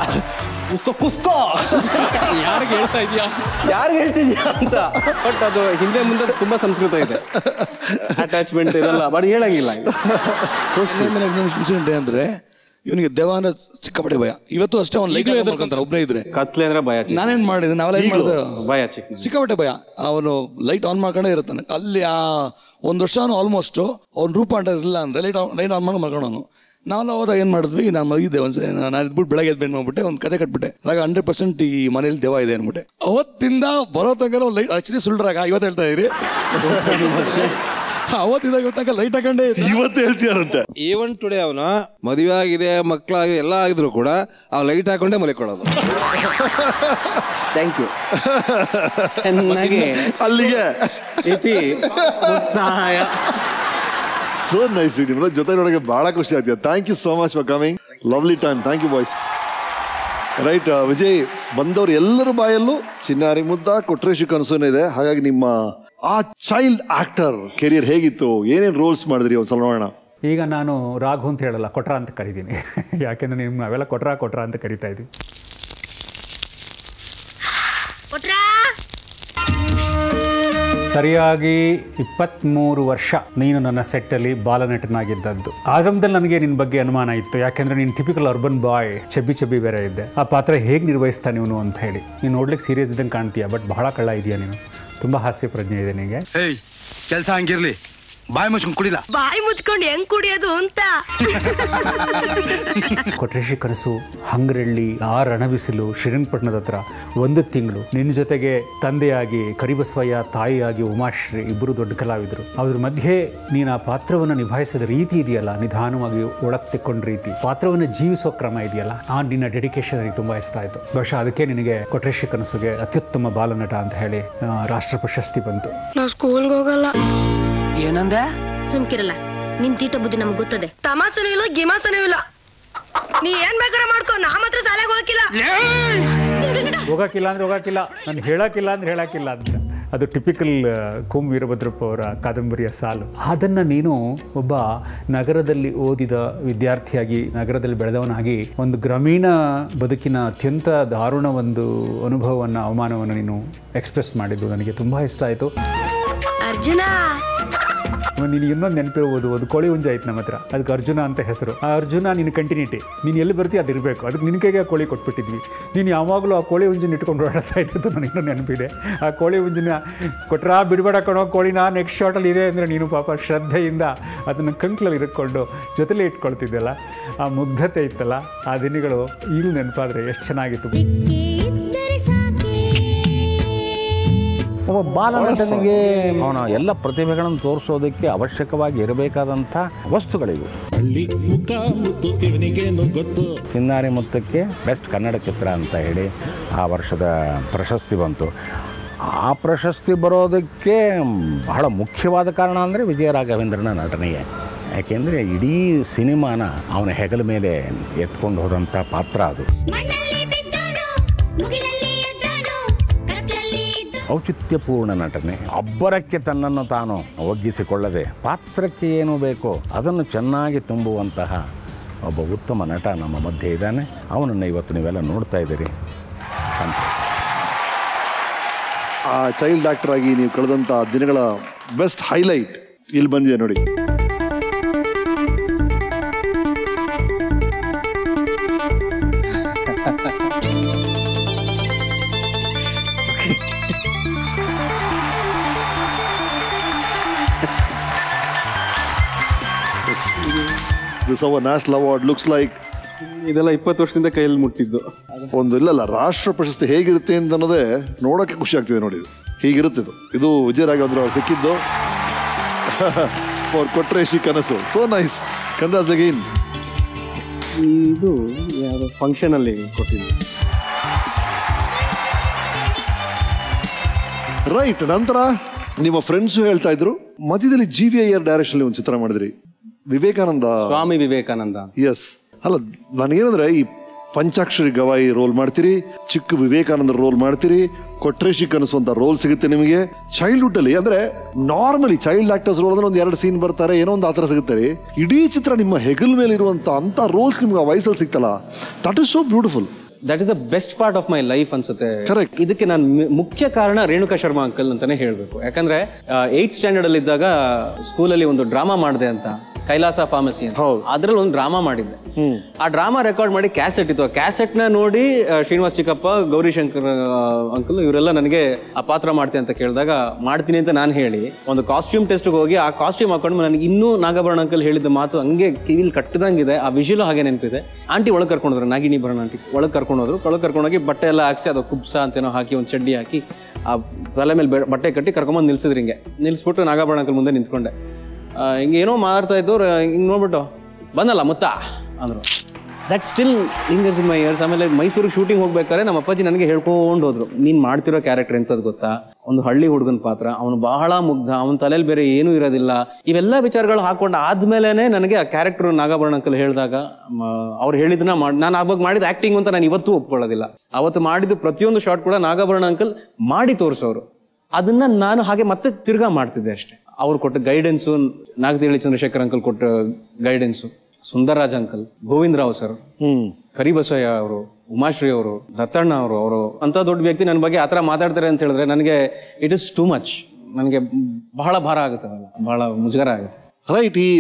ಕುಸ್ಕೋ ಕುಸ್ಕೋ ಯಾರಿಗೆ ಹೇಳ್ತಾ ಇದೆಯಾ, ಯಾರಿಗೆ ಹೇಳ್ತಿದ್ಯಾ ಅಂತ. ಬಟ್ ಅದು ಹಿಂದೆ ಮುಂದೆ ತುಂಬಾ ಸಂಸ್ಕೃತ ಇದೆ, ಅಟ್ಯಾಚ್ಮೆಂಟ್ ಇರಲ್ಲ, ಬಟ್ ಹೇಳಂಗಿಲ್ಲ. ಇನ್ಸಿಡೆಂಟ್ ಅಂದ್ರೆ ಇವನಿಗೆ ದೇವಾನ ಚಿಕ್ಕಪಡೆ ಭಯ. ಇವತ್ತು ಅಷ್ಟೇ ಅವ್ನು ಲೈಕ್ ಎದುರ್ಕೊಂತಾನೆ ಒಬ್ಬನೇ ಇದ್ರೆ. ಕತ್ಲೆ ಅಂದ್ರೆ ಭಯ. ನಾನೇನ್ ಮಾಡಿದೆ, ನಾವೆಲ್ಲ ಏನ್ ಮಾಡಿದೆ, ಭಯ ಚಿಕ್ಕಪಟ್ಟೆ ಭಯ. ಅವನು ಲೈಟ್ ಆನ್ ಮಾಡ್ಕೊಂಡೇ ಇರ್ತಾನೆ ಅಲ್ಲಿ. ಆ ಒಂದು ವರ್ಷ ಆಲ್ಮೋಸ್ಟ್ ಅವ್ನು ರೂಪಾಂತರ ಇರಲಿಲ್ಲ ಅಂದ್ರೆ ಲೈಟ್ ಲೈಟ್ ಆನ್ ಮಾಡಿ ಮಾಡ್ಕೊಂಡವನು. ನಾವೆಲ್ಲ ಹೋದಾಗ ಏನು ಮಾಡಿದ್ವಿ, ನಾನು ಮಲಗಿದ್ದೆ ಒಂದ್ಸರಿ. ನಾನು ಇದ್ಬಿಟ್ಟು ಬೆಳಗ್ಗೆ ಎದ್ದು ಬೆಂಡ್ ಮಾಡ್ಬಿಟ್ಟೆ ಒಂದು ಕತೆ ಕಟ್ಬಿಟ್ಟೆ. ಆಗ ಹಂಡ್ರೆಡ್ ಪರ್ಸೆಂಟ್ ಈ ಮನೇಲಿ ದೇವ ಇದೆ ಅನ್ಬಿಟ್ಟೆ. ಅವತ್ತಿಂದ ಬರೋ ತನಕ ಲೈಟ್ ಆಕ್ಚುಲಿ ಸುಳ್ಳರಾಗ ಇವತ್ತು ಹೇಳ್ತಾ ಇರಿ ಅವತ್ತಿದಾಗ ಗೊತ್ತಾಗ ಲೈಟ್ ಹಾಕೊಂಡೆ ಇವತ್ತು ಹೇಳ್ತೀರಂತೆ. ಈವನ್ ಟುಡೇ ಅವನ ಮದುವೆ ಆಗಿದೆ, ಮಕ್ಕಳಾಗಿ ಎಲ್ಲ ಆಗಿದ್ರು ಕೂಡ ಅವ್ ಲೈಟ್ ಹಾಕೊಂಡೆ ಮಲಿಕೊಳ್ಳೋದು. Thank you. ಚೆನ್ನಾಗಿ ಅಲ್ಲಿಗೆ ಇತಿ ಉತ್ತಾಯ. So nice video. Mera jothe nodage baala khushi aagtiya. Thank you so much for coming. Lovely time. Thank you boys. Right, Vijay, ಬಂದವರು ಎಲ್ಲರೂ ಬಾಯಲ್ಲೂ ಚಿನ್ನಾರಿ ಮುದ್ದ ಕೊಟ್ರೇಶಿ ಕನಸೂನ ಇದೆ. ಹಾಗಾಗಿ ನಿಮ್ಮ ಆ ಚೈಲ್ಡ್ ಆಕ್ಟರ್ ಕೆರಿಯರ್ ಹೇಗಿತ್ತು, ಏನೇನು ರೋಲ್ಸ್ ಮಾಡಿದ್ರಿ ಒಂದ್ಸಲ ನೋಡೋಣ. ಈಗ ನಾನು ರಾಘು ಅಂತ ಹೇಳಲ್ಲ, ಕೊಟ್ರ ಅಂತ ಕರಿತೀನಿ. ಯಾಕೆಂದ್ರೆ ನಿಮ್ ನಾವೆಲ್ಲ ಕೊಟ್ರ ಕೊಟ್ರ ಅಂತ ಕರಿತಾ ಇದ್ವಿ. ಸರಿಯಾಗಿ ಇಪ್ಪತ್ತ್ಮೂರು ವರ್ಷ ನೀನು ನನ್ನ ಸೆಟ್ಟಲ್ಲಿ ಬಾಲನಟನಾಗಿದ್ದದ್ದು. ಆ ಸಮಯದಲ್ಲಿ ನನಗೆ ನಿನ್ನ ಬಗ್ಗೆ ಅನುಮಾನ ಇತ್ತು, ಯಾಕೆಂದರೆ ನೀನು ಟಿಪಿಕಲ್ ಅರ್ಬನ್ ಬಾಯ್, ಚಬ್ಬಿ ಚಬ್ಬಿ ಬೇರೆ ಇದ್ದೆ. ಆ ಪಾತ್ರ ಹೇಗೆ ನಿರ್ವಹಿಸ್ತಾನೆ ಇವನು ಅಂತ ಹೇಳಿ. ನೀನು ನೋಡ್ಲಿಕ್ಕೆ ಸೀರಿಯಸ್ ಇದ್ದಂಗೆ ಕಾಣ್ತೀಯ, ಬಟ್ ಬಹಳ ಕಳ್ಳ ಇದೆಯಾ ನೀನು. ತುಂಬ ಹಾಸ್ಯ ಪ್ರಜ್ಞೆ ಇದೆ ನಿನಗೆ. ಏಯ್ ಕೆಲಸ ಹಂಗಿರಲಿ, ಬಾಯಿ ಮುಚ್ಕೊಂಡು ಕುಡಿಲ್ಲ, ಬಾಯಿ ಮುಚ್ಕೊಂಡು ಹೆಂಗ್ ಕುಡಿಯೋದು ಅಂತ. ಕೊಟ್ರೇಶಿ ಕನಸು, ಹಂಗ್ರಳ್ಳಿ, ಆ ರಣಬಿಸಿಲು, ಶ್ರೀರಂಗಪಟ್ಟಣದ ಹತ್ರ ಒಂದು ತಿಂಗಳು ನಿನ್ನ ಜೊತೆಗೆ ತಂದೆಯಾಗಿ ಕರಿಬಸವಯ್ಯ, ತಾಯಿಯಾಗಿ ಉಮಾಶ್ರೀ, ಇಬ್ಬರು ದೊಡ್ಡ ಕಲಾವಿದರು. ಅದ್ರ ಮಧ್ಯೆ ನೀನು ಆ ಪಾತ್ರವನ್ನು ನಿಭಾಯಿಸಿದ ರೀತಿ ಇದೆಯಲ್ಲ, ನಿಧಾನವಾಗಿ ಒಳಗ್ತಿಕೊಂಡ ರೀತಿ, ಪಾತ್ರವನ್ನು ಜೀವಿಸೋ ಕ್ರಮ ಇದೆಯಲ್ಲ, ಆ ನಿನ್ನ ಡೆಡಿಕೇಶನ್ ನನಗೆ ತುಂಬ ಇಷ್ಟ ಆಯಿತು. ಬಹುಶಃ ಅದಕ್ಕೆ ನಿನಗೆ ಕೊಟ್ರೇಶಿ ಕನಸುಗೆ ಅತ್ಯುತ್ತಮ ಬಾಲನಟ ಅಂತ ಹೇಳಿ ರಾಷ್ಟ್ರ ಪ್ರಶಸ್ತಿ ಬಂತು. ನಾವು ಸ್ಕೂಲ್ಗೆ ಹೋಗಲ್ಲ. ಏನಂದೆ? ಸುಮ್ಕಿರಲ್ಲ, ನಿನ್ ತೀಟ ಬುದ್ಧಿ ನಮ್ಗೆ ಗೊತ್ತದೆ. ತಮಾಸನೂ ಇಲ್ಲ, ಗಿಮಾಸನೂ ಇಲ್ಲ, ನೀ ಏನ್ ಬೇಕಾದ್ರೆ ಮಾಡ್ಕೊ, ನಾ ಮಾತ್ರ ಶಾಲೆಗೆ ಹೋಗಿಲ್ಲ. ಹೋಗಕ್ಕಿಲ್ಲ ಅಂದ್ರೆ ಹೋಗಕ್ಕಿಲ್ಲ, ನಾನು ಹೇಳಕ್ಕಿಲ್ಲ ಅಂದ್ರೆ ಹೇಳಕ್ಕಿಲ್ಲ ಅಂತ. ಅದು ಟಿಪಿಕಲ್ ಕುಂ ವೀರಭದ್ರಪ್ಪ ಅವರ ಕಾದಂಬರಿಯ ಸಾಲು. ಅದನ್ನು ನೀನು ಒಬ್ಬ ನಗರದಲ್ಲಿ ಓದಿದ ವಿದ್ಯಾರ್ಥಿಯಾಗಿ, ನಗರದಲ್ಲಿ ಬೆಳೆದವನಾಗಿ, ಒಂದು ಗ್ರಾಮೀಣ ಬದುಕಿನ ಅತ್ಯಂತ ದಾರುಣ ಒಂದು ಅನುಭವವನ್ನು, ಅವಮಾನವನ್ನು ನೀನು ಎಕ್ಸ್ಪ್ರೆಸ್ ಮಾಡಿದ್ದು ನನಗೆ ತುಂಬ ಇಷ್ಟ ಆಯಿತು. ಅರ್ಜುನ, ನೀನು ಇನ್ನೊಂದು ನೆನಪಿರ್ಬೋದು, ಅದು ಕೋಳಿ ಹುಂಜ ಆಯ್ತು ನಮ್ಮ ಹತ್ರ, ಅದಕ್ಕೆ ಅರ್ಜುನ ಅಂತ ಹೆಸರು. ಆ ಅರ್ಜುನ ನಿನ್ನ ಕಂಟಿನ್ಯೂಟಿ, ನೀನು ಎಲ್ಲಿ ಬರ್ತೀಯ ಅದಿರಬೇಕು, ಅದಕ್ಕೆ ನಿನ್ನ ಕೈಗೆ ಆ ಕೋಳಿ ಕೊಟ್ಬಿಟ್ಟಿದ್ವಿ. ನೀನು ಯಾವಾಗಲೂ ಆ ಕೋಳಿ ಹುಂಜನ ಇಟ್ಕೊಂಡು ಓಡಾಡ್ತಾ ಇದ್ದದ್ದು ನನಗಿನ್ನೂ ನೆನಪಿದೆ. ಆ ಕೋಳಿ ಹುಂಜನ ಕೊಟ್ರಾ ಬಿಡ್ಬೇಡ ಕಣೋ ಕೋಳಿನ, ನೆಕ್ಸ್ಟ್ ಶಾರ್ಟಲ್ಲಿ ಇದೆ ಅಂದರೆ ನೀನು ಪಾಪ ಶ್ರದ್ಧೆಯಿಂದ ಅದನ್ನು ಕಂಕ್ಲಲ್ಲಿ ಇಟ್ಕೊಂಡು ಜೊತೆಲೇ ಇಟ್ಕೊಳ್ತಿದ್ದೆಲ್ಲ. ಆ ಮುಗ್ಧತೆ ಇತ್ತಲ್ಲ, ಆ ದಿನಗಳು ಈಗಲೂ ನೆನಪಾದರೆ ಎಷ್ಟು ಚೆನ್ನಾಗಿತ್ತು. ಒಬ್ಬ ಬಾಲನಟನಿಗೆ ಅವನ ಎಲ್ಲ ಪ್ರತಿಭೆಗಳನ್ನು ತೋರಿಸೋದಕ್ಕೆ ಅವಶ್ಯಕವಾಗಿ ಇರಬೇಕಾದಂಥ ವಸ್ತುಗಳಿವೆ. ಚಿನ್ನಾರಿ ಮುತ್ತಕ್ಕೆ ಬೆಸ್ಟ್ ಕನ್ನಡ ಚಿತ್ರ ಅಂತ ಹೇಳಿ ಆ ವರ್ಷದ ಪ್ರಶಸ್ತಿ ಬಂತು. ಆ ಪ್ರಶಸ್ತಿ ಬರೋದಕ್ಕೆ ಬಹಳ ಮುಖ್ಯವಾದ ಕಾರಣ ಅಂದರೆ ವಿಜಯ ರಾಘವೇಂದ್ರನ ನಟನೆಯೇ. ಯಾಕೆಂದರೆ ಇಡೀ ಸಿನಿಮಾನ ಅವನ ಹೆಗಲ ಮೇಲೆ ಎತ್ಕೊಂಡು ಹೋದಂಥ ಪಾತ್ರ ಅದು. ಔಚಿತ್ಯಪೂರ್ಣ ನಟನೆ, ಅಬ್ಬರಕ್ಕೆ ತನ್ನನ್ನು ತಾನು ಒಗ್ಗಿಸಿಕೊಳ್ಳದೆ ಪಾತ್ರಕ್ಕೆ ಏನು ಬೇಕೋ ಅದನ್ನು ಚೆನ್ನಾಗಿ ತುಂಬುವಂತಹ ಒಬ್ಬ ಉತ್ತಮ ನಟ ನಮ್ಮ ಮಧ್ಯೆ ಇದ್ದಾನೆ. ಅವನನ್ನು ಇವತ್ತು ನೀವೆಲ್ಲ ನೋಡ್ತಾ ಇದ್ದೀರಿ. ಆ ಚೈಲ್ಡ್ ಡಾಕ್ಟರ್ ಆಗಿ ನೀವು ಕಳೆದಂಥ ದಿನಗಳ ಬೆಸ್ಟ್ ಹೈಲೈಟ್ ಇಲ್ಲಿ ಬಂದಿದೆ ನೋಡಿ. This our national award looks like ಇದೆಲ್ಲ ಇಪ್ಪತ್ತು ವರ್ಷದಿಂದ ಕೈಯಲ್ಲಿ ಮುಟ್ಟಿದ್ದು ಒಂದು ಇಲ್ಲಲ್ಲ. ರಾಷ್ಟ್ರ ಪ್ರಶಸ್ತಿ ಹೇಗಿರುತ್ತೆ ಅಂತ ಅನ್ನೋದೇ ನೋಡೋಕ್ಕೆ ಖುಷಿ ಆಗ್ತಿದೆ ನೋಡಿ. ಹೀಗಿರುತ್ತೆ ಇದು ಇದು ವಿಜಯ ರಾಘವೇಂದ್ರ ಅವರು ಸಿಕ್ಕಿದ್ದು ಫಾರ್ ಕೊಟ್ರೇಶಿ ಕನಸು. So nice. ಕಂದಾಸ್ ಅಗೈನ್, ಇದು ಯಾವ ಫಂಕ್ಷನಲ್ಲಿ ಕೊಟ್ಟಿದ್ದು. ರೈಟ್, ನಂತರ ನಿಮ್ಮ ಫ್ರೆಂಡ್ಸು ಹೇಳ್ತಾ ಇದ್ರು ಮಧ್ಯದಲ್ಲಿ G V Iyer direction ಒಂದು ಚಿತ್ರ ಮಾಡಿದ್ರಿ, ವಿವೇಕಾನಂದ, ಸ್ವಾಮಿ ವಿವೇಕಾನಂದ. ಎಸ್, ಅಲ್ಲ ನಾನೇನಂದ್ರೆ ಈ ಪಂಚಾಕ್ಷರಿ ಗವಾಯಿ ರೋಲ್ ಮಾಡ್ತೀರಿ, ಚಿಕ್ಕ ವಿವೇಕಾನಂದ ರೋಲ್ ಮಾಡ್ತೀರಿ, ಕೊಟ್ರೇಶಿ ಕನಸುವಂತ ರೋಲ್ ಸಿಗುತ್ತೆ ನಿಮಗೆ. ಚೈಲ್ಡ್ಹುಡ್ ಅಲ್ಲಿ ಅಂದ್ರೆ ನಾರ್ಮಲಿ ಚೈಲ್ಡ್ ಆಕ್ಟರ್ಸ್ ರೋಲ್ ಅಂದ್ರೆ ಒಂದ್ ಎರಡು ಸೀನ್ ಬರ್ತಾರೆ, ಏನೋ ಒಂದು ಆತರ ಸಿಗುತ್ತಾರೆ. ಇಡೀ ಚಿತ್ರ ನಿಮ್ಮ ಹೆಗಲ್ ಮೇಲೆ ಇರುವಂತ ಅಂತ ರೋಲ್ಸ್ ನಿಮ್ಗೆ ಆ ವಯಸ್ಸಲ್ಲಿ ಸಿಗ್ತಲ್ಲ. That is so beautiful. That is the best part of my life ಅನ್ಸುತ್ತೆ. ಕರೆಕ್ಟ್. ಇದಕ್ಕೆ ನಾನು ಮುಖ್ಯ ಕಾರಣ ರೇಣುಕಾ ಶರ್ಮಾ ಅಂಕಲ್ ಅಂತಾನೆ ಹೇಳ್ಬೇಕು. ಯಾಕಂದ್ರೆ ಏಟ್ ಸ್ಟ್ಯಾಂಡರ್ಡ್ ಅಲ್ಲಿ ಇದ್ದಾಗ ಸ್ಕೂಲಲ್ಲಿ ಒಂದು ಡ್ರಾಮಾ ಮಾಡಿದೆ ಅಂತ, ಕೈಲಾಸ ಫಾರ್ಮಸಿ ಅಂತ, ಅದ್ರಲ್ಲಿ ಒಂದು ಡ್ರಾಮಾ ಮಾಡಿದ್ದೆ. ಆ ಡ್ರಾಮಾ ರೆಕಾರ್ಡ್ ಮಾಡಿ ಕ್ಯಾಸೆಟ್ ಇತ್ತು. ಕ್ಯಾಸೆಟ್ ನ ನೋಡಿ ಶ್ರೀನಿವಾಸ್ ಚಿಕ್ಕಪ್ಪ, ಗೌರಿಶಂಕರ್ ಅಂಕಲ್ ಇವರೆಲ್ಲ ನನಗೆ ಆ ಪಾತ್ರ ಮಾಡ್ತೀನಿ ಅಂತ ಕೇಳಿದಾಗ ಮಾಡ್ತೀನಿ ಅಂತ ನಾನು ಹೇಳಿ ಒಂದು ಕಾಸ್ಟ್ಯೂಮ್ ಟೆಸ್ಟ್ಗೆ ಹೋಗಿ ಆ ಕಾಸ್ಟ್ಯೂಮ್ ಹಾಕೊಂಡು, ನನಗೆ ಇನ್ನೂ ನಾಗಭರಣ ಅಂಕಲ್ ಹೇಳಿದ ಮಾತು ಹಂಗೆ ಕಿವಿಲಿ ಕಟ್ಟದಂಗಿದೆ, ಆ ವಿಷಯಲು ಹಾಗೆ ನೆನಪಿದೆ. ಆಂಟಿ ಒಳಗೆ ಕರ್ಕೊಂಡೋದ್ರು, ನಾಗಿನಿ ಭರಣ ಆಂಟಿ ಒಳಗೆ ಕರ್ಕೊಂಡೋದ್ರು. ಒಳಗೆ ಕರ್ಕೊಂಡೋಗಿ ಬಟ್ಟೆ ಎಲ್ಲ ಹಾಕಿಸಿ, ಅದು ಕುಬ್ಸ ಅಂತೇನೋ ಹಾಕಿ ಒಂದು ಚಡ್ಡಿ ಹಾಕಿ ಆ ತಲೆ ಮೇಲೆ ಬಟ್ಟೆ ಕಟ್ಟಿ ಕರ್ಕೊಂಬಂದು ನಿಲ್ಸಿದ್ರಿಂಗೆ. ನಿಲ್ಸ್ಬಿಟ್ಟು ನಾಗಭರಣ ಅಂಕಲ್ ಮುಂದೆ ನಿಂತ್ಕೊಂಡೆ. ಹಿಂಗೇನೋ ಮಾರ್ತಾ ಇದ್ದು ಹಿಂಗೆ ನೋಡ್ಬಿಟ್ಟು ಬಂದಲ್ಲ ಮುತ್ತ ಅಂದರು. That still lingers in my ears. ಆಮೇಲೆ ಮೈಸೂರಿಗೆ ಶೂಟಿಂಗ್ ಹೋಗ್ಬೇಕಾದ್ರೆ ನಮ್ಮ ಅಪ್ಪಾಜಿ ನನಗೆ ಹೇಳ್ಕೊಂಡು ಹೋದ್ರು, ನೀನು ಮಾಡ್ತಿರೋ ಕ್ಯಾರೆಕ್ಟರ್ ಎಂಥದ್ದು ಗೊತ್ತಾ, ಒಂದು ಹಳ್ಳಿ ಹುಡುಗನ ಪಾತ್ರ, ಅವನು ಬಹಳ ಮುಗ್ಧ, ಅವನ ತಲೆಯಲ್ಲಿ ಬೇರೆ ಏನೂ ಇರೋದಿಲ್ಲ. ಇವೆಲ್ಲ ವಿಚಾರಗಳು ಹಾಕೊಂಡು ಆದಮೇಲೆ ನನಗೆ ಆ ಕ್ಯಾರೆಕ್ಟರ್ ನಾಗಾಭರಣ ಅಂಕಲ್ ಹೇಳಿದಾಗ ಅವ್ರು ಹೇಳಿದನ್ನ ಮಾಡಿ ನಾನು ಆವಾಗ ಮಾಡಿದ ಆ್ಯಕ್ಟಿಂಗ್ ಅಂತ ನಾನು ಇವತ್ತೂ ಒಪ್ಕೊಳ್ಳೋದಿಲ್ಲ. ಅವತ್ತು ಮಾಡಿದ ಪ್ರತಿಯೊಂದು ಶಾಟ್ ಕೂಡ ನಾಗಾಭರಣ ಅಂಕಲ್ ಮಾಡಿ ತೋರಿಸೋರು. ಅದನ್ನು ನಾನು ಹಾಗೆ ಮತ್ತೆ ತಿರ್ಗಾ ಮಾಡ್ತಿದ್ದೆ ಅಷ್ಟೇ. ಅವ್ರು ಕೊಟ್ಟ ಗೈಡೆನ್ಸು, ನಾಗತಿಹಳ್ಳಿ ಚಂದ್ರಶೇಖರ್ ಅಂಕಲ್ ಕೊಟ್ಟ guidance, Sundararaj uncle, Govinda Rao sir, Karibasaiah ಅವರು, ಉಮಾಶ್ರೀ ಅವರು, ದತ್ತಣ್ಣ ಅವರು ಅವರು ಅಂಥ ದೊಡ್ಡ ವ್ಯಕ್ತಿ ನನ್ನ ಬಗ್ಗೆ ಆ ಥರ ಮಾತಾಡ್ತಾರೆ ಅಂತ ಹೇಳಿದ್ರೆ ನನಗೆ ಇಟ್ ಇಸ್ ಟು ಮಚ್. ನನಗೆ ಬಹಳ ಭಾರ ಆಗುತ್ತೆ, ಬಹಳ ಮುಜುಗರ ಆಗುತ್ತೆ. ರೈಟ್. ಈ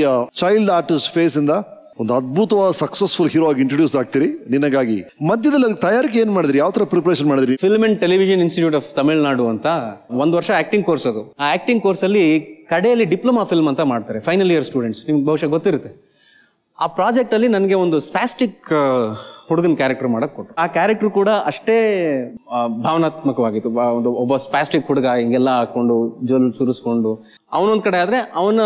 ಚೈಲ್ಡ್ ಆರ್ಟಿಸ್ಟ್ ಫೇಸ್ ಇಂದ ಒಂದು ಅದ್ಭುತವಾದ ಸಕ್ಸಸ್ಫುಲ್ ಹೀರೋ ಆಗಿ ಇಂಟ್ರೊಡ್ಯೂಸ್ ಆಗ್ತೀರಿ. ನಿನಗಾಗಿ ಮಧ್ಯದಲ್ಲಿ ತಯಾರಿಕೆ ಏನ್ ಮಾಡಿದ್ರಿ, ಯಾವ ತರ ಪ್ರಿಪರೇಷನ್ ಮಾಡಿದ್ರಿ? Film and television institute of Tamil Nadu ಅಂತ ಒಂದು ವರ್ಷ ಆಕ್ಟಿಂಗ್ ಕೋರ್ಸ್. ಅದು ಆ ಆಕ್ಟಿಂಗ್ ಕೋರ್ಸ್ ಅಲ್ಲಿ ಕಡೆಯಲ್ಲಿ ಡಿಪ್ಲೊಮಾ ಫಿಲ್ಮ್ ಅಂತ ಮಾಡ್ತಾರೆ ಫೈನಲ್ ಇಯರ್ ಸ್ಟೂಡೆಂಟ್ಸ್, ನಿಮ್ಗೆ ಬಹುಶಃ ಗೊತ್ತಿರುತ್ತೆ. ಆ ಪ್ರಾಜೆಕ್ಟಲ್ಲಿ ನನಗೆ ಒಂದು ಸ್ಪ್ಯಾಸ್ಟಿಕ್ ಹುಡುಗನ ಕ್ಯಾರೆಕ್ಟರ್ ಮಾಡೋಕ್ಕೆ ಕೊಟ್ಟರು. ಆ ಕ್ಯಾರೆಕ್ಟರ್ ಕೂಡ ಅಷ್ಟೇ ಭಾವನಾತ್ಮಕವಾಗಿತ್ತು. ಒಂದು ಒಬ್ಬ ಸ್ಪ್ಯಾಸ್ಟಿಕ್ ಹುಡುಗ ಹಿಂಗೆಲ್ಲ ಹಾಕ್ಕೊಂಡು ಜೋಲು ಸುರಿಸ್ಕೊಂಡು ಅವನೊಂದು ಕಡೆ ಆದರೆ ಅವನ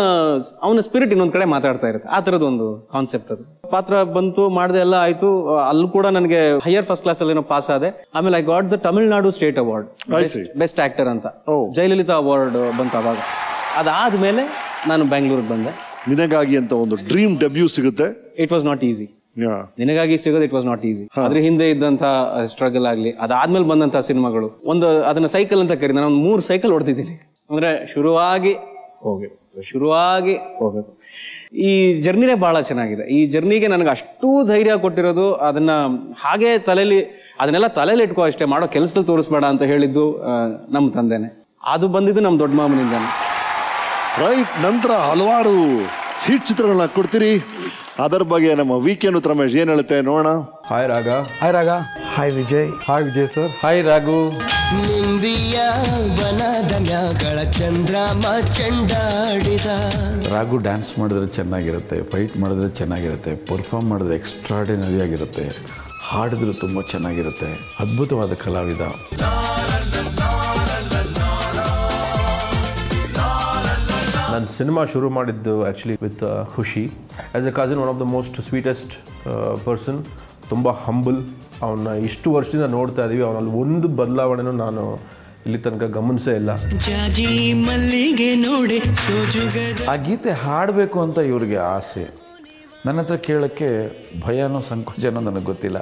ಅವನ ಸ್ಪಿರಿಟ್ ಇನ್ನೊಂದು ಕಡೆ ಮಾತಾಡ್ತಾ ಇರುತ್ತೆ. ಆ ಥರದೊಂದು ಕಾನ್ಸೆಪ್ಟ್ ಅದು. ಪಾತ್ರ ಬಂತು, ಮಾಡಿದೆ, ಎಲ್ಲ ಆಯಿತು. ಅಲ್ಲಿ ಕೂಡ ನನಗೆ ಹೈಯರ್ ಫಸ್ಟ್ ಕ್ಲಾಸಲ್ಲಿ ಏನೋ ಪಾಸ್ ಆದೆ. ಆಮೇಲೆ I got the Tamil Nadu state award best actor ಅಂತ, ಜಯಲಲಿತಾ ಅವಾರ್ಡ್ ಬಂತು ಅವಾಗ. ಅದಾದಮೇಲೆ ನಾನು ಬೆಂಗಳೂರಿಗೆ ಬಂದೆ. ನಿನಗಾಗಿ ಅಂತ ಒಂದು ಡ್ರೀಮ್ ಡೆಬ್ಯೂ ಸಿಗುತ್ತೆ. It was not easy. Ninagagi ಸಿಗೋದು ಇಟ್ ವಾಸ್ ನಾಟ್ ಈಸಿ. ಅದ್ರ ಹಿಂದೆ ಇದ್ದಂಥ ಸ್ಟ್ರಗಲ್ ಆಗಲಿ, ಅದಾದ್ಮೇಲೆ ಬಂದಂತಹ ಸಿನಿಮಾಗಳು, ಒಂದು ಅದನ್ನ ಸೈಕಲ್ ಅಂತ ಕರೀತಾರೆ. ನಾನು ಒಂದು ಮೂರು ಸೈಕಲ್ ಹೊಡೆದಿದ್ದೀನಿ. ಅಂದ್ರೆ ಶುರುವಾಗಿ ಹೋಗಿ ಶುರುವಾಗಿ ಹೋಗೋದು. ಈ ಜರ್ನಿನೇ ಬಹಳ ಚೆನ್ನಾಗಿದೆ. ಈ ಜರ್ನಿಗೆ ನನಗೆ ಅಷ್ಟು ಧೈರ್ಯ ಕೊಟ್ಟಿರೋದು, ಅದನ್ನ ಹಾಗೆ ತಲೆಯಲ್ಲಿ ಅದನ್ನೆಲ್ಲ ತಲೆಯಲ್ಲಿ ಇಟ್ಕೋ ಅಷ್ಟೇ, ಮಾಡೋ ಕೆಲಸದಲ್ಲಿ ತೋರಿಸ್ಬೇಡ ಅಂತ ಹೇಳಿದ್ದು ನಮ್ಮ ತಂದೆನೆ. ಅದು ಬಂದಿದ್ದು ನಮ್ಮ ದೊಡ್ಡ ಮಾಮನಿಂದಾನೆ. ರೈಟ್. ನಂತರ ಹಲವಾರು ಹಿಟ್ ಚಿತ್ರಗಳನ್ನ ಕೊಡ್ತೀರಿ. ಅದರ ಬಗ್ಗೆ ನಮ್ಮ ವೀಕೆಂಡ್ ವಿತ್ ರಮೇಶ್ ಏನ್ ಹೇಳುತ್ತೆ ನೋಡೋಣ. Hi Raga. Hi Raga. Hi Vijay. Hi Vijay sir. Hi Raghu. ನಿಂದಿಯ ವನದ ಮ್ಯಾಗಳ ಚಂದ್ರಮ ಚಂಡಾಡಿದ. ರಾಘು ಡ್ಯಾನ್ಸ್ ಮಾಡಿದ್ರೆ ಚೆನ್ನಾಗಿರುತ್ತೆ, ಫೈಟ್ ಮಾಡಿದ್ರೆ ಚೆನ್ನಾಗಿರುತ್ತೆ, ಪರ್ಫಾರ್ಮ್ ಮಾಡಿದ್ರೆ ಎಕ್ಸ್ಟ್ರಾರ್ಡಿನರಿ ಆಗಿರುತ್ತೆ, ಹಾಡಿದ್ರೆ ತುಂಬ ಚೆನ್ನಾಗಿರುತ್ತೆ. ಅದ್ಭುತವಾದ ಕಲಾವಿದ. ನಾನು ಸಿನಿಮಾ ಶುರು ಮಾಡಿದ್ದು actually with Khushi. As a cousin, one of the most sweetest person, ತುಂಬ ಹಂಬಲ್. ಅವನ್ನ ಇಷ್ಟು ವರ್ಷದಿಂದ ನೋಡ್ತಾ ಇದ್ದೀವಿ, ಅವನಲ್ಲಿ ಒಂದು ಬದಲಾವಣೆನೂ ನಾನು ಇಲ್ಲಿ ತನಕ ಗಮನಿಸೇ ಇಲ್ಲ. ಆ ಗೀತೆ ಹಾಡಬೇಕು ಅಂತ ಇವ್ರಿಗೆ ಆಸೆ. ನನ್ನ ಹತ್ರ ಕೇಳೋಕ್ಕೆ ಭಯನೋ ಸಂಕೋಚನೋ ನನಗೆ ಗೊತ್ತಿಲ್ಲ.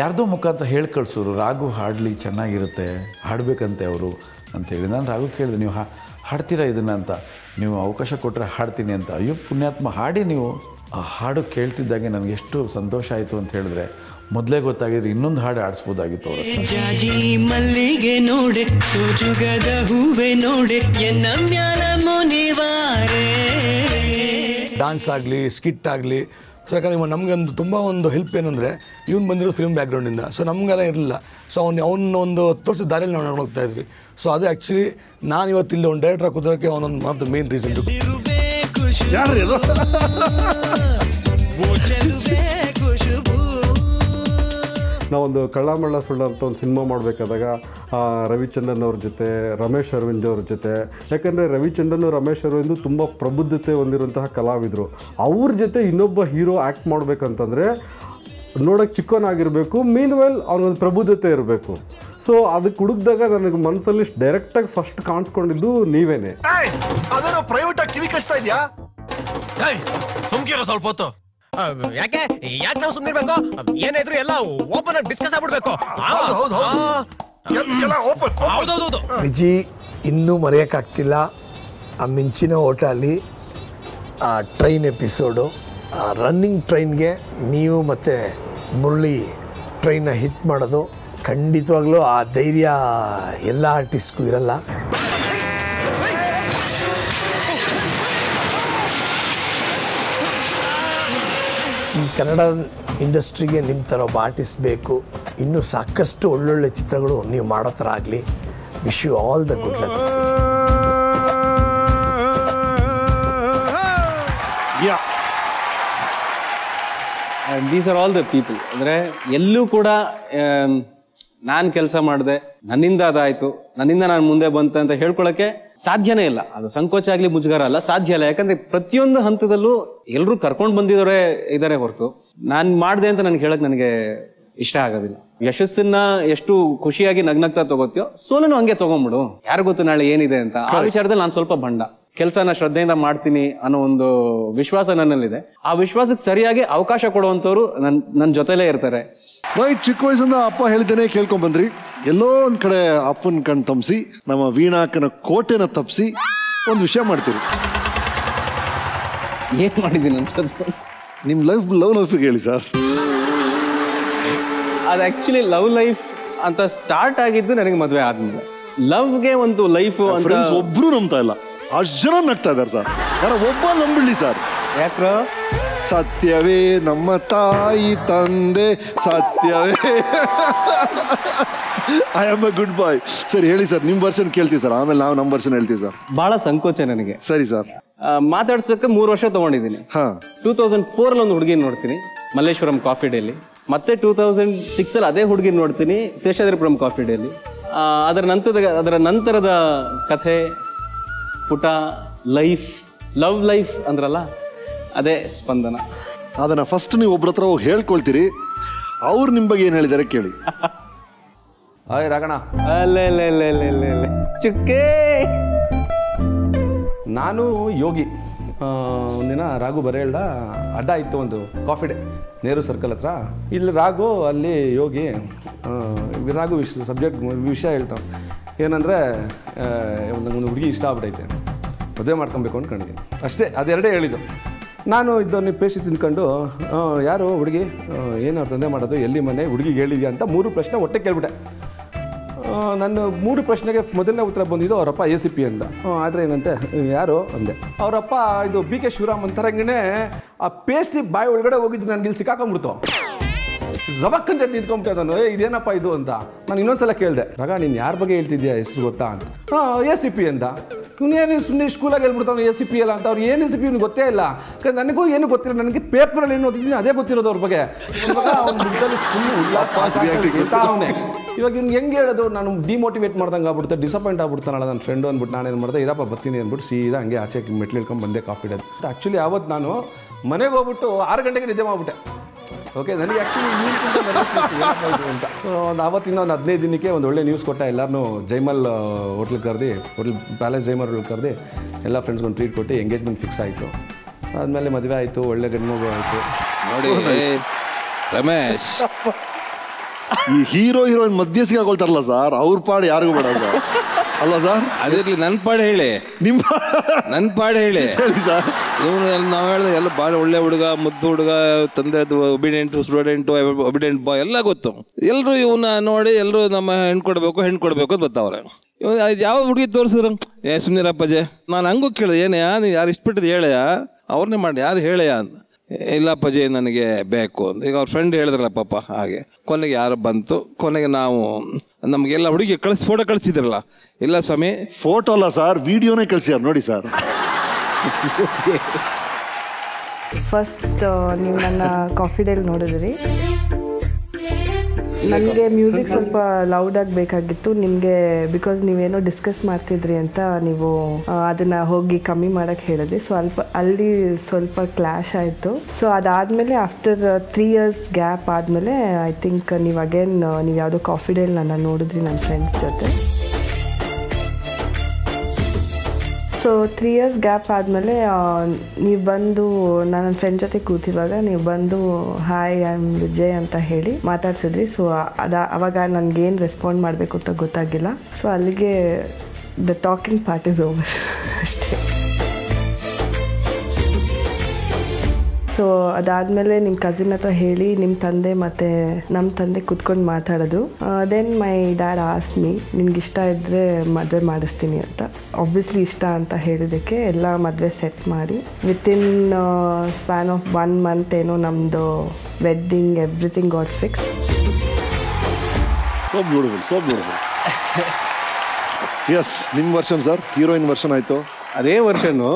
ಯಾರ್ದೋ ಮುಖಾಂತರ ಹೇಳಿ ಕಳಿಸೋರು, ರಾಘು ಹಾಡಲಿ ಚೆನ್ನಾಗಿರುತ್ತೆ, ಹಾಡಬೇಕಂತೆ ಅವರು ಅಂತೇಳಿ. ನಾನು ರಾಘು ಕೇಳಿದೆ, ನೀವು ಹಾ ಹಾಡ್ತೀರಾ ಇದನ್ನು ಅಂತ. ನೀವು ಅವಕಾಶ ಕೊಟ್ಟರೆ ಹಾಡ್ತೀನಿ ಅಂತ. ಅಯ್ಯೋ ಪುಣ್ಯಾತ್ಮ, ಹಾಡಿ. ನೀವು ಆ ಹಾಡು ಕೇಳ್ತಿದ್ದಾಗೆ ನನಗೆ ಎಷ್ಟು ಸಂತೋಷ ಆಯಿತು ಅಂತ ಹೇಳಿದ್ರೆ, ಮೊದಲೇ ಗೊತ್ತಾಗಿದ್ರೆ ಇನ್ನೊಂದು ಹಾಡು ಆಡಿಸ್ಬೋದಾಗಿತ್ತು ಅವರು. ಡಾನ್ಸ್ ಆಗಲಿ, ಸ್ಕಿಟ್ ಆಗಲಿ. ಸೊ ಯಾಕಂದರೆ ಇವಾಗ ನಮಗೊಂದು ತುಂಬ ಒಂದು ಹೆಲ್ಪ್ ಏನಂದರೆ, ಇವ್ನು ಬಂದಿರೋ ಫಿಲ್ಮ್ ಬ್ಯಾಕ್ಗ್ರೌಂಡಿಂದ. ಸೊ ನಮಗೆಲ್ಲ ಇರಲಿಲ್ಲ. ಸೊ ಅವ್ನು ಅವನೊಂದು ತೋರಿಸಿದ ದಾರಿಯಲ್ಲಿ ನಾವು ನೋಡ್ತಾ ಇದ್ವಿ. ಸೊ ಅದು ಆ್ಯಕ್ಚುಲಿ ನಾನು ಇವತ್ತಿಲ್ಲ ಒಂದು ಡೈರೆಕ್ಟ್ರಾಗಿ ಕುದರೋಕ್ಕೆ ಅವನೊಂದು ಮಾತು ಮೇನ್ ರೀಸನ್. ನಾವೊಂದು ಕಳ್ಳ ಮಳ್ಳ ಸುಳ್ಳ ಅಂತ ಒಂದು ಸಿನಿಮಾ ಮಾಡಬೇಕಾದಾಗ ರವಿ ಚಂದ್ರನ್ ಅವ್ರ ಜೊತೆ, ರಮೇಶ್ ಅರವಿಂದ್ ಅವ್ರ ಜೊತೆ, ಯಾಕಂದರೆ ರವಿ ಚಂದ್ರನ್ ರಮೇಶ್ ಅರವಿಂದ್ ತುಂಬ ಪ್ರಬುದ್ಧತೆ ಹೊಂದಿರುವಂತಹ ಕಲಾವಿದರು. ಅವ್ರ ಜೊತೆ ಇನ್ನೊಬ್ಬ ಹೀರೋ ಆ್ಯಕ್ಟ್ ಮಾಡಬೇಕಂತಂದರೆ ನೋಡೋಕ್ಕೆ ಚಿಕ್ಕವನಾಗಿರಬೇಕು, ಮೀನ್ ವೆಲ್ ಅವ್ನೊಂದು ಪ್ರಬುದ್ಧತೆ ಇರಬೇಕು. ಸೊ ಅದಕ್ಕೆ ಹುಡುಕಿದಾಗ ನನಗೆ ಮನಸ್ಸಲ್ಲಿ ಡೈರೆಕ್ಟಾಗಿ ಫಸ್ಟ್ ಕಾಣಿಸ್ಕೊಂಡಿದ್ದು ನೀವೇನೆ. ಸ್ವಲ್ಪ ಹೊತ್ತು ಯಾಕೆ ಯಾಕೆ ನಾವು ಸುಮ್ಮನೆ ಇರಬೇಕು, ಏನಾದ್ರು ಎಲ್ಲ ಓಪನ್ ಆಗಿ ಡಿಸ್ಕಸ್ ಆಗ್ಬಿಡ್ಬೇಕು. ವಿಜಿ ಇನ್ನೂ ಮರೆಯೋಕ್ಕಾಗ್ತಿಲ್ಲ ಆ ಮಿಂಚಿನ ಓಟ ಅಲ್ಲಿ, ಆ ಟ್ರೈನ್ ಎಪಿಸೋಡು, ಆ ರನ್ನಿಂಗ್ ಟ್ರೈನ್ಗೆ ನೀವು ಮತ್ತು ಮುರಳಿ ಟ್ರೈನ್ನ ಹಿಟ್ ಮಾಡೋದು. ಖಂಡಿತವಾಗ್ಲೂ ಆ ಧೈರ್ಯ ಎಲ್ಲ ಆರ್ಟಿಸ್ಟ್ಗೂ ಇರಲ್ಲ. ಈ ಕನ್ನಡ ಇಂಡಸ್ಟ್ರಿಗೆ ನಿಮ್ಮ ಥರ ಒಬ್ಬ ಆರ್ಟಿಸ್ಟ್ ಬೇಕು. ಇನ್ನೂ ಸಾಕಷ್ಟು ಒಳ್ಳೊಳ್ಳೆ ಚಿತ್ರಗಳು ನೀವು ಮಾಡೋ ಥರ ಆಗಲಿ. Wish you all the good luck. These are all the people. ಅಂದರೆ ಎಲ್ಲೂ ಕೂಡ ನಾನು ಕೆಲಸ ಮಾಡಿದೆ, ನನ್ನಿಂದ ಅದಾಯ್ತು, ನನ್ನಿಂದ ನಾನು ಮುಂದೆ ಬಂತೆ ಅಂತ ಹೇಳ್ಕೊಳಕ್ಕೆ ಸಾಧ್ಯನೇ ಇಲ್ಲ. ಅದು ಸಂಕೋಚ ಆಗಲಿ ಮುಜುಗಾರ ಅಲ್ಲ, ಸಾಧ್ಯ ಇಲ್ಲ. ಯಾಕಂದ್ರೆ ಪ್ರತಿಯೊಂದು ಹಂತದಲ್ಲೂ ಎಲ್ಲರೂ ಕರ್ಕೊಂಡು ಬಂದಿದವರೇ ಇದಾರೆ ಹೊರತು ನಾನು ಮಾಡಿದೆ ಅಂತ ನನಗೆ ಹೇಳಕ್ ನನಗೆ ಇಷ್ಟ ಆಗೋದಿಲ್ಲ. ಯಶಸ್ಸನ್ನ ಎಷ್ಟು ಖುಷಿಯಾಗಿ ನಗ್ನಗ್ತಾ ತಗೋತೀಯೋ ಸೋಲನು ಹಂಗೆ ತಗೊಂಡ್ಬಿಡು, ಯಾರು ಗೊತ್ತು ನಾಳೆ ಏನಿದೆ ಅಂತ. ಆ ವಿಚಾರದಲ್ಲಿ ನಾನು ಸ್ವಲ್ಪ ಬಂಡ. ಕೆಲಸನ ಶ್ರದ್ಧೆಯಿಂದ ಮಾಡ್ತೀನಿ ಅನ್ನೋ ಒಂದು ವಿಶ್ವಾಸ ನನ್ನಲ್ಲಿದೆ. ಆ ವಿಶ್ವಾಸಕ್ಕೆ ಸರಿಯಾಗಿ ಅವಕಾಶ ಕೊಡುವಂಥವ್ರು ನನ್ನ ನನ್ನ ಜೊತೆಲೇ ಇರ್ತಾರೆ. ಚಿಕ್ಕ ವಯಸ್ಸಿಂದ ಅಪ್ಪ ಹೇಳಿದ್ದೇನೆ ಕೇಳ್ಕೊಂಡ್ ಬಂದ್ರಿ. ಎಲ್ಲೋ ಒಂದ್ ಕಡೆ ಅಪ್ಪನ ಕಣ್ ತಪ್ಪಿಸಿ, ನಮ್ಮ ವೀಣಾಕನ ಕೋಟೆನ ತಪ್ಪಿಸಿ ಒಂದು ವಿಷಯ ಮಾಡ್ತೀರಿ. ಏನ್ ಮಾಡಿದ್ದೀನಿ ಅಂತ ನಿಮ್ ಲೈಫ್ ಲವ್ ಲೈಫ್ ಹೇಳಿ ಸರ್. ಅದು ಆಕ್ಚುಲಿ ಲವ್ ಲೈಫ್ ಅಂತ ಸ್ಟಾರ್ಟ್ ಆಗಿದ್ದು ನನಗೆ ಮದುವೆ ಆದ್ಮೇಲೆ. ಲವ್ಗೆ ಒಂದು ಲೈಫ್ ಒಬ್ರು ನಂಬ್ತಾ ಇಲ್ಲ, ಅಷ್ಟು ಜನ ನಗ್ತಾ ಇದಾರೆ ಸರ್. ಯಾರ ಒಬ್ಬ ನಂಬಿಡ್ಲಿ ಸರ್. ಯಾಕ್ರ ಸತ್ಯವೇ ನಮ್ಮ ತಾಯಿ ತಂದೆ ಸತ್ಯವೇ. I am a good boy. ಸರಿ ಹೇಳಿ ಸರ್, ನಿಮ್ ವರ್ಷನ್ ಕೇಳ್ತೀವಿ ಸರ್, ಆಮೇಲೆ ನಾವು ನಮ್ಮ ವರ್ಷನ್ ಹೇಳ್ತೀವಿ ಸರ್. ಬಹಳ ಸಂಕೋಚ ನನಗೆ. ಸರಿ ಸರ್. ಮಾತಾಡ್ಸೋಕೆ ಮೂರು ವರ್ಷ ತಗೊಂಡಿದ್ದೀನಿ. ಟೂ ತೌಸಂಡ್ ಫೋರ್ ಅಲ್ಲಿ ಒಂದು ಹುಡುಗಿ ನೋಡ್ತೀನಿ ಮಲ್ಲೇಶ್ವರಂ ಕಾಫಿ ಡೇಲಿ, ಮತ್ತೆ ಟೂ ತೌಸಂಡ್ ಸಿಕ್ಸ್ ಅಲ್ಲಿ ಅದೇ ಹುಡುಗಿ ನೋಡ್ತೀನಿ ಶೇಷಾದ್ರಿಪುರಂ ಕಾಫಿ ಡೇಲಿ. ಅದರ ನಂತರದ ಅದರ ನಂತರದ ಕಥೆ, ಪುಟ, ಲೈಫ್, ಲವ್ ಲೈಫ್ ಅಂದ್ರಲ್ಲ ಅದೇ ಸ್ಪಂದನ. ಅದನ್ನ ಫಸ್ಟ್ ನೀವು ಒಬ್ರ ಹತ್ರ ಹೋಗಿ ಹೇಳ್ಕೊಳ್ತೀರಿ, ಅವ್ರು ನಿಮ್ ಬಗ್ಗೆ ಏನ್ ಹೇಳಿದಾರೆ ಕೇಳಿ. ಅಯ್ ರಾಗಣ ಚುಕ್ಕೆ. ನಾನು ಯೋಗಿ ಒಂದಿನ ರಾಘು ಬರ ಹೇಳ್ದ, ಅಡ್ಡ ಇತ್ತು ಒಂದು ಕಾಫಿ ಡೇ ನೇರು ಸರ್ಕಲ್ ಹತ್ರ. ಇಲ್ಲಿ ರಾಘು ಅಲ್ಲಿ ಯೋಗಿ ರಾಘು ವಿಷ ಸಬ್ಜೆಕ್ಟ್ ವಿಷಯ ಹೇಳ್ತಾವ. ಏನಂದರೆ ಒಂದೊಂದು ಹುಡುಗಿ ಇಷ್ಟ ಆಗ್ಬಿಟ್ಟೈತೆ, ಮದುವೆ ಮಾಡ್ಕೊಬೇಕು ಅಂದ್ಕೊಂಡಿದ್ದೀನಿ ಅಷ್ಟೇ, ಅದೆರಡೇ ಹೇಳಿದ್ದು. ನಾನು ಇದನ್ನು ಪೇಶಿ ತಿನ್ಕೊಂಡು, ಯಾರು ಹುಡುಗಿ, ಏನು ಅವ್ರ ತಂದೆ ಮಾಡೋದು, ಎಲ್ಲಿ ಮನೆ, ಹುಡುಗಿಗೆ ಹೇಳಿದ್ಯಾ ಅಂತ ಮೂರು ಪ್ರಶ್ನೆ ಒಟ್ಟೆ ಕೇಳಿಬಿಟ್ಟೆ. ನನ್ನ ಮೂರು ಪ್ರಶ್ನೆಗೆ ಮೊದಲನೇ ಉತ್ತರ ಬಂದಿದ್ದು ಅವರಪ್ಪ ಎ ಸಿ ಪಿ ಅಂತ. ಆದರೆ ಏನಂತೆ ಯಾರು ಅಂದೆ. ಅವರಪ್ಪ ಇದು ಬಿ ಕೆ ಶಿವರಾಮ್ ಅಂತರಂಗೇ ಆ ಪೇಸ್ಟಿ ಬಾಯಿ ಒಳಗಡೆ ಹೋಗಿದ್ದು ನನಗೆ ಇಲ್ಲಿ ಸಿಕ್ಕಾಕೊಂಡ್ಬಿಡ್ತು. ರಬಕ್ಕಂತ ತಿದ್ಕೊಂಬಿಟ್ಟೆ ನಾನು, ಏ ಇದೇನಪ್ಪ ಇದು ಅಂತ. ನಾನು ಇನ್ನೊಂದ್ಸಲ ಕೇಳಿದೆ, ರಗ ನೀನು ಯಾರ ಬಗ್ಗೆ ಹೇಳ್ತಿದ್ಯಾ, ಹೆಸರು ಗೊತ್ತಾ ಅಂತ. ಹಾಂ ಎ ಸಿ ಪಿ ಅಂತ. ಇನ್ನೇನು ಸುಮ್ಮನೆ ಸ್ಕೂಲಾಗಿ ಹೇಳ್ಬಿಡ್ತಾವ್ ಎ ಸಿ ಪಿ ಎಲ್ಲ ಅಂತ. ಅವ್ರು ಏನು ಎ ಸಿ ಪಿ ಗೊತ್ತೇ ಇಲ್ಲ. ನನಗೂ ಏನು ಗೊತ್ತಿಲ್ಲ, ನನಗೆ ಪೇಪರಲ್ಲಿ ಏನು ಓದಿದ್ದೀನಿ ಅದೇ ಗೊತ್ತಿರೋದು ಅವ್ರ ಬಗ್ಗೆ. ಇವಾಗ ಇವ್ನು ಹೆಂಗೆ ಹೇಳೋದು, ನಾನು ಡಿಮೋಟಿವೇಟ್ ಮಾಡ್ದಂಗೆ ಆಗ್ಬಿಡುತ್ತೆ, ಡಿಸಪಾಯಿಂಟ್ ಆಗ್ಬಿಡ್ತಾನಲ್ಲ ನನ್ನ ಫ್ರೆಂಡು ಅಂದ್ಬಿಟ್ಟು. ನಾನು ಏನು ಮಾಡಿದೆ, ಇರಪ್ಪ ಬರ್ತೀನಿ ಅಂದ್ಬಿಟ್ಟು ಸೀದಾ ಹಂಗೆ ಆಚೆ ಮೆಟ್ಲು ಇಳ್ಕೊಂಡು ಬಂದೆ ಕಾಫಿ ಡೇದು. ಆ್ಯಕ್ಚುಲಿ ಆವತ್ತು ನಾನು ಮನೆಗೆ ಹೋಗ್ಬಿಟ್ಟು ಆರು ಗಂಟೆಗೆ ನಿದ್ದೆ ಮಾಡಿಬಿಟ್ಟೆ. ಓಕೆ, ನನಗೆ ಆ್ಯಕ್ಚುಲಿ ನ್ಯೂಸ್ ಅಂತ ಒಂದು ಆವತ್ತಿನ ಒಂದು ಹದಿನೈದು ದಿನಕ್ಕೆ ಒಂದು ಒಳ್ಳೆ ನ್ಯೂಸ್ ಕೊಟ್ಟ. ಎಲ್ಲರೂ ಜೈಮಲ್ ಹೋಟ್ಲಿಗೆ ಕರೆದು, ಹೋಟ್ಲ್ ಪ್ಯಾಲೇಸ್ ಜೈಮಲ್ ಹೋಟ್ಲಿಗೆ ಕರೆದು ಎಲ್ಲ ಫ್ರೆಂಡ್ಸ್ಗೊಂದು ಟ್ರೀಟ್ ಕೊಟ್ಟು ಎಂಗೇಜ್ಮೆಂಟ್ ಫಿಕ್ಸ್ ಆಯಿತು. ಆದಮೇಲೆ ಮದುವೆ ಆಯಿತು, ಒಳ್ಳೆ ಗಂಡು ಮಗು ಆಯಿತು. ನೋಡಿ ರಮೇಶ್, ಈ ಹೀರೋ ಹೀರೋಯಿನ್ ಮಧ್ಯ ಸಿಗಾಕೊಳ್ತಾರಲ್ಲ ಸರ್, ಅವ್ರ ಪಾಡು ಯಾರಿಗೂ ಬೇಡ ಅಲ್ಲ ಸರ್. ಅದಿರ್ಲಿ, ನನ್ನ ಪಾಡು ಹೇಳಿ, ನಿಮ್ಮ ನನ್ನ ಪಾಡು ಹೇಳಿ ಸರ್. ಇವನು ನಾವು ಹೇಳಿದ್ರೆ ಎಲ್ಲ ಭಾಳ ಒಳ್ಳೆ ಹುಡುಗ, ಮುದ್ದು ಹುಡುಗ, ತಂದೆ ಒಬಿಡಿಯೆಂಟು ಸ್ಟೂಡೆಂಟು, ಒಬಿಡಿಯೆಂಟ್ ಬಾಯ್ ಎಲ್ಲ ಗೊತ್ತು. ಎಲ್ಲರೂ ಇವನ್ನ ನೋಡಿ ಎಲ್ಲರೂ ನಮ್ಮ ಹೆಣ್ಣು ಕೊಡಬೇಕು ಹೆಣ್ಣು ಕೊಡಬೇಕು ಅಂತ ಬರ್ತಾವ್ರೆ. ಇವ್ ಅದು ಯಾವ ಹುಡುಗಿ ತೋರಿಸಿದ್ರು, ಏ ಸುಮ್ಮನಿರಪ್ಪಜೆ. ನಾನು ಹಂಗೂ ಕೇಳಿದೆ, ಏನಯ್ಯ ನೀನು ಯಾರು ಇಷ್ಟಪಟ್ಟಿದ್ದು ಹೇಳಯ್ಯ, ಅವ್ರನ್ನೇ ಮಾಡಿ ಯಾರು ಹೇಳಯ್ಯ ಅಂತ. ಇಲ್ಲ ಅಪ್ಪಾಜಿ ನನಗೆ ಬೇಕು ಅಂತ. ಈಗ ಅವ್ರ ಫ್ರೆಂಡ್ ಹೇಳಿದ್ರಲ್ಲ ಪಾಪ, ಹಾಗೆ ಕೊನೆಗೆ ಯಾರು ಬಂತು. ಕೊನೆಗೆ ನಾವು ನಮಗೆಲ್ಲ ಹುಡುಗಿ ಕಳಿಸಿ ಫೋಟೋ ಕಳಿಸಿದ್ರಲ್ಲ. ಇಲ್ಲ ಸ್ವಾಮಿ ಫೋಟೋ ಅಲ್ಲ ಸರ್, ವಿಡಿಯೋನೇ ಕಳಿಸ್ಯಾರ ನೋಡಿ ಸರ್. ಫಸ್ಟ್ ನೀವು ನನ್ನ ಕಾಫಿ ಡೇಲ್ ನೋಡಿದ್ರಿ. ನನಗೆ ಮ್ಯೂಸಿಕ್ ಸ್ವಲ್ಪ ಲೌಡ್ ಆಗಿ ಬೇಕಾಗಿತ್ತು ನಿಮಗೆ, ಬಿಕಾಸ್ ನೀವೇನೋ ಡಿಸ್ಕಸ್ ಮಾಡ್ತಿದ್ರಿ ಅಂತ ನೀವು ಅದನ್ನು ಹೋಗಿ ಕಮ್ಮಿ ಮಾಡೋಕ್ಕೆ ಹೇಳಿದ್ರಿ. ಸ್ವಲ್ಪ ಅಲ್ಲಿ ಸ್ವಲ್ಪ ಕ್ಲ್ಯಾಶ್ ಆಯಿತು. ಸೊ ಅದಾದಮೇಲೆ ಆಫ್ಟರ್ ತ್ರೀ ಇಯರ್ಸ್ ಗ್ಯಾಪ್ ಆದಮೇಲೆ ಐ ಥಿಂಕ್ ನೀವು ಅಗೇನ್ ನೀವು ಯಾವುದೋ ಕಾಫಿ ಡೇಲ್ ನನ್ನ ನೋಡಿದ್ರಿ ನನ್ನ ಫ್ರೆಂಡ್ಸ್ ಜೊತೆ. ಸೊ ತ್ರೀ ಇಯರ್ಸ್ ಗ್ಯಾಪ್ ಆದಮೇಲೆ ನೀವು ಬಂದು ನನ್ನ ಫ್ರೆಂಡ್ ಜೊತೆ ಕೂತಿರುವಾಗ ನೀವು ಬಂದು ಹಾಯ್ ಐ ಆಮ್ ವಿಜಯ್ ಅಂತ ಹೇಳಿ ಮಾತಾಡ್ಸಿದ್ರಿ. ಸೊ ಅದ ಅವಾಗ ನನಗೇನು ರೆಸ್ಪಾಂಡ್ ಮಾಡಬೇಕು ಅಂತ ಗೊತ್ತಾಗಿಲ್ಲ. ಸೊ ಅಲ್ಲಿಗೆ the talking part is over ಅಷ್ಟೇ. ಸೊ ಅದಾದಮೇಲೆ ನಿಮ್ಮ ಕಸಿನ್ ಹತ್ರ ಹೇಳಿ ನಿಮ್ಮ ತಂದೆ ಮತ್ತು ನಮ್ಮ ತಂದೆ ಕೂತ್ಕೊಂಡು ಮಾತಾಡೋದು. Then my dad ask me, ನಿನ್ಗೆ ಇಷ್ಟ ಇದ್ದರೆ ಮದುವೆ ಮಾಡಿಸ್ತೀನಿ ಅಂತ. ಆಬ್ವಿಯಸ್ಲಿ ಇಷ್ಟ ಅಂತ ಹೇಳಿದ್ದಕ್ಕೆ ಎಲ್ಲ ಮದುವೆ ಸೆಟ್ ಮಾಡಿ within span of one month ಏನೋ ನಮ್ಮದು wedding everything got fix. So beautiful, so beautiful. Yes, ನಿಮ್ಮ ವರ್ಷನ್ ಸರ್, ಹೀರೋಯಿನ್ ವರ್ಷನ್ ಆಯಿತು. ಅದೇ ವರ್ಷನು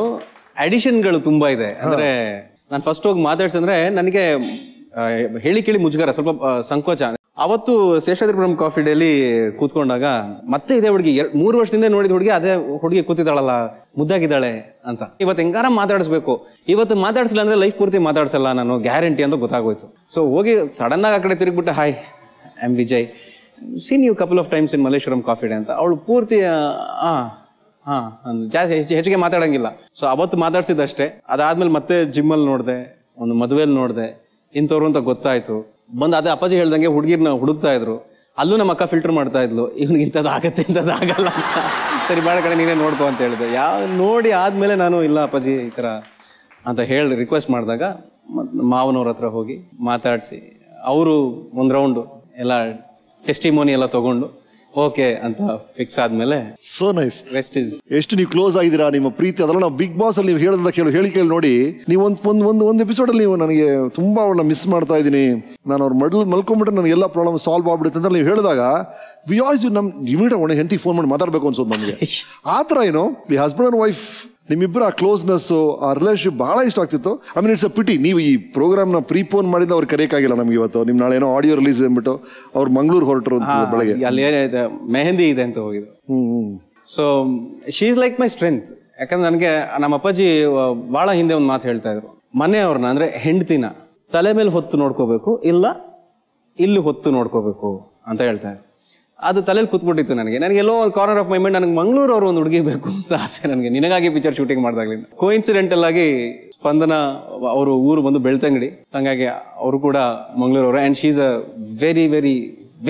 ಅಡಿಷನ್ಗಳು ತುಂಬ ಇದೆ. ಅಂದರೆ ನಾನು ಫಸ್ಟ್ ಹೋಗಿ ಮಾತಾಡ್ಸಂದ್ರೆ ನನಗೆ ಹೇಳಿ ಕೇಳಿ ಮುಜುಗರ, ಸ್ವಲ್ಪ ಸಂಕೋಚ. ಅವತ್ತು ಶೇಷಾದ್ರಿಪುರಂ ಕಾಫಿ ಡೇಲಿ ಕೂತ್ಕೊಂಡಾಗ ಮತ್ತೆ ಇದೇ ಹುಡುಗಿ ಮೂರು ವರ್ಷದಿಂದ ನೋಡಿದ ಹುಡುಗಿ ಅದೇ ಹುಡುಗಿ ಕೂತಿದ್ದಾಳಲ್ಲ, ಮುದ್ದಾಗಿದ್ದಾಳೆ ಅಂತ. ಇವತ್ತು ಹೆಂಗಾರ ಮಾತಾಡಿಸ್ಬೇಕು, ಇವತ್ತು ಮಾತಾಡಿಸಲಿಲ್ಲ ಅಂದ್ರೆ ಲೈಫ್ ಪೂರ್ತಿ ಮಾತಾಡ್ಸಲ್ಲ ನಾನು ಗ್ಯಾರಂಟಿ ಅಂತ ಗೊತ್ತಾಗೋಯ್ತು. ಸೊ ಹೋಗಿ ಸಡನ್ ಆಗಿ ಆ ಕಡೆ ತಿರುಗಿಬಿಟ್ಟು, hi I am Vijay, seen you couple of times in Malleshwaram coffee day ಅಂತ. ಅವಳು ಪೂರ್ತಿ ಆ ಹಾ ಜಾಸ್ತಿ ಹೆಚ್ಚು ಹೆಚ್ಚಿಗೆ ಮಾತಾಡಂಗಿಲ್ಲ. ಸೊ ಅವತ್ತು ಮಾತಾಡ್ಸಿದಷ್ಟೇ. ಅದಾದ್ಮೇಲೆ ಮತ್ತೆ ಜಿಮ್ಮಲ್ಲಿ ನೋಡಿದೆ, ಒಂದು ಮದುವೆಯಲ್ಲಿ ನೋಡಿದೆ, ಇಂಥವ್ರು ಅಂತ ಗೊತ್ತಾಯ್ತು. ಬಂದು ಅದೇ ಅಪ್ಪಾಜಿ ಹೇಳ್ದಂಗೆ ಹುಡುಗಿರ್ನ ಹುಡುಕ್ತಾ ಇದ್ರು. ಅಲ್ಲೂ ನಮ್ಮ ಅಕ್ಕ ಫಿಲ್ಟರ್ ಮಾಡ್ತಾ ಇದ್ಲು, ಇವ್ನಿಗೆ ಇಂಥದ್ದು ಆಗತ್ತೆ ಇಂಥದ್ದು ಆಗಲ್ಲ ಅಂತ. ಸರಿ ಭಾಳ ಕಡೆ ನೀನೇ ನೋಡ್ಕೊ ಅಂತ ಹೇಳಿದೆ. ಯಾವ ನೋಡಿ ಆದಮೇಲೆ ನಾನು ಇಲ್ಲ ಅಪ್ಪಾಜಿ ಈ ಥರ ಅಂತ ಹೇಳಿ ರಿಕ್ವೆಸ್ಟ್ ಮಾಡಿದಾಗ ಮಾವನವ್ರ ಹತ್ರ ಹೋಗಿ ಮಾತಾಡಿಸಿ ಅವರು ಒಂದು ರೌಂಡು ಎಲ್ಲ ಟೆಸ್ಟಿಮೋನಿ ಎಲ್ಲ ತೊಗೊಂಡು ಓಕೆ ಅಂತ ಫಿಕ್ಸ್ ಆದ್ಮೇಲೆ. So nice. Rest is. ಎಷ್ಟು ನೀವು ಕ್ಲೋಸ್ ಆಗಿದ್ದೀರಾ, ನಿಮ್ಮ ಪ್ರೀತಿ ಅದೆಲ್ಲ ನಾವು ಬಿಗ್ ಬಾಸ್ ಅಲ್ಲಿ ನೀವು ಹೇಳಿದ ಕೇಳಿ ಹೇಳಿ ಕೇಳಿ ನೋಡಿ. ನೀವು ಒಂದು ಒಂದು ಒಂದು ಒಂದು ಎಪಿಸೋಡ್ ಅಲ್ಲಿ ನೀವು ನನಗೆ ತುಂಬಾ ಅವಳನ್ನ ಮಿಸ್ ಮಾಡ್ತಾ ಇದ್ದೀನಿ, ನಾನು ಅವ್ರ ಮಡ್ಲು ಮಲ್ಕೊಂಡ್ಬಿಟ್ಟು ನನಗೆ ಎಲ್ಲ ಪ್ರಾಬ್ಲಮ್ ಸಾಲ್ವ್ ಆಗ್ಬಿಡುತ್ತೆ ಅಂತ ನೀವು ಹೇಳಿದಾಗ ವಿಯಾಸ್ ನಮ್ ಇಮಿಡಿಯೇಟ್ ಒಳ್ಳೆ ಹೆಂಡತಿ ಫೋನ್ ಮಾಡಿ ಮಾತಾಡ್ಬೇಕು ಅನ್ಸೋದು ನಮಗೆ. ಆ ಥರ ಏನೋ ಈ ಹಸ್ಬೆಂಡ್ ಅಂಡ್ ವೈಫ್ ನಿಮ್ಮಿಬ್ಬರು ಆ ಕ್ಲೋಸ್ನೆಸ್ಸು ಆ ರಿಲೇಶನ್ಶಿಪ್ ಭಾಳ ಇಷ್ಟ ಆಗ್ತಿತ್ತು. I mean it's a pity ನೀವು ಈ ಪ್ರೋಗ್ರಾಮ್ನ ಪ್ರೀಪೋನ್ ಮಾಡಿದ ಅವ್ರು ಕರೆಯಕ್ಕಾಗಿಲ್ಲ ನಮ್ಗೆ ಇವತ್ತು. ನಿಮ್ಮ ನಾಳೆ ಏನೋ ಆಡಿಯೋ ರಿಲೀಸ್ ಅಂದ್ಬಿಟ್ಟು ಅವ್ರು ಮಂಗಳೂರು ಹೊರಟರು ಬೆಳಗ್ಗೆ, ಅಲ್ಲಿ ಏನಾಯ್ತು ಮೆಹಂದಿ ಇದೆ ಅಂತ ಹೋಗಿದ್ರು. ಹ್ಞೂ. So she is like my strength. ಯಾಕಂದ್ರೆ ನನಗೆ ನಮ್ಮ ಅಪ್ಪಾಜಿ ಭಾಳ ಹಿಂದೆ ಒಂದು ಮಾತು ಹೇಳ್ತಾ ಇದ್ರು, ಮನೆಯವ್ರನ್ನ ಅಂದರೆ ಹೆಂಡ್ತಿನ ತಲೆ ಮೇಲೆ ಹೊತ್ತು ನೋಡ್ಕೋಬೇಕು, ಇಲ್ಲ ಇಲ್ಲಿ ಹೊತ್ತು ನೋಡ್ಕೋಬೇಕು ಅಂತ ಹೇಳ್ತಾ ಇದ್ರು. ಅದು ತಲೆಯಲ್ಲಿ ಕೂತ್ಬಿಟ್ಟಿತ್ತು ನನಗೆ. ನನಗೆ ಎಲ್ಲೋ ಒಂದು ಕಾರ್ನರ್ ಆಫ್ ಮೈ ಮೈಂಡ್ ನನಗೆ ಮಂಗಳೂರು ಅವರು ಒಂದು ಹುಡುಗಿ ಬೇಕು ಅಂತ ಆಸೆ ನನಗೆ. ನಿನಗಾಗಿ ಪಿಕ್ಚರ್ ಶೂಟಿಂಗ್ ಮಾಡಿದಾಗಲಿಂದ ಕೋಇನ್ಸಿಡೆಂಟಲ್ ಆಗಿ ಸ್ಪಂದನ ಅವರು ಊರು ಬಂದು ಬೆಳ್ತಂಗಡಿ, ಹಂಗಾಗಿ ಅವರು ಕೂಡ ಮಂಗಳೂರು ಅವರು. And she is a very very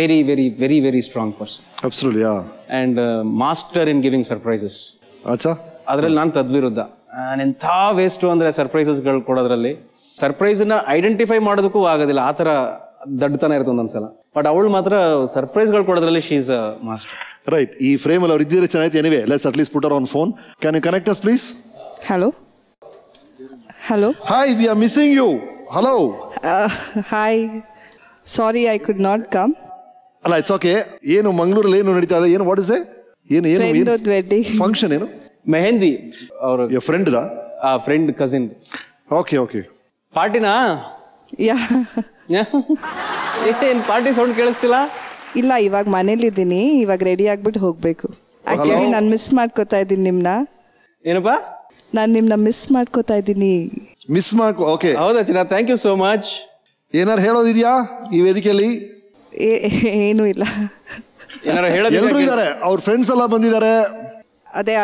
very very very very strong person. Absolutely. Yeah. And master in giving surprises. ಅಚ್ಚಾ. ಅದರಲ್ಲಿ ನಾನು ತದ್ವಿರುದ್ಧ. ನಾನು ಎಂಥ ವೇಸ್ಟು ಅಂದರೆ ಸರ್ಪ್ರೈಸಸ್ಗಳು ಕೊಡೋದ್ರಲ್ಲಿ. ಸರ್ಪ್ರೈಸನ್ನ ಐಡೆಂಟಿಫೈ ಮಾಡೋದಕ್ಕೂ ಆಗೋದಿಲ್ಲ, ಆ ಥರ ದಡ್ತನ ಇರುತ್ತೆ ಒಂದೊಂದ್ಸಲ. ಬಟ್ ಅವಳು ಮಾತ್ರ ಸರ್ಪ್ರೈಸ್ಗಳು ಕೊಡೋದ್ರಲ್ಲಿ she is a master. Right. ಈ ಫ್ರೇಮ್ ಅಲ್ಲಿ ಅವ್ರು ಇದ್ದಿದ್ರೆ ಚೆನ್ನಾಗಿತ್ತು. Anyway let's at least put hour on phone. Can you connect us please? Hello hello. Hi, we are missing you. Hello. Hi, sorry I could not come. ಅಲ್ಲ, it's okay. ಏನು ಮಂಗಳೂರಲ್ಲಿ ಏನು ನಡೀತಾ ಇದೆ? ಏನು ವಾಟ್ ಇಸ್ ಎ ಏನು ಏನು function? ಏನು ಮೆಹಂದಿ ಅವರು ಯುವರ್ ಫ್ರೆಂಡ್ ದಾ ಫ್ರೆಂಡ್ ಕಸಿನ್. Okay okay. ಪಾರ್ಟಿನಾ? ಯಾ. ಏನ್ ಪಾರ್ಟಿ ಸೌಂಡ್ ಕೇಳಿಸ್ತಿಲ್ಲ? ಇಲ್ಲ, ಇವಾಗ ಮನೇಲಿದ್ದೀನಿ, ಇವಾಗ ರೆಡಿ ಆಗ್ಬಿಟ್ಟು ಹೋಗ್ಬೇಕು. ಆಕ್ಚುಲಿ ನಾನು ಮಿಸ್ ಮಾಡ್ಕೋತಾ ಇದ್ದೀನಿ ನಿಮ್ನ. ಏನಪ್ಪಾ? ನಾನು ನಿಮ್ನ ಮಿಸ್ ಮಾಡ್ಕೋತಾ ಇದ್ದೀನಿ. ಮಿಸ್ ಮಾಡ್ಕೋ. ಓಕೆ, ಹೌದಾ ಚಿನ್ನ? Thank you so much. ಏನಾರು ಹೇಳೋದಿದ್ಯಾ ಈ ವೇದಿಕೆಯಲ್ಲಿ? ಏನೂ ಇಲ್ಲ. ಏನಾರು ಹೇಳೋದು? ಎಲ್ಲರೂ ಇದ್ದಾರೆ, ಅವ್ರ ಫ್ರೆಂಡ್ಸ್ ಎಲ್ಲ ಬಂದಿದ್ದಾರೆ. ಅದೇ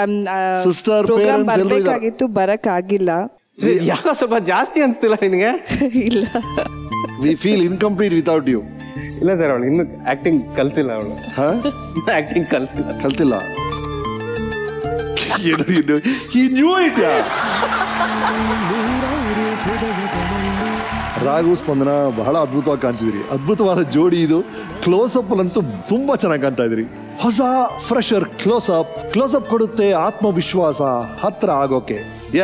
ಸಿಸ್ಟರ್ ಪ್ರೋಗ್ರಾಮ್ ಬರಬೇಕಾಗಿತ್ತು, ಬರಕ್ಕಾಗಿಲ್ಲ. ಯಾಕೋ ಸ್ವಲ್ಪ ಜಾಸ್ತಿ ಅನ್ಸ್ತಿಲ್ಲ ನಿನಗೆ? ಇಲ್ಲ. We feel incomplete without you. ಇಲ್ಲ ಸರ್, ಅವಳು ಇನ್ನು ಆಕ್ಟಿಂಗ್ ಕಲ್ತಿಲ್ಲ. ಅವಳು ಆಕ್ಟಿಂಗ್ ಕಲ್ತಿಲ್ಲ ಕಲ್ತಿಲ್ಲ ರಾಘು ಸ್ಪಂದನ ಬಹಳ ಅದ್ಭುತವಾಗಿ ಕಾಣ್ತಿದ್ರಿ. ಅದ್ಭುತವಾದ ಜೋಡಿ ಇದು. ಕ್ಲೋಸ್ ಅಪ್ ಅಲ್ಲಂತೂ ತುಂಬಾ ಚೆನ್ನಾಗಿ ಕಾಣ್ತಾ ಇದ್ರಿ. ಹೊಸ fresher close up. Close up ಕೊಡುತ್ತೆ ಆತ್ಮವಿಶ್ವಾಸ ಹತ್ರ ಆಗೋಕೆ.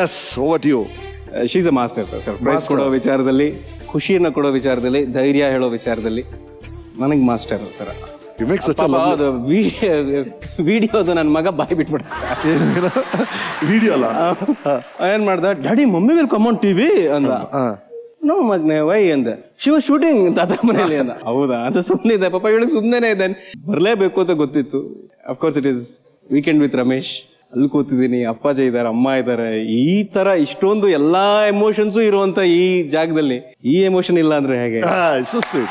Yes, over to you. She is a master sir. Surprise ಕೊಡೋ ವಿಚಾರದಲ್ಲಿ, ಖುಷಿಯನ್ನು ಕೊಡೋ ವಿಚಾರದಲ್ಲಿ, ಧೈರ್ಯ ಹೇಳೋ ವಿಚಾರದಲ್ಲಿ ನನಗೆ ಮಾಸ್ಟರ್ ಥರ. ವಿಡಿಯೋದು ನನ್ನ ಮಗ ಬಾಯಿ ಬಿಟ್ಬಿಡ ವಿಡಿಯೋ ಅಲ್ಲ. ಏನು ಮಾಡ್ದೆ, daddy mummy will come on TV ಅಂದ. ನೋ ಮಗನೇ ವೈ ಅಂದೆ. ಶಿ ವಾಸ್ ಶೂಟಿಂಗ್ ತಾತ ಮನೆಯಲ್ಲಿ ಅಂದ. ಹೌದಾ ಅಂತ ಸುಮ್ಮನೆ ಇದೆ ಪಾಪ. ಹೇಳಿ ಸುಮ್ಮನೆ ಇದ್ದಾನೆ, ಬರಲೇಬೇಕು ಅಂತ ಗೊತ್ತಿತ್ತು. Of course it is weekend with Ramesh. ಅಲ್ಲಿ ಕೂತಿದ್ದೀನಿ, ಅಪ್ಪಾಜಿ ಇದ್ದಾರೆ, ಅಮ್ಮ ಇದ್ದಾರೆ. ಈ ತರ ಇಷ್ಟೊಂದು ಎಲ್ಲಾ ಎಮೋಷನ್ಸು ಇರುವಂತ ಈ ಜಾಗದಲ್ಲಿ ಈ ಎಮೋಷನ್ ಇಲ್ಲ ಅಂದ್ರೆ ಹೇಗೆ?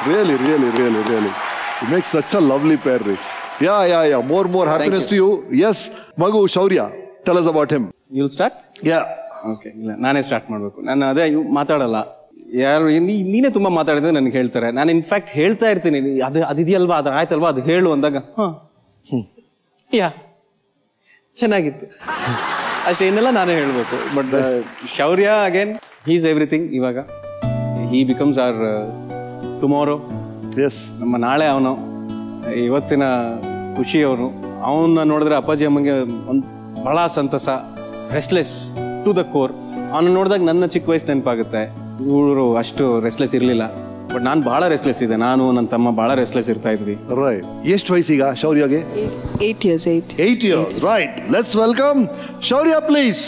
Really really really really makes such a lovely pair. Yeah yeah yeah more more happiness to you. Yes, ಮಗು ಶೌರ್ಯ, tell us about him. You will start? Yeah. Okay, ಇಲ್ಲ ನಾನೇ ಸ್ಟಾರ್ಟ್ ಮಾಡಬೇಕು. ನಾನು ಅದೇ ಮಾತಾಡಲ್ಲ, ಯಾರು ನೀನೇ ತುಂಬಾ ಮಾತಾಡಿದ್ರೆ ನನಗೆ ಹೇಳ್ತಾರೆ. ನಾನು ಇನ್ಫ್ಯಾಕ್ಟ್ ಹೇಳ್ತಾ ಇರ್ತೀನಿ, ಅದು ಅದಿದೆಯಲ್ವಾ, ಅದು ಆಯ್ತಲ್ವಾ, ಅದು ಹೇಳು ಅಂದಾಗ ಹಾ ಯಾ ಚೆನ್ನಾಗಿತ್ತು ಅಷ್ಟೇ, ಇನ್ನೆಲ್ಲ ನಾನೇ ಹೇಳ್ಬೇಕು. ಬಟ್ ಶೌರ್ಯ ಅಗೇನ್, ಹಿ ಈಸ್ ಎವ್ರಿಥಿಂಗ್. ಇವಾಗ he becomes our tomorrow. Yes, ನಮ್ಮ ನಾಳೆ ಅವನು, ಇವತ್ತಿನ ಖುಷಿ ಅವನು. ಅವನ್ನ ನೋಡಿದ್ರೆ ಅಪ್ಪಾಜಿ ಅಮ್ಮಂಗೆ ಒಂದು ಭಾಳ ಸಂತಸ, ರೆಸ್ಟ್ಲೆಸ್ ಟು ದ ಕೋರ್. ಅವನು ನೋಡಿದಾಗ ನನ್ನ ಚಿಕ್ಕ ವಯಸ್ಸು ನೆನಪಾಗುತ್ತೆ. ಇವರು ಅಷ್ಟು ರೆಸ್ಟ್ಲೆಸ್ ಇರಲಿಲ್ಲ, ಬಟ್ ನಾನು ಭಾಳ ರೆಸ್ಟ್ಲೆಸ್ ಇದೆ. ನಾನು ನನ್ನ ತಮ್ಮ ಭಾಳ ರೆಸ್ಟ್ಲೆಸ್ ಇರ್ತಾ ಇದ್ವಿ. ರೈಟ್. ಎಷ್ಟು ವಯಸ್ಸೀಗ ಶೌರ್ಯಗೆ? Eight years. Eight eight years. Right. Let's welcome Shourya please.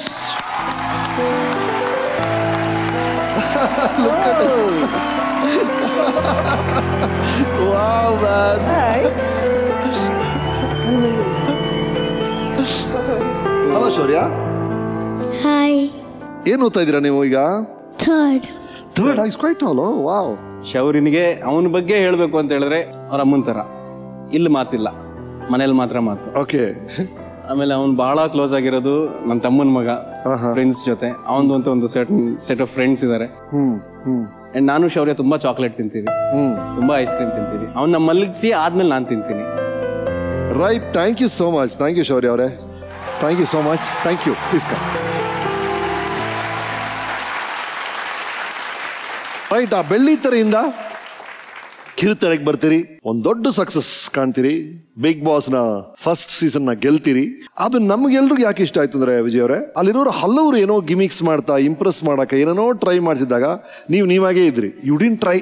Wow Shourya. Hi. ಏನು ಓದ್ತಾ ಇದ್ದೀರಾ ನೀವು ಈಗ? Third. Third is quite tall. Wow. ಶೌರ್ಯನಿಗೆ ಅವನ ಬಗ್ಗೆ ಹೇಳಬೇಕು ಅಂತ ಹೇಳಿದ್ರೆ ಅವರ ಅಮ್ಮನ ಥರ. ಇಲ್ಲಿ ಮಾತಿಲ್ಲ, ಮನೇಲಿ ಮಾತ್ರ ಮಾತು. ಓಕೆ. ಆಮೇಲೆ ಅವ್ನು ಬಹಳ ಕ್ಲೋಸ್ ಆಗಿರೋದು ನನ್ನ ತಮ್ಮನ ಮಗ, ಫ್ರೆಂಡ್ಸ್ ಜೊತೆ ಅವನದು ಅಂತ ಒಂದು ಸರ್ಟನ್ ಸೆಟ್ ಆಫ್ ಫ್ರೆಂಡ್ಸ್ ಇದ್ದಾರೆ. ಅಂಡ್ ನಾನು ಶೌರ್ಯ ತುಂಬಾ ಚಾಕ್ಲೇಟ್ ತಿಂತೀವಿ, ತುಂಬಾ ಐಸ್ ಕ್ರೀಮ್ ತಿಂತೀವಿ. ಅವ್ನ ಮಲಗಿಸಿ ಆದ್ಮೇಲೆ ನಾನು ತಿಂತೀನಿ. Right. Thank you so much. Thank you ಶೌರ್ಯ ಅವರೇ. Thank you so much. Thank you. Please come. Right. ಆ ಬೆಳ್ಳಿತೆರೆಯಿಂದ ಕಿರುತೆರೆಗೆ ಬರ್ತೀರಿ, ಒಂದು ದೊಡ್ಡ ಸಕ್ಸಸ್ ಕಾಣ್ತೀರಿ, ಬಿಗ್ ಬಾಸ್ ನ ಫಸ್ಟ್ ಸೀಸನ್ ನ ಗೆಲ್ತೀರಿ. ಅದು ನಮ್ಗೆಲ್ರಿಗೂ ಯಾಕೆ ಇಷ್ಟ ಆಯ್ತು ಅಂದ್ರೆ ವಿಜಯ್ ಅವರೇ, ಅಲ್ಲಿರೋರು ಹಲವರು ಏನೋ ಗಿಮಿಕ್ಸ್ ಮಾಡ್ತಾ ಇಂಪ್ರೆಸ್ ಮಾಡಕ್ಕೆ ಏನೇನೋ ಟ್ರೈ ಮಾಡ್ತಿದ್ದಾಗ ನೀವು ನೀವಾಗೇ ಇದ್ರಿ. ಯು ಡಿಂಟ್ ಟ್ರೈ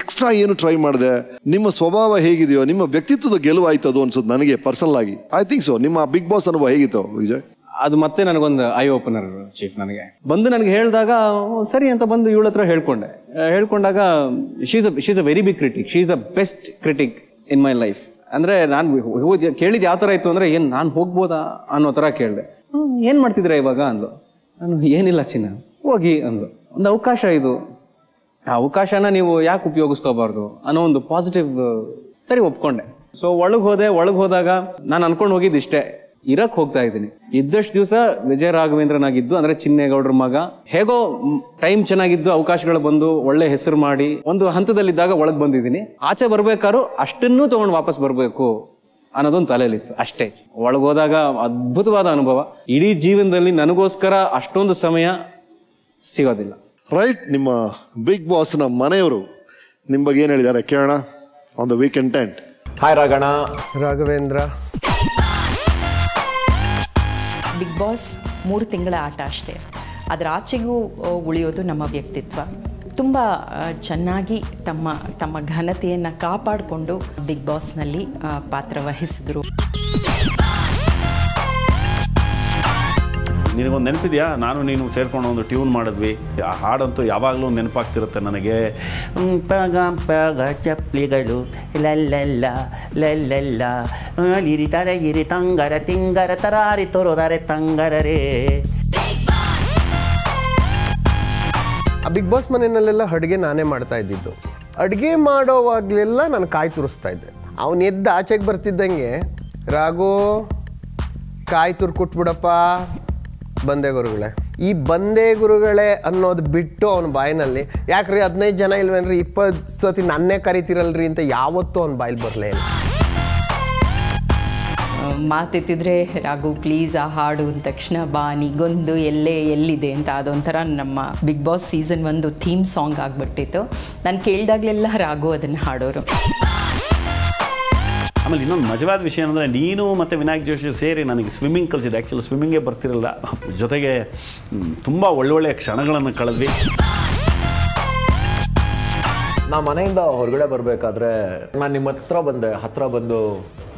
ಎಕ್ಸ್ಟ್ರಾ ಏನು ಟ್ರೈ ಮಾಡಿದೆ. ನಿಮ್ಮ ಸ್ವಭಾವ ಹೇಗಿದೆಯೋ, ನಿಮ್ಮ ವ್ಯಕ್ತಿತ್ವದ ಗೆಲುವಾಯ್ತು ಅದು ಅನ್ಸುತ್ತೆ ನನಗೆ ಪರ್ಸನಲ್ ಆಗಿ. I think so. ನಿಮ್ಮ ಬಿಗ್ ಬಾಸ್ ಅನುಭವ ಹೇಗಿತ್ತು ವಿಜಯ್? ಅದು ಮತ್ತೆ ನನಗೊಂದು ಐ ಓಪನರ್ ಚೀಫ್. ನನಗೆ ಬಂದು ನನಗೆ ಹೇಳಿದಾಗ ಸರಿ ಅಂತ ಬಂದು ಇವಳ ಹತ್ರ ಹೇಳ್ಕೊಂಡೆ. ಹೇಳ್ಕೊಂಡಾಗ she's a she's a very big critic, she's a best critic in my life. ಅಂದರೆ ನಾನು ಕೇಳಿದ್ದು ಯಾವ ಥರ ಇತ್ತು ಅಂದರೆ, ಏನು ನಾನು ಹೋಗ್ಬೋದಾ ಅನ್ನೋ ಥರ ಕೇಳಿದೆ. ಏನು ಮಾಡ್ತಿದ್ರೆ ಇವಾಗ ಅಂದು. ನಾನು ಏನಿಲ್ಲ ಚಿನ್ನ, ಹೋಗಿ ಅಂದು. ಒಂದು ಅವಕಾಶ ಇದು, ಆ ಅವಕಾಶನ ನೀವು ಯಾಕೆ ಉಪಯೋಗಿಸ್ಕೋಬಾರ್ದು ಅನ್ನೋ ಒಂದು ಪಾಸಿಟಿವ್. ಸರಿ ಒಪ್ಕೊಂಡೆ. ಸೊ ಒಳಗೆ ಹೋದೆ. ಒಳಗೆ ಹೋದಾಗ ನಾನು ಅನ್ಕೊಂಡು ಹೋಗಿದ್ದು ಇಷ್ಟೇ, ಇರಕ್ ಹೋಗ್ತಾ ಇದ್ದೀನಿ. ಇದ್ದಷ್ಟು ದಿವಸ ವಿಜಯ ರಾಘವೇಂದ್ರನಾಗಿದ್ದು ಅಂದ್ರೆ ಚಿನ್ನೇಗೌಡ್ರ ಮಗ, ಹೇಗೋ ಟೈಮ್ ಚೆನ್ನಾಗಿದ್ದು, ಅವಕಾಶಗಳು ಬಂದು ಒಳ್ಳೆ ಹೆಸರು ಮಾಡಿ ಒಂದು ಹಂತದಲ್ಲಿದ್ದಾಗ ಒಳಗೆ ಬಂದಿದ್ದೀನಿ. ಆಚೆ ಬರ್ಬೇಕಾದ್ರು ಅಷ್ಟನ್ನೂ ತಗೊಂಡು ವಾಪಸ್ ಬರಬೇಕು ಅನ್ನೋದೊಂದು ತಲೆಯಲ್ಲಿತ್ತು ಅಷ್ಟೇ. ಒಳಗೋದಾಗ ಅದ್ಭುತವಾದ ಅನುಭವ. ಇಡೀ ಜೀವನದಲ್ಲಿ ನನಗೋಸ್ಕರ ಅಷ್ಟೊಂದು ಸಮಯ ಸಿಗೋದಿಲ್ಲ. ರೈಟ್. ನಿಮ್ಮ ಬಿಗ್ ಬಾಸ್ನ ಮನೆಯವರು ನಿಮ್ಮ ಬಗ್ಗೆ ಏನು ಹೇಳಿದ್ದಾರೆ ಕೇಳೋಣ. On the weekend tent. Hi ರಾಘಣ. Raghavendra. Big boss ಮೂರು ತಿಂಗಳ ಆಟ ಅಷ್ಟೇ, ಅದರ ಆಚೆಗೂ ಉಳಿಯೋದು ನಮ್ಮ ವ್ಯಕ್ತಿತ್ವ. ತುಂಬ ಚೆನ್ನಾಗಿ ತಮ್ಮ ತಮ್ಮ ಘನತೆಯನ್ನು ಕಾಪಾಡಿಕೊಂಡು ಬಿಗ್ ಬಾಸ್ನಲ್ಲಿ ಪಾತ್ರವಹಿಸಿದ್ರು. ನಿನಗೊಂದು ನೆನಪಿದೆಯಾ, ನಾನು ನೀನು ಸೇರ್ಕೊಂಡು ಒಂದು ಟ್ಯೂನ್ ಮಾಡಿದ್ವಿ. ಆ ಹಾಡಂತೂ ಯಾವಾಗಲೂ ನೆನಪಾಗ್ತಿರುತ್ತೆ ನನಗೆ. ಪಗ ಪಗ ಚಪ್ಪಲಿಗಳು ಲಲ್ಲ ಲಲ್ಲ ಇರಿತಾರೆ ಇರಿ ತಂಗರ ತಿಂಗರ ತರಾರಿ ತೋರೋದಾರೆ ತಂಗರೇ. ಆ ಬಿಗ್ ಬಾಸ್ ಮನೆಯಲ್ಲೆಲ್ಲ ಅಡುಗೆ ನಾನೇ ಮಾಡ್ತಾ ಇದ್ದಿದ್ದು. ಅಡುಗೆ ಮಾಡೋವಾಗಲೆಲ್ಲ ನಾನು ಕಾಯಿ ತುರಿಸ್ತಾ ಇದ್ದೆ. ಅವನು ಎದ್ದು ಆಚೆಗೆ ಬರ್ತಿದ್ದಂಗೆ, ರಾಘು ಕಾಯಿ ತುರು ಕೊಟ್ಬಿಡಪ್ಪ ಬಂದೇ ಗುರುಗಳೇ. ಈ ಬಂದೇ ಗುರುಗಳೇ ಅನ್ನೋದು ಬಿಟ್ಟು ಅವನ ಬಾಯಿನಲ್ಲಿ ಯಾಕ್ರಿ ಹದಿನೈದು ಜನ ಇಲ್ವೇನ್ರಿ, ಇಪ್ಪತ್ತು ಸತಿ ನನ್ನೇ ಕರಿತಿರಲ್ರಿ ಅಂತ ಯಾವತ್ತೂ ಅವ್ನ ಬಾಯಲ್ಲಿ ಬರಲೇ ಇಲ್ಲ. ಮಾತೆತ್ತಿದ್ರೆ ರಾಘು ಪ್ಲೀಸ್ ಆ ಹಾಡು ಅಂದ ತಕ್ಷಣ ಬಾ, ನಿಗೊಂದು ಎಲ್ಲೇ ಎಲ್ಲಿದೆ ಅಂತ. ಅದೊಂಥರ ನಮ್ಮ ಬಿಗ್ ಬಾಸ್ ಸೀಸನ್ ಒಂದು ಥೀಮ್ ಸಾಂಗ್ ಆಗಿಬಿಟ್ಟಿತ್ತು. ನಾನು ಕೇಳಿದಾಗಲೆಲ್ಲ ರಾಘು ಅದನ್ನು ಹಾಡೋರು. ಆಮೇಲೆ ಇನ್ನೊಂದು ಮಜವಾದ ವಿಷಯ ಅಂದರೆ, ನೀನು ಮತ್ತು ವಿನಾಯಕ್ ಜೋಶಿ ಸೇರಿ ನನಗೆ ಸ್ವಿಮ್ಮಿಂಗ್ ಕಲಿಸಿದೆ. ಆ್ಯಕ್ಚುಲಿ ಸ್ವಿಮ್ಮಿಂಗೇ ಬರ್ತಿರಲ್ಲ, ಜೊತೆಗೆ ತುಂಬ ಒಳ್ಳೊಳ್ಳೆಯ ಕ್ಷಣಗಳನ್ನು ಕಳೆದ್ವಿ. ನಾ ಮನೆಯಿಂದ ಹೊರಗಡೆ ಬರಬೇಕಾದ್ರೆ ನಾನು ನಿಮ್ಮ ಹತ್ರ ಬಂದೆ, ಹತ್ತಿರ ಬಂದು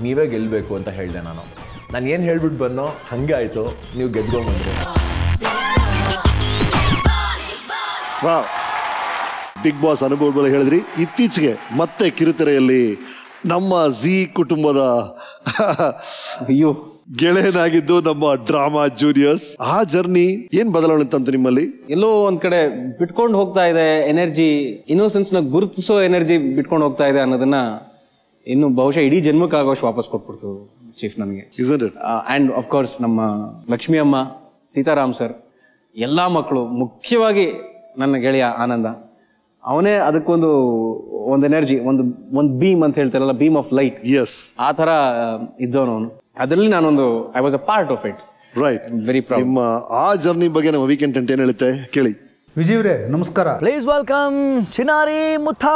ನೀವೇ ಗೆಲ್ಲಬೇಕು ಅಂತ ಹೇಳಿದೆ. ನಾನು ನಾನು ಏನು ಹೇಳ್ಬಿಟ್ಟು ಬನ್ನೋ ಹಾಗೆ ಆಯಿತು, ನೀವು ಗೆದ್ಕೊಂಡು ಬಂದರೆ. ಬಿಗ್ ಬಾಸ್ ಅನುಭವಗಳು ಹೇಳಿದ್ರಿ. ಇತ್ತೀಚೆಗೆ ಮತ್ತೆ ಕಿರುತೆರೆಯಲ್ಲಿ ನಮ್ಮ ಝೀ ಕುಟುಂಬದ ಅಯ್ಯೋ ಗೆಳೆಯನಾಗಿದ್ದು ನಮ್ಮ ಡ್ರಾಮಾ ಜೂನಿಯರ್ಸ್. ಆ ಜರ್ನಿ ಏನ್ ಬದಲಾವಣೆ ತಂತು ನಿಮ್ಮಲ್ಲಿ? ಎಲ್ಲೋ ಒಂದ್ ಕಡೆ ಬಿಟ್ಕೊಂಡು ಹೋಗ್ತಾ ಇದೆ ಎನರ್ಜಿ, ಇನ್ನೋಸೆನ್ಸ್ ನ ಗುರುತಿಸೋ ಎನರ್ಜಿ ಬಿಟ್ಕೊಂಡು ಹೋಗ್ತಾ ಇದೆ ಅನ್ನೋದನ್ನ ಇನ್ನು ಬಹುಶಃ ಇಡೀ ಜನ್ಮಕ್ಕೆ ಆಗೋಷ್ಟು ವಾಪಸ್ ಕೊಟ್ಬಿಡ್ತು ಚೀಫ್ ನನಗೆ. ಅಂಡ್ ಆಫ್ ಕೋರ್ಸ್ ನಮ್ಮ ಲಕ್ಷ್ಮೀ ಅಮ್ಮ, ಸೀತಾರಾಮ್ ಸರ್, ಎಲ್ಲಾ ಮಕ್ಕಳು, ಮುಖ್ಯವಾಗಿ ನನ್ನ ಗೆಳೆಯ ಆನಂದ. ಅವನೇ ಅದಕ್ಕೊಂದು ಒಂದು ಎನರ್ಜಿ, ಒಂದು ಒಂದು ಬೀಮ್ ಅಂತ ಹೇಳ್ತಾರಲ್ಲ, ಬೀಮ್ ಆಫ್ ಲೈಟ್, ಆ ಥರ ಇದ್ದವನು ಅವನು. ಅದರಲ್ಲಿ ನಾನೊಂದು I was a part of it. Right. Very proud. ನಿಮ್ಮ ಆ ಜರ್ನಿ ಬಗ್ಗೆ ನಮ್ಮ ವೀಕೆಂಡ್ ಅಂತ ಏನು ಹೇಳುತ್ತೆ ಕೇಳಿ. ವಿಜಯವ್ರೆ ನಮಸ್ಕಾರ. ಪ್ಲೀಸ್ ವೆಲ್ಕಮ್ ಚಿನ್ನಾರಿ ಮುತ್ತು.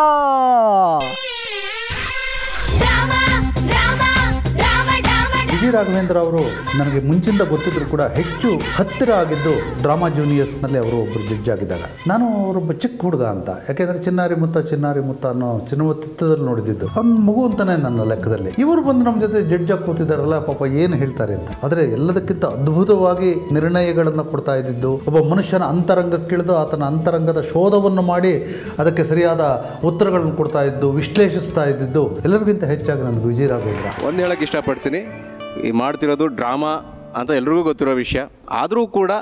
ವಿಜಯ ರಾಘವೇಂದ್ರ ಅವರು ನನಗೆ ಮುಂಚಿಂದ ಗೊತ್ತಿದ್ರು ಕೂಡ ಹೆಚ್ಚು ಹತ್ತಿರ ಆಗಿದ್ದು ಡ್ರಾಮಾ ಜೂನಿಯರ್ಸ್ನಲ್ಲಿ ಅವರು ಒಬ್ಬರು ಜಡ್ಜ್ ಆಗಿದ್ದಾಗ. ನಾನು ಅವರೊಬ್ಬ ಚಿಕ್ಕ ಹುಡುಗ ಅಂತ, ಯಾಕೆಂದರೆ ಚಿನ್ನಾರಿ ಮುತ್ತ ಚಿನ್ನಾರಿ ಮುತ್ತ ಅನ್ನೋ ಚಿನ್ನವತ್ತಿತ್ತದಲ್ಲಿ ನೋಡಿದ್ದು ಅವ್ನ ಮಗು ಅಂತಾನೆ ನನ್ನ ಲೆಕ್ಕದಲ್ಲಿ. ಇವರು ಬಂದು ನಮ್ಮ ಜೊತೆ ಜಡ್ಜ್ ಆಗಿ ಕೂತಿದ್ದಾರಲ್ಲ, ಪಾಪ ಏನು ಹೇಳ್ತಾರೆ ಅಂತ. ಆದರೆ ಎಲ್ಲದಕ್ಕಿಂತ ಅದ್ಭುತವಾಗಿ ನಿರ್ಣಯಗಳನ್ನು ಕೊಡ್ತಾ ಇದ್ದಿದ್ದು, ಒಬ್ಬ ಮನುಷ್ಯನ ಅಂತರಂಗಕ್ಕೆ ಇಳಿದು ಆತನ ಅಂತರಂಗದ ಶೋಧವನ್ನು ಮಾಡಿ ಅದಕ್ಕೆ ಸರಿಯಾದ ಉತ್ತರಗಳನ್ನು ಕೊಡ್ತಾ ಇದ್ದು, ವಿಶ್ಲೇಷಿಸ್ತಾ ಇದ್ದಿದ್ದು ಎಲ್ಲರಿಗಿಂತ ಹೆಚ್ಚಾಗಿ ನನಗೆ ವಿಜಯ ರಾಘವೇಂದ್ರ. ಒಂದು ಹೇಳಕ್ಕೆ ಇಷ್ಟಪಡ್ತೀನಿ, ಈ ಮಾಡ್ತಿರೋದು ಡ್ರಾಮಾ ಅಂತ ಎಲ್ರಿಗೂ ಗೊತ್ತಿರೋ ವಿಷಯ. ಆದರೂ ಕೂಡ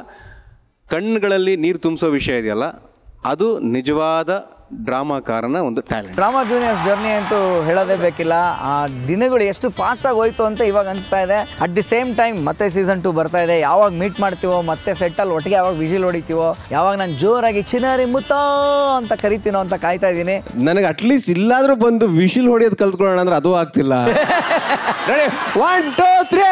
ಕಣ್ಣುಗಳಲ್ಲಿ ನೀರು ತುಂಬಿಸೋ ವಿಷಯ ಇದೆಯಲ್ಲ, ಅದು ನಿಜವಾದ ಡ್ರಾಮಾಕಾರನ ಒಂದು ಟ್ಯಾಲೆಂಟ್. ಡ್ರಾಮಾ ಜೂನಿಯರ್ಸ್ ಜರ್ನಿ ಅಂತೂ ಹೇಳೋದೇ ಬೇಕಿಲ್ಲ. ಆ ದಿನಗಳು ಎಷ್ಟು ಫಾಸ್ಟಾಗಿ ಹೋಯಿತು ಅಂತ ಇವಾಗ ಅನಿಸ್ತಾ ಇದೆ. ಅಟ್ ದಿ ಸೇಮ್ ಟೈಮ್ ಮತ್ತೆ ಸೀಸನ್ ಟೂ ಬರ್ತಾ ಇದೆ. ಯಾವಾಗ ಮೀಟ್ ಮಾಡ್ತೀವೋ, ಮತ್ತೆ ಸೆಟ್ಟಲ್ಲಿ ಒಟ್ಟಿಗೆ ಯಾವಾಗ ವಿಜಿಲ್ ಹೊಡಿತೀವೋ, ಯಾವಾಗ ನಾನು ಜೋರಾಗಿ ಚಿನ್ನಾರಿ ಮುತ್ತ ಅಂತ ಕರಿತೀನೋ ಅಂತ ಕಾಯ್ತಾ ಇದ್ದೀನಿ. ನನಗೆ ಅಟ್ಲೀಸ್ಟ್ ಇಲ್ಲಾದರೂ ಬಂದು ವಿಜಿಲ್ ಹೊಡಿಯೋದು ಕಲ್ತ್ಕೊಳ್ಳೋಣ ಅಂದ್ರೆ ಅದು ಆಗ್ತಿಲ್ಲ. One two three.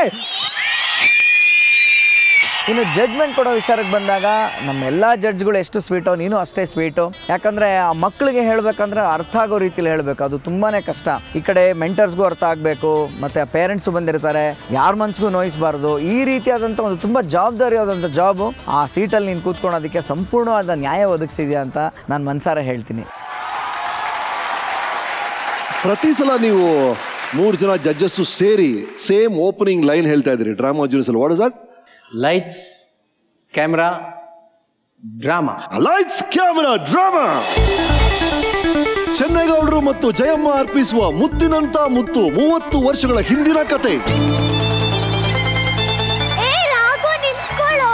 ಇನ್ನು ಜಡ್ಜ್ಮೆಂಟ್ ಕೊಡೋ ವಿಚಾರಕ್ಕೆ ಬಂದಾಗ ನಮ್ಮೆಲ್ಲ ಜಡ್ಜ್ಗಳು ಎಷ್ಟು ಸ್ವೀಟೋ, ನೀನು ಅಷ್ಟೇ ಸ್ವೀಟು. ಯಾಕಂದರೆ ಆ ಮಕ್ಕಳಿಗೆ ಹೇಳಬೇಕಂದ್ರೆ ಅರ್ಥ ಆಗೋ ರೀತಿಯಲ್ಲಿ ಹೇಳಬೇಕು, ಅದು ತುಂಬಾ ಕಷ್ಟ. ಈ ಕಡೆ ಮೆಂಟರ್ಸ್ಗೂ ಅರ್ಥ ಆಗಬೇಕು, ಮತ್ತು ಆ ಪೇರೆಂಟ್ಸು ಬಂದಿರ್ತಾರೆ, ಯಾರ ಮನ್ಸಿಗೂ ನೋಯಿಸಬಾರ್ದು. ಈ ರೀತಿಯಾದಂಥ ಒಂದು ತುಂಬ ಜವಾಬ್ದಾರಿಯಾದಂಥ ಜಾಬು. ಆ ಸೀಟಲ್ಲಿ ನೀನು ಕೂತ್ಕೊಳೋದಕ್ಕೆ ಸಂಪೂರ್ಣವಾದ ನ್ಯಾಯ ಒದಗಿಸಿದೆಯಾ ಅಂತ ನಾನು ಮನಸಾರೆ ಹೇಳ್ತೀನಿ. ಪ್ರತಿ ಸಲ ನೀವು ಮೂರು ಜನ ಜಡ್ಜಸ್ಸು ಸೇರಿ ಸೇಮ್ ಓಪನಿಂಗ್ ಲೈನ್ ಹೇಳ್ತಾ ಇದ್ದೀರಿ ಡ್ರಾಮಾ ಜೂನಿಯರ್ಸ್ ಅಲ್ಲಿ. What is that? Lights camera drama. Lights camera drama. ಚೆನ್ನೈಗೌಡರು ಮತ್ತು ಜಯಮ್ಮ ಅರ್ಪಿಸುವ ಮುದ್ದಿನಂತ ಮುತ್ತು, ಮೂವತ್ತು ವರ್ಷಗಳ ಹಿಂದಿನ ಕತೆ. ಏ ರಾಘು ನಿಂತ್ಕೊಳ್ಳೋ,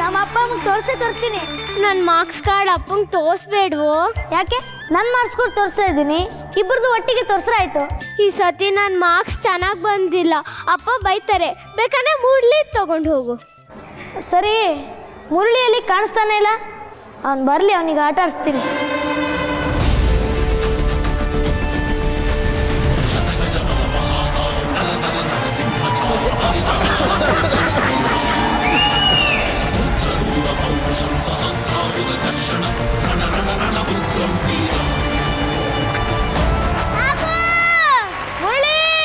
ನಮ್ಮ ಅಪ್ಪಂಗೆ ತೋರಿಸಿ ತೋರಿಸ್ತೀನಿ. ನನ್ನ ಮಾರ್ಕ್ಸ್ ಕಾರ್ಡ್ ಅಪ್ಪಂಗೆ ತೋರಿಸ್ಬೇಡ್ವೋ? ಯಾಕೆ? ನನ್ನ ಮಾರ್ಕ್ಸ್ ಕಾರ್ಡ್ ತೋರಿಸ್ತಾ ಇದ್ದೀನಿ, ಇಬ್ಬರದು ಒಟ್ಟಿಗೆ ತೋರಿಸ್ರಾಯ್ತು. ಈ ಸತಿ ನನ್ನ ಮಾರ್ಕ್ಸ್ ಚೆನ್ನಾಗಿ ಬಂದಿಲ್ಲ, ಅಪ್ಪ ಬೈತಾರೆ, ಬೇಕಂದ್ರೆ ಮೂಡ್ಲಿ ತಗೊಂಡು ಹೋಗು. ಸರಿ, ಮುರಳಿಯಲ್ಲಿ ಕಾಣಿಸ್ತಾನೆ ಇಲ್ಲ, ಅವ್ನು ಬರಲಿ, ಅವನಿಗೆ ಆಟ ಆಡಿಸ್ತೀನಿ. ಮುರಳಿ,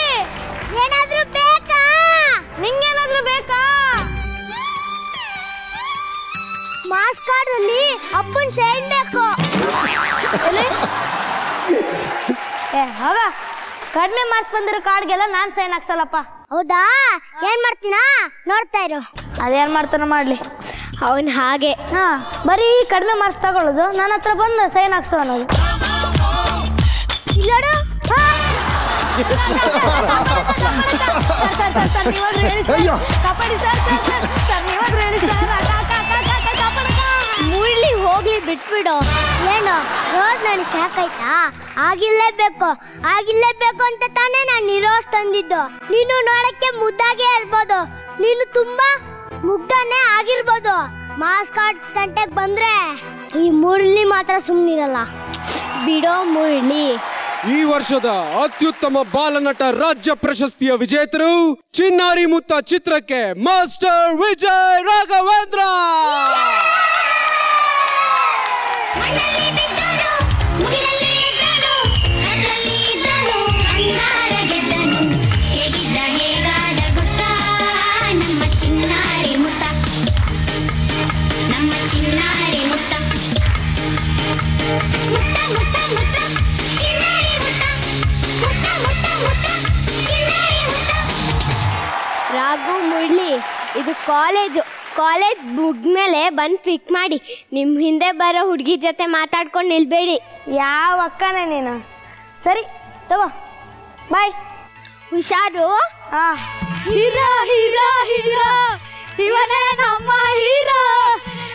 ಏನಾದ್ರೂ ಬೇಕಾ ನಿಂಗೇನಾದ್ರೂ ಬೇಕಾ? ಮಾರ್ಕ್ಸ್ ಕಾರ್ಡ್ ಅಲ್ಲಿ ಅಪ್ಪನ್ ಸೈನ್ ಬೇಕು. ಏ ಆಗ ಕಡಿಮೆ ಮಾರ್ಕ್ಸ್ ಬಂದಿರೋ ಕಾರ್ಡ್ಗೆಲ್ಲ ನಾನು ಸೈನ್ ಹಾಕ್ಸಲ್ಲಪ್ಪ. ಹೌದಾ? ಏನ್ ಮಾಡ್ತೀನಾ ನೋಡ್ತಾ ಇರು, ಅದೇನ್ ಮಾಡ್ತಾನ ಮಾಡ್ಲಿ, ಅವನ್ ಹಾಗೆ. ಹಾ, ಬರೀ ಕಡಿಮೆ ಮಾರ್ಕ್ಸ್ ತಗೊಳ್ಳೋದು, ನನ್ನ ಹತ್ರ ಬಂದು ಸೈನ್ ಹಾಕ್ಸೋ ಅನ್ನೋದು. ಮುಳ್ಳಿ ಹೋಗ್ಲಿ, ಬಿಟ್ಬಿಡು. ಏನೋ ರೋಜ್ ನನಗೆ ಸಾಕಾಯ್ತಾ, ಆಗಿಲ್ಲೇಬೇಕು ಆಗಿಲ್ಲೇಬೇಕು ಅಂತ ತಾನೇ ನಾನು ಇರೋಸ್ ತಂದಿದ್ದು. ನೀನು ನೋಡಕ್ಕೆ ಮುದ್ದಾಗೆ ಇರ್ಬೋದು, ನೀನು ತುಂಬಾ ಮುಗ್ಧನೇ ಆಗಿರ್ಬೋದು. ಮಾಸ್ ಕಾರ್ಡ್ ಗಂಟೆಗೆ ಬಂದ್ರೆ ಈ ಮುರಳಿ ಮಾತ್ರ ಸುಮ್ಮನಿರಲ್ಲ. ಬಿಡೋ ಮುರಳಿ. ಈ ವರ್ಷದ ಅತ್ಯುತ್ತಮ ಬಾಲನಟ ರಾಜ್ಯ ಪ್ರಶಸ್ತಿಯ ವಿಜೇತರು ಚಿನ್ನಾರಿ ಮುತ್ತ ಚಿತ್ರಕ್ಕೆ ಮಾಸ್ಟರ್ ವಿಜಯ್ ರಾಘವೇಂದ್ರ. ರಾಘು, ಮುರಳಿ, ಇದು ಕಾಲೇಜು. ಕಾಲೇಜ್ ಮುಗ್ಮೇಲೆ ಬಂದು ಪಿಕ್ ಮಾಡಿ. ನಿಮ್ಮ ಹಿಂದೆ ಬರೋ ಹುಡುಗಿ ಜೊತೆ ಮಾತಾಡ್ಕೊಂಡು ನಿಲ್ಬೇಡಿ. ಯಾವ ಅಕ್ಕನೇ ನೀನು? ಸರಿ ತಗೋ, ಬಾಯ್, ಹುಷಾರು. ಹೀರೋ ಹೀರೋ ಹೀರೋ ಇವನೇ ನಮ್ಮ ಹೀರೋ,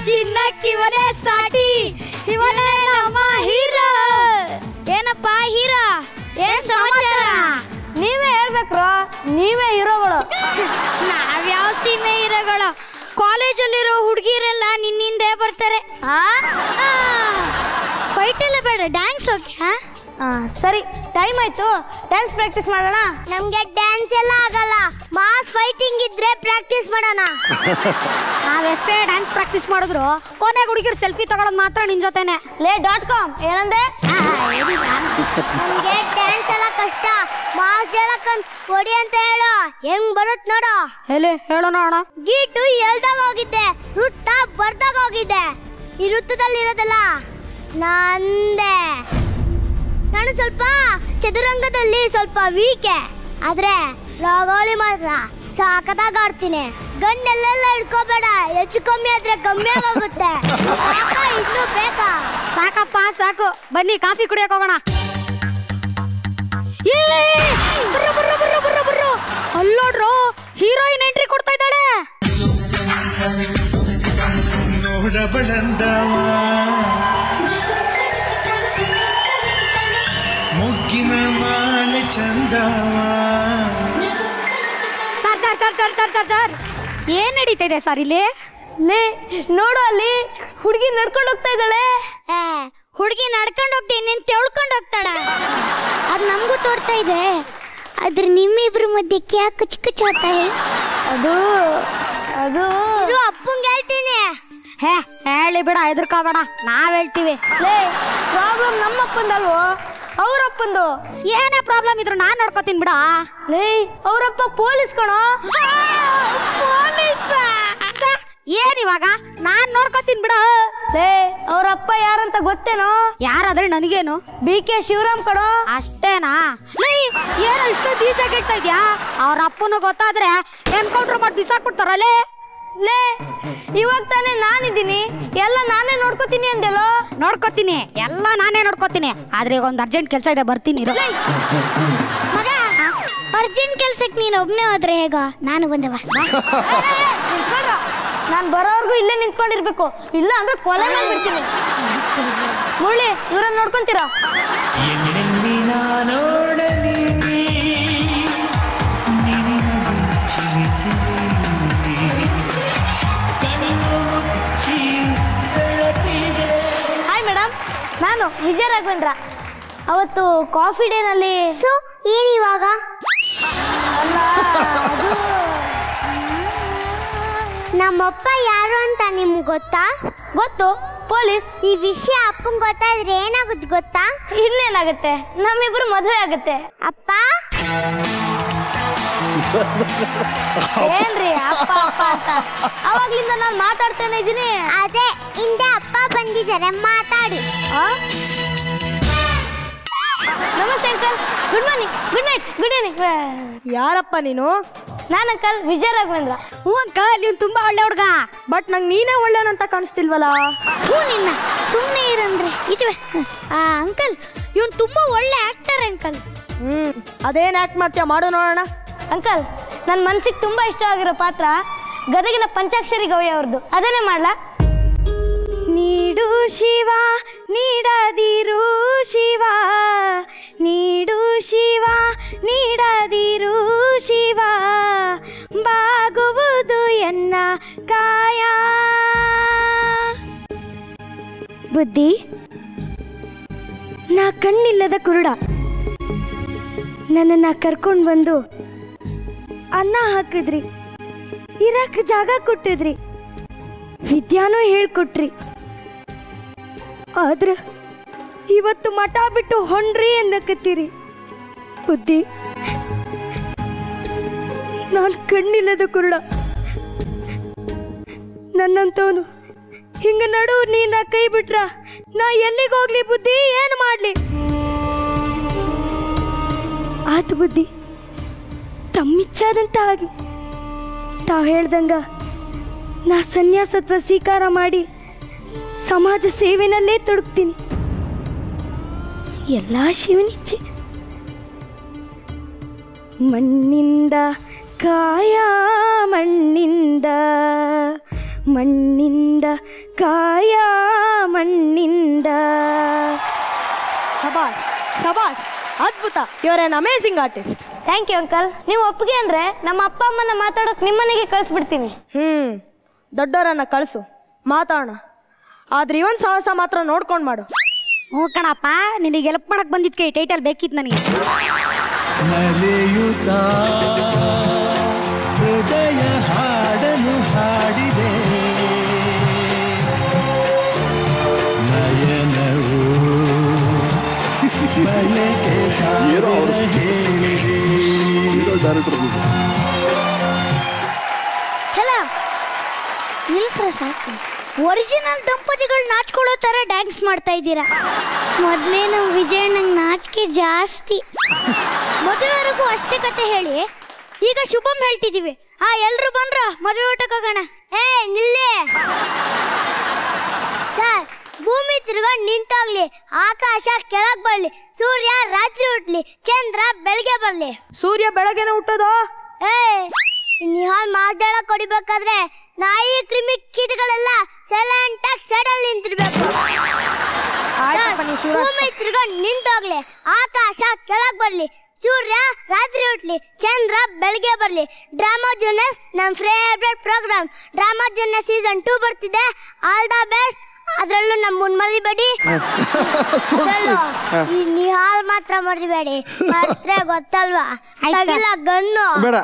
ಚಿನ್ನಕ್ಕಿವನೇ ಸಾಟಿ, ಇವನೇ ನಮ್ಮ ಹೀರೋ. ಏನಪ್ಪ ಹೀರೋ, ಏನ್ ಸಮಾಚಾರ? ನೀವೇ ಹೇಳ್ಬೇಕ್ರೋ, ನೀವೇ ಹೀರೋಗಳು. ನಾವ್ಯಾವ ಸೀಮೆ ಹೀರೋಗಳು? ಕಾಲೇಜಲ್ಲಿರೋ ಹುಡುಗಿರೆಲ್ಲ ನಿನ್ನಿಂದೆ ಬರ್ತಾರೆ. ಫೈಟ್ ಎಲ್ಲ ಬೇಡ, ಡ್ಯಾನ್ಸ್ ಓಕೆ? ಹಾಂ ಸರಿ, ಟೈಮ್ ಆಯಿತು, ಡ್ಯಾನ್ಸ್ ಪ್ರಾಕ್ಟೀಸ್ ಮಾಡೋಣ. ನಮಗೆ ಡ್ಯಾನ್ಸ್ ಎಲ್ಲ ಆಗಲ್ಲ, ಮಾಸ್ ಫೈಟಿಂಗ್ ಇದ್ರೆ ಪ್ರಾಕ್ಟೀಸ್ ಮಾಡೋಣ. ನಾವೆಷ್ಟೇ ಡ್ಯಾನ್ಸ್ ಪ್ರಾಕ್ಟೀಸ್ ಮಾಡಿದ್ರು ಕೊನೆಗೆ ಹುಡುಗಿರು ಸೆಲ್ಫಿ ತಗೊಳ್ಳೋದು ಮಾತ್ರ ನಿನ್ನ ಜೊತೆನೆ. ಲೇ ಡಾಟ್ ಕಾಮ್ ಏನಂದೆ? ನಮಗೆ ಡ್ಯಾನ್ಸ್ ಎಲ್ಲ ಕಷ್ಟ, ಮಾಸ್ ಜಲ ಕಣ್ ಕೊಡಿ ಅಂತ ಹೇಳು, ಹೆಂಗ್ ಬರುತ್ ನೋಡು. ಹೇಳಿ ಹೇಳೋಣ ಅಣ್ಣ. ಗೀಟು ಎಲ್ದಾಗ ಹೋಗಿದ್ದೆ, ವೃತ್ತ ಬರ್ದಾಗ ಹೋಗಿದ್ದೆ, ಈ ವೃತ್ತದಲ್ಲಿರೋದಲ್ಲ ನಂದೆ. ನಾನು ಸ್ವಲ್ಪ ಚದುರಂಗದಲ್ಲಿ ಸ್ವಲ್ಪ ವೀಕೆ, ಆದರೆ ಲಗೋಲಿ ಮಾತ್ರ ಸಾಕದಾಗ ಆಡ್ತೀನಿ. ಗಂಡೆಲ್ಲೆಲ್ಲ ಇಟ್ಕೋಬೇಡ, ಹೆಚ್ಚು ಕಮ್ಮಿ ಆದ್ರೆ ಕಮ್ಮಿ ಆಗುತ್ತೆ. ಇನ್ನೂ ಬೇಕಾ? ಸಾಕಪ್ಪ ಸಾಕು, ಬನ್ನಿ ಕಾಫಿ ಕುಡಿಯಕ್ಕೆ ಹೋಗೋಣ. ಅಲ್ಲೋಡ್ರು, ಹೀರೋಯಿನ್ ಎಂಟ್ರಿ ಕೊಡ್ತಾ ಇದ್ದಾಳೆ. வளர்ந்தவா முக்கின மாலை சந்தவா. Sir sir sir sir sir sir ಏನ್ ನಡೀತಾ ಇದೆ ಸರ್ ಇಲ್ಲಿ? ಲೇ ನೋಡು ಅಲ್ಲಿ ಹುಡುಗಿ ನಡ್ಕೊಂಡು ಹೋಗ್ತಾ ಇದ್ದಾಳೆ. ಹುಡುಗಿ ನಡ್ಕೊಂಡು ಹೋಗ್ತೀನಿ ನೀನು ತೆಳ್ಕೊಂಡು ಹೋಗ್ತಾಳ, ಅದು ನಮಗೂ ತೋರ್ತಾ ಇದೆ. ಆದ್ರೆ ನಿಮ್ಮಿಬ್ರು ಮಧ್ಯೆ ಕ್ಯಾಕ್ ಕುಚ್ ಕುಚ್ ಆಗ್ತಾ ಇದೆ. ಅದು ಅದು ಅಪ್ಪಂಗೆ ಹೇಳ್ತೀನಿ. ಹೇ ಹೇಳಿ ಬಿಡ, ಹೆದರ್ಕೋಬೇಡ, ನಾವ್ ಹೇಳ್ತೀವಿ. ಲೇ ಪ್ರಾಬ್ಲಮ್ ನಮ್ಮಪ್ಪಂದಲ್ವೋ ಅವ್ರಪ್ಪಂದು. ಏನೇ ಪ್ರಾಬ್ಲಮ್ ಇದ್ರು ನಾನ್ ನೋಡ್ಕೋತೀನಿ ಬಿಡ. ಲೇ ಅವರಪ್ಪ ಪೊಲೀಸ್ ಕಣೋ. ಪೊಲೀಸ್ ಏನ್ ಇವಾಗ? ನಾನ್ ನೋಡ್ಕೋತೀನಿ ಬಿಡ. ಲೇ ಅವರಪ್ಪ ಯಾರಂತ ಗೊತ್ತೇನೋ? ಯಾರಾದ್ರೆ ನನಗೇನು, ಬಿ ಕೆ ಶಿವರಾಮ್ ಕಣೋ. ಅಷ್ಟೇನಾ? ಏನೋ ಇಷ್ಟೊಂದು ಈಜಾ ಕೆಡ್ತಾ ಇದ್ಯಾ? ಅವ್ರ ಅಪ್ಪನು ಗೊತ್ತಾದ್ರೆ ಎನ್ಕೌಂಟರ್ ಮಾಡಿ ಬಿಸಾಕ್ಬಿಡ್ತಾರಲ್ಲೇ. ಲೇ ಇವಾಗ ತಾನೇ ನಾನಿದ್ದೀನಿ, ಎಲ್ಲ ನಾನೇ ನೋಡ್ಕೋತೀನಿ ಅಂದೆಲ್ಲೋ. ನೋಡ್ಕೋತೀನಿ, ಎಲ್ಲ ನಾನೇ ನೋಡ್ಕೋತೀನಿ, ಆದ್ರೆ ಈಗ ಒಂದು ಅರ್ಜೆಂಟ್ ಕೆಲಸ ಇದೆ, ಬರ್ತೀನಿ. ಮಗ ಅರ್ಜೆಂಟ್ ಕೆಲ್ಸಕ್ಕೆ ನೀನು ಒಬ್ನೇ ಹೋದ್ರೆ ಹೇಗ? ನಾನು ಬಂದವ, ನಾನು ಬರೋವರೆಗೂ ಇಲ್ಲೇ ನಿಂತ್ಕೊಂಡಿರ್ಬೇಕು, ಇಲ್ಲ ಅಂದ್ರೆ ಕೊಲೆ ಮಾಡ್ಬಿಡ್ತೀನಿ. ಮುರಳಿ ಇವರ ನೋಡ್ಕೊಂತೀರಾ? ಹಾಯ್ ಮೇಡಮ್, ನಾನು ವಿಜಯ ರಾಘವೇಂದ್ರ. ಅವತ್ತು ಕಾಫಿ ಡೇನಲ್ಲಿ ಸೊ ಏನಿವಾಗ ನಮ್ಮಪ್ಪ ಯಾರು ಅಂತ ನಿಮ್ಗೆ ಗೊತ್ತಾ? ಗೊತ್ತು, ಪೊಲೀಸ್. ಈ ವಿಷಯ ಅಪ್ಪಂಗೆ ಗೊತ್ತಾದ್ರೆ ಏನಾಗುತ್ತೆ ಗೊತ್ತಾ? ಇನ್ನೇನಾಗುತ್ತೆ, ನಮ್ಮಿಬ್ರು ಮದುವೆ ಆಗುತ್ತೆ. ಅಪ್ಪ ಏನ್ರಿ ಅಪ್ಪ ಅಪ್ಪ ಅಂತ ಅವಾಗ್ಲಿಂದ ನಾನು ಮಾತಾಡ್ತಾನೆ ಇದ್ದೀನಿ. ಅದೇ ಹಿಂದೆ ಅಪ್ಪ ಬಂದಿದ್ದಾರೆ, ಮಾತಾಡಿ. ನಮಸ್ತೆ uncle, good morning, good night, good evening. ಯಾರಪ್ಪ ನೀನು? ನಾನು ಅಂಕಲ್ ವಿಜಯ ರಾಘವೇಂದ್ರ. ಹ್ಞೂ ಅಂಕಲ್, ನೀವು ತುಂಬಾ ಒಳ್ಳೆ ಹುಡುಗ, ಬಟ್ ನಂಗೆ ನೀನೇ ಒಳ್ಳೆನಂತ ಕಾಣಿಸ್ತಿಲ್ವಲ್ಲ. ಹ್ಞೂ ನಿನ್ನ ಸುಮ್ಮನೆ ಇರಂದ್ರೆ ಈಚೆ. ಅಂಕಲ್ ಇವನು ತುಂಬಾ ಒಳ್ಳೆ ಆಕ್ಟರ್ ಅಂಕಲ್. ಹ್ಞೂ ಅದೇನು ಆ್ಯಕ್ಟ್ ಮಾಡ್ತೀಯ ಮಾಡು ನೋಡೋಣ. ಅಂಕಲ್ ನನ್ನ ಮನ್ಸಿಗೆ ತುಂಬಾ ಇಷ್ಟವಾಗಿರೋ ಪಾತ್ರ ಗದಗಿನ ಪಂಚಾಕ್ಷರಿ ಗೌಯ ಅವ್ರದ್ದು, ಅದನ್ನೇ ಮಾಡ್ಲಾ? ನೀಡು ಶಿವ ನೀಡದಿರು ಶಿವ, ನೀಡು ಶಿವ ನೀಡದಿರು ಶಿವ, ಬಾಗುವುದು ಎನ್ನ ಕಾಯ. ಬುದ್ಧಿ ನಾ ಕಣ್ಣಿಲ್ಲದ ಕುರುಡ, ನನ್ನನ್ನ ಕರ್ಕೊಂಡು ಬಂದು ಅನ್ನ ಹಾಕಿದ್ರಿ, ಇರಕ್ ಜಾಗ ಕೊಟ್ಟಿದ್ರಿ, ವಿದ್ಯಾನೂ ಹೇಳ್ಕೊಟ್ರಿ. ಆದ್ರ ಇವತ್ತು ಮಠ ಬಿಟ್ಟು ಹೊಂಡ್ರಿ ಎಂದಕತ್ತೀರಿ. ಬುದ್ಧಿ ನಾನು ಕಣ್ಣಿಲ್ಲದ ಕುರುಡ, ನನ್ನಂತವನು ಹಿಂಗ ನಡು ನೀನ ಕೈ ಬಿಟ್ರ ನಾ ಎಲ್ಲಿಗೋಗ್ಲಿ ಬುದ್ಧಿ, ಏನು ಮಾಡ್ಲಿ? ಆತು ಬುದ್ಧಿ, ತಮ್ಮಿಚ್ಚಾದಂತ ಆಗಿ ತಾವು ಹೇಳ್ದಂಗ ನಾ ಸನ್ಯಾಸತ್ವ ಸ್ವೀಕಾರ ಮಾಡಿ ಸಮಾಜ ಸೇವೆನಲ್ಲೇ ತೊಡಗ್ತೀನಿ. ಎಲ್ಲ ಶಿವನಿಚ್ಛೆ. ಮಣ್ಣಿಂದ ಕಾಯ ಮಣ್ಣಿಂದ, ಮಣ್ಣಿಂದ ಕಾಯ ಮಣ್ಣಿಂದ. ಶಬಾಷ್ ಶಬಾಷ್, ಅದ್ಭುತ, you are an amazing artist. Thank you uncle. ನೀವು ಒಪ್ಪಿಗೆ ಅಂದರೆ ನಮ್ಮ ಅಪ್ಪ ಅಮ್ಮನ ಮಾತಾಡೋಕೆ ನಿಮ್ಮನೆಗೆ ಕಳಿಸ್ಬಿಡ್ತೀನಿ. ಹ್ಞೂ ದೊಡ್ಡವರನ್ನ ಕಳಿಸು, ಮಾತಾಡೋಣ, ಆದ್ರೆ ಇವನ್ ಸಾಹಸ ಮಾತ್ರ ನೋಡ್ಕೊಂಡು ಮಾಡು. ಹ್ಞೂ ಕಣಪ್ಪ, ನಿನಗೆ ಹೆಲ್ಪ್ ಮಾಡಕ್ಕೆ ಬಂದಿದ್ಕೆ ಈ ಟೈಟಲ್ ಬೇಕಿತ್ತು ನನಗೆ. ಹೃದಯ ಹಾಡನು ಹಾಡಿದೆ, ಒರಿಜಿನಲ್ ದಂಪತಿಗಳು ನಾಚ್ಕೊಳ್ಳೋ ತರ ಡ್ಯಾನ್ಸ್ ಮಾಡ್ತಾ ಇದ್ದೀರಾ. ಮೊದಲೇ ನಮ್ಮ ವಿಜಯ್ ನಂಗೆ ನಾಚಿಕೆ ಜಾಸ್ತಿ. ಮದುವೆವರೆಗೂ ಅಷ್ಟೇ ಕತೆ ಹೇಳಿ ಈಗ ಶುಭಂ ಹೇಳ್ತಿದ್ದೀವಿ. ಹಾ ಎಲ್ರು ಬಂದ್ರ ಮದುವೆ ಊಟಕ್ಕೆ ಹೋಗೋಣ. ಏ ನಿಲ್ಲೇ ಸರ್, ಭೂಮಿ ತಿರುಗಾ ನಿಂತಾಗ್ಲಿ, ಆಕಾಶ ಕೆಳಗ್ ಬರ್ಲಿ, ಸೂರ್ಯ ರಾತ್ರಿ ಹುಟ್ಲಿ, ಚಂದ್ರ ಬೆಳಗ್ಗೆ ಬರ್ಲಿ. ಸೂರ್ಯ ಬೆಳಗ್ಗೆನ ಹುಟ್ಟೋದು? ಏ ನೀವು ಮಾತಾಡಕ್ ಹೊಡಿಬೇಕಾದ್ರೆ ನಾಯಿ ಕ್ರಿಮಿ ಕೀಟಗಳೆಲ್ಲ ಸೈಲೆಂಟ್ ಆಗಿ ಸೆಡಲ್ ನಿಂತಿರಬೇಕು. ಭೂಮಿ ತಿರ್ಗೊಂಡು ನಿಂತೋಗ್ಲಿ, ಆಕಾಶ ಕೆಳಗೆ ಬರ್ಲಿ, ಸೂರ್ಯ ರಾತ್ರಿ ಹುಟ್ಲಿ, ಚಂದ್ರ ಬೆಳಗ್ಗೆ ಬರ್ಲಿ. ಡ್ರಾಮಾ ಜೂನಿಯರ್ಸ್ ನಮ್ಮ favourite programme. Drama junior season two ಬರ್ತಿದೆ. All the best. ಅದರಲ್ಲೂ ನಮ್ಮ ಮುನ್ಮರಿಬೇಡಿ, ನೀ ಹಾಲ್ ಮಾತ್ರ ಮರಿಬೇಡಿ, ಮಾತ್ರ ಗೊತ್ತಲ್ವಾ ತಗಿಲ್ಲ ಗಣ್ಣು ಬೇಡ.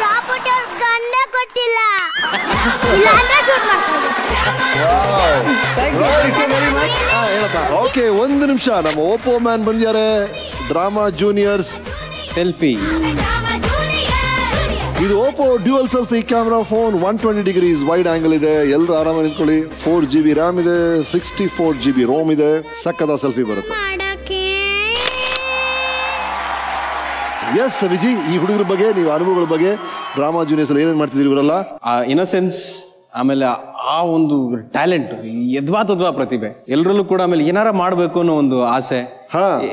ಪ್ರಾಪರ್ಟಿ ಅವ್ರ ಗಣ್ಣೆ ಕೊಟ್ಟಿಲ್ಲ, ಇಲ್ಲ ಅಂದ್ರೆ ಶೂಟ್ ಮಾಡ್ತಾರೆ. ಓಕೆ, ಒಂದು ನಿಮಿಷ. ನಮ್ಮ ಓಪೋ ಮ್ಯಾನ್ ಬಂದಿದ್ದಾರೆ. Drama juniors selfie. ಇದು Oppo dual selfie camera phone. One twenty degrees wide angle ಇದೆ. ಎಲ್ಲರೂ ಆರಾಮಾಗಿ ನಿಂತ್ಕೊಳ್ಳಿ. ಫೋರ್ ಜಿ ಬಿ ರ್ಯಾಮ್ ಇದೆ, sixty four G B ROM ಇದೆ. ಸಕ್ಕದ ಸೆಲ್ಫಿ ಬರುತ್ತೆ. ಎಸ್ ವಿಜಿ, ಈ ಹುಡುಗರ ಬಗ್ಗೆ ನೀವು ಅನುಭವಗಳ ಬಗ್ಗೆ ಡ್ರಾಮಾ ಜೂನಿಯರ್ಸ್ ಏನೇನು ಮಾಡ್ತಿದ್ದೀರಿ ಇವರೆಲ್ಲ? ಇನ್ನಸೆನ್ಸ್, ಆಮೇಲೆ ಆ ಒಂದು ಟ್ಯಾಲೆಂಟ್, ಯದ್ವಾ ತದ್ವಾ ಪ್ರತಿಭೆ ಎಲ್ಲರಲ್ಲೂ ಕೂಡ. ಆಮೇಲೆ ಏನಾರ ಮಾಡಬೇಕು ಅನ್ನೋ ಒಂದು ಆಸೆ.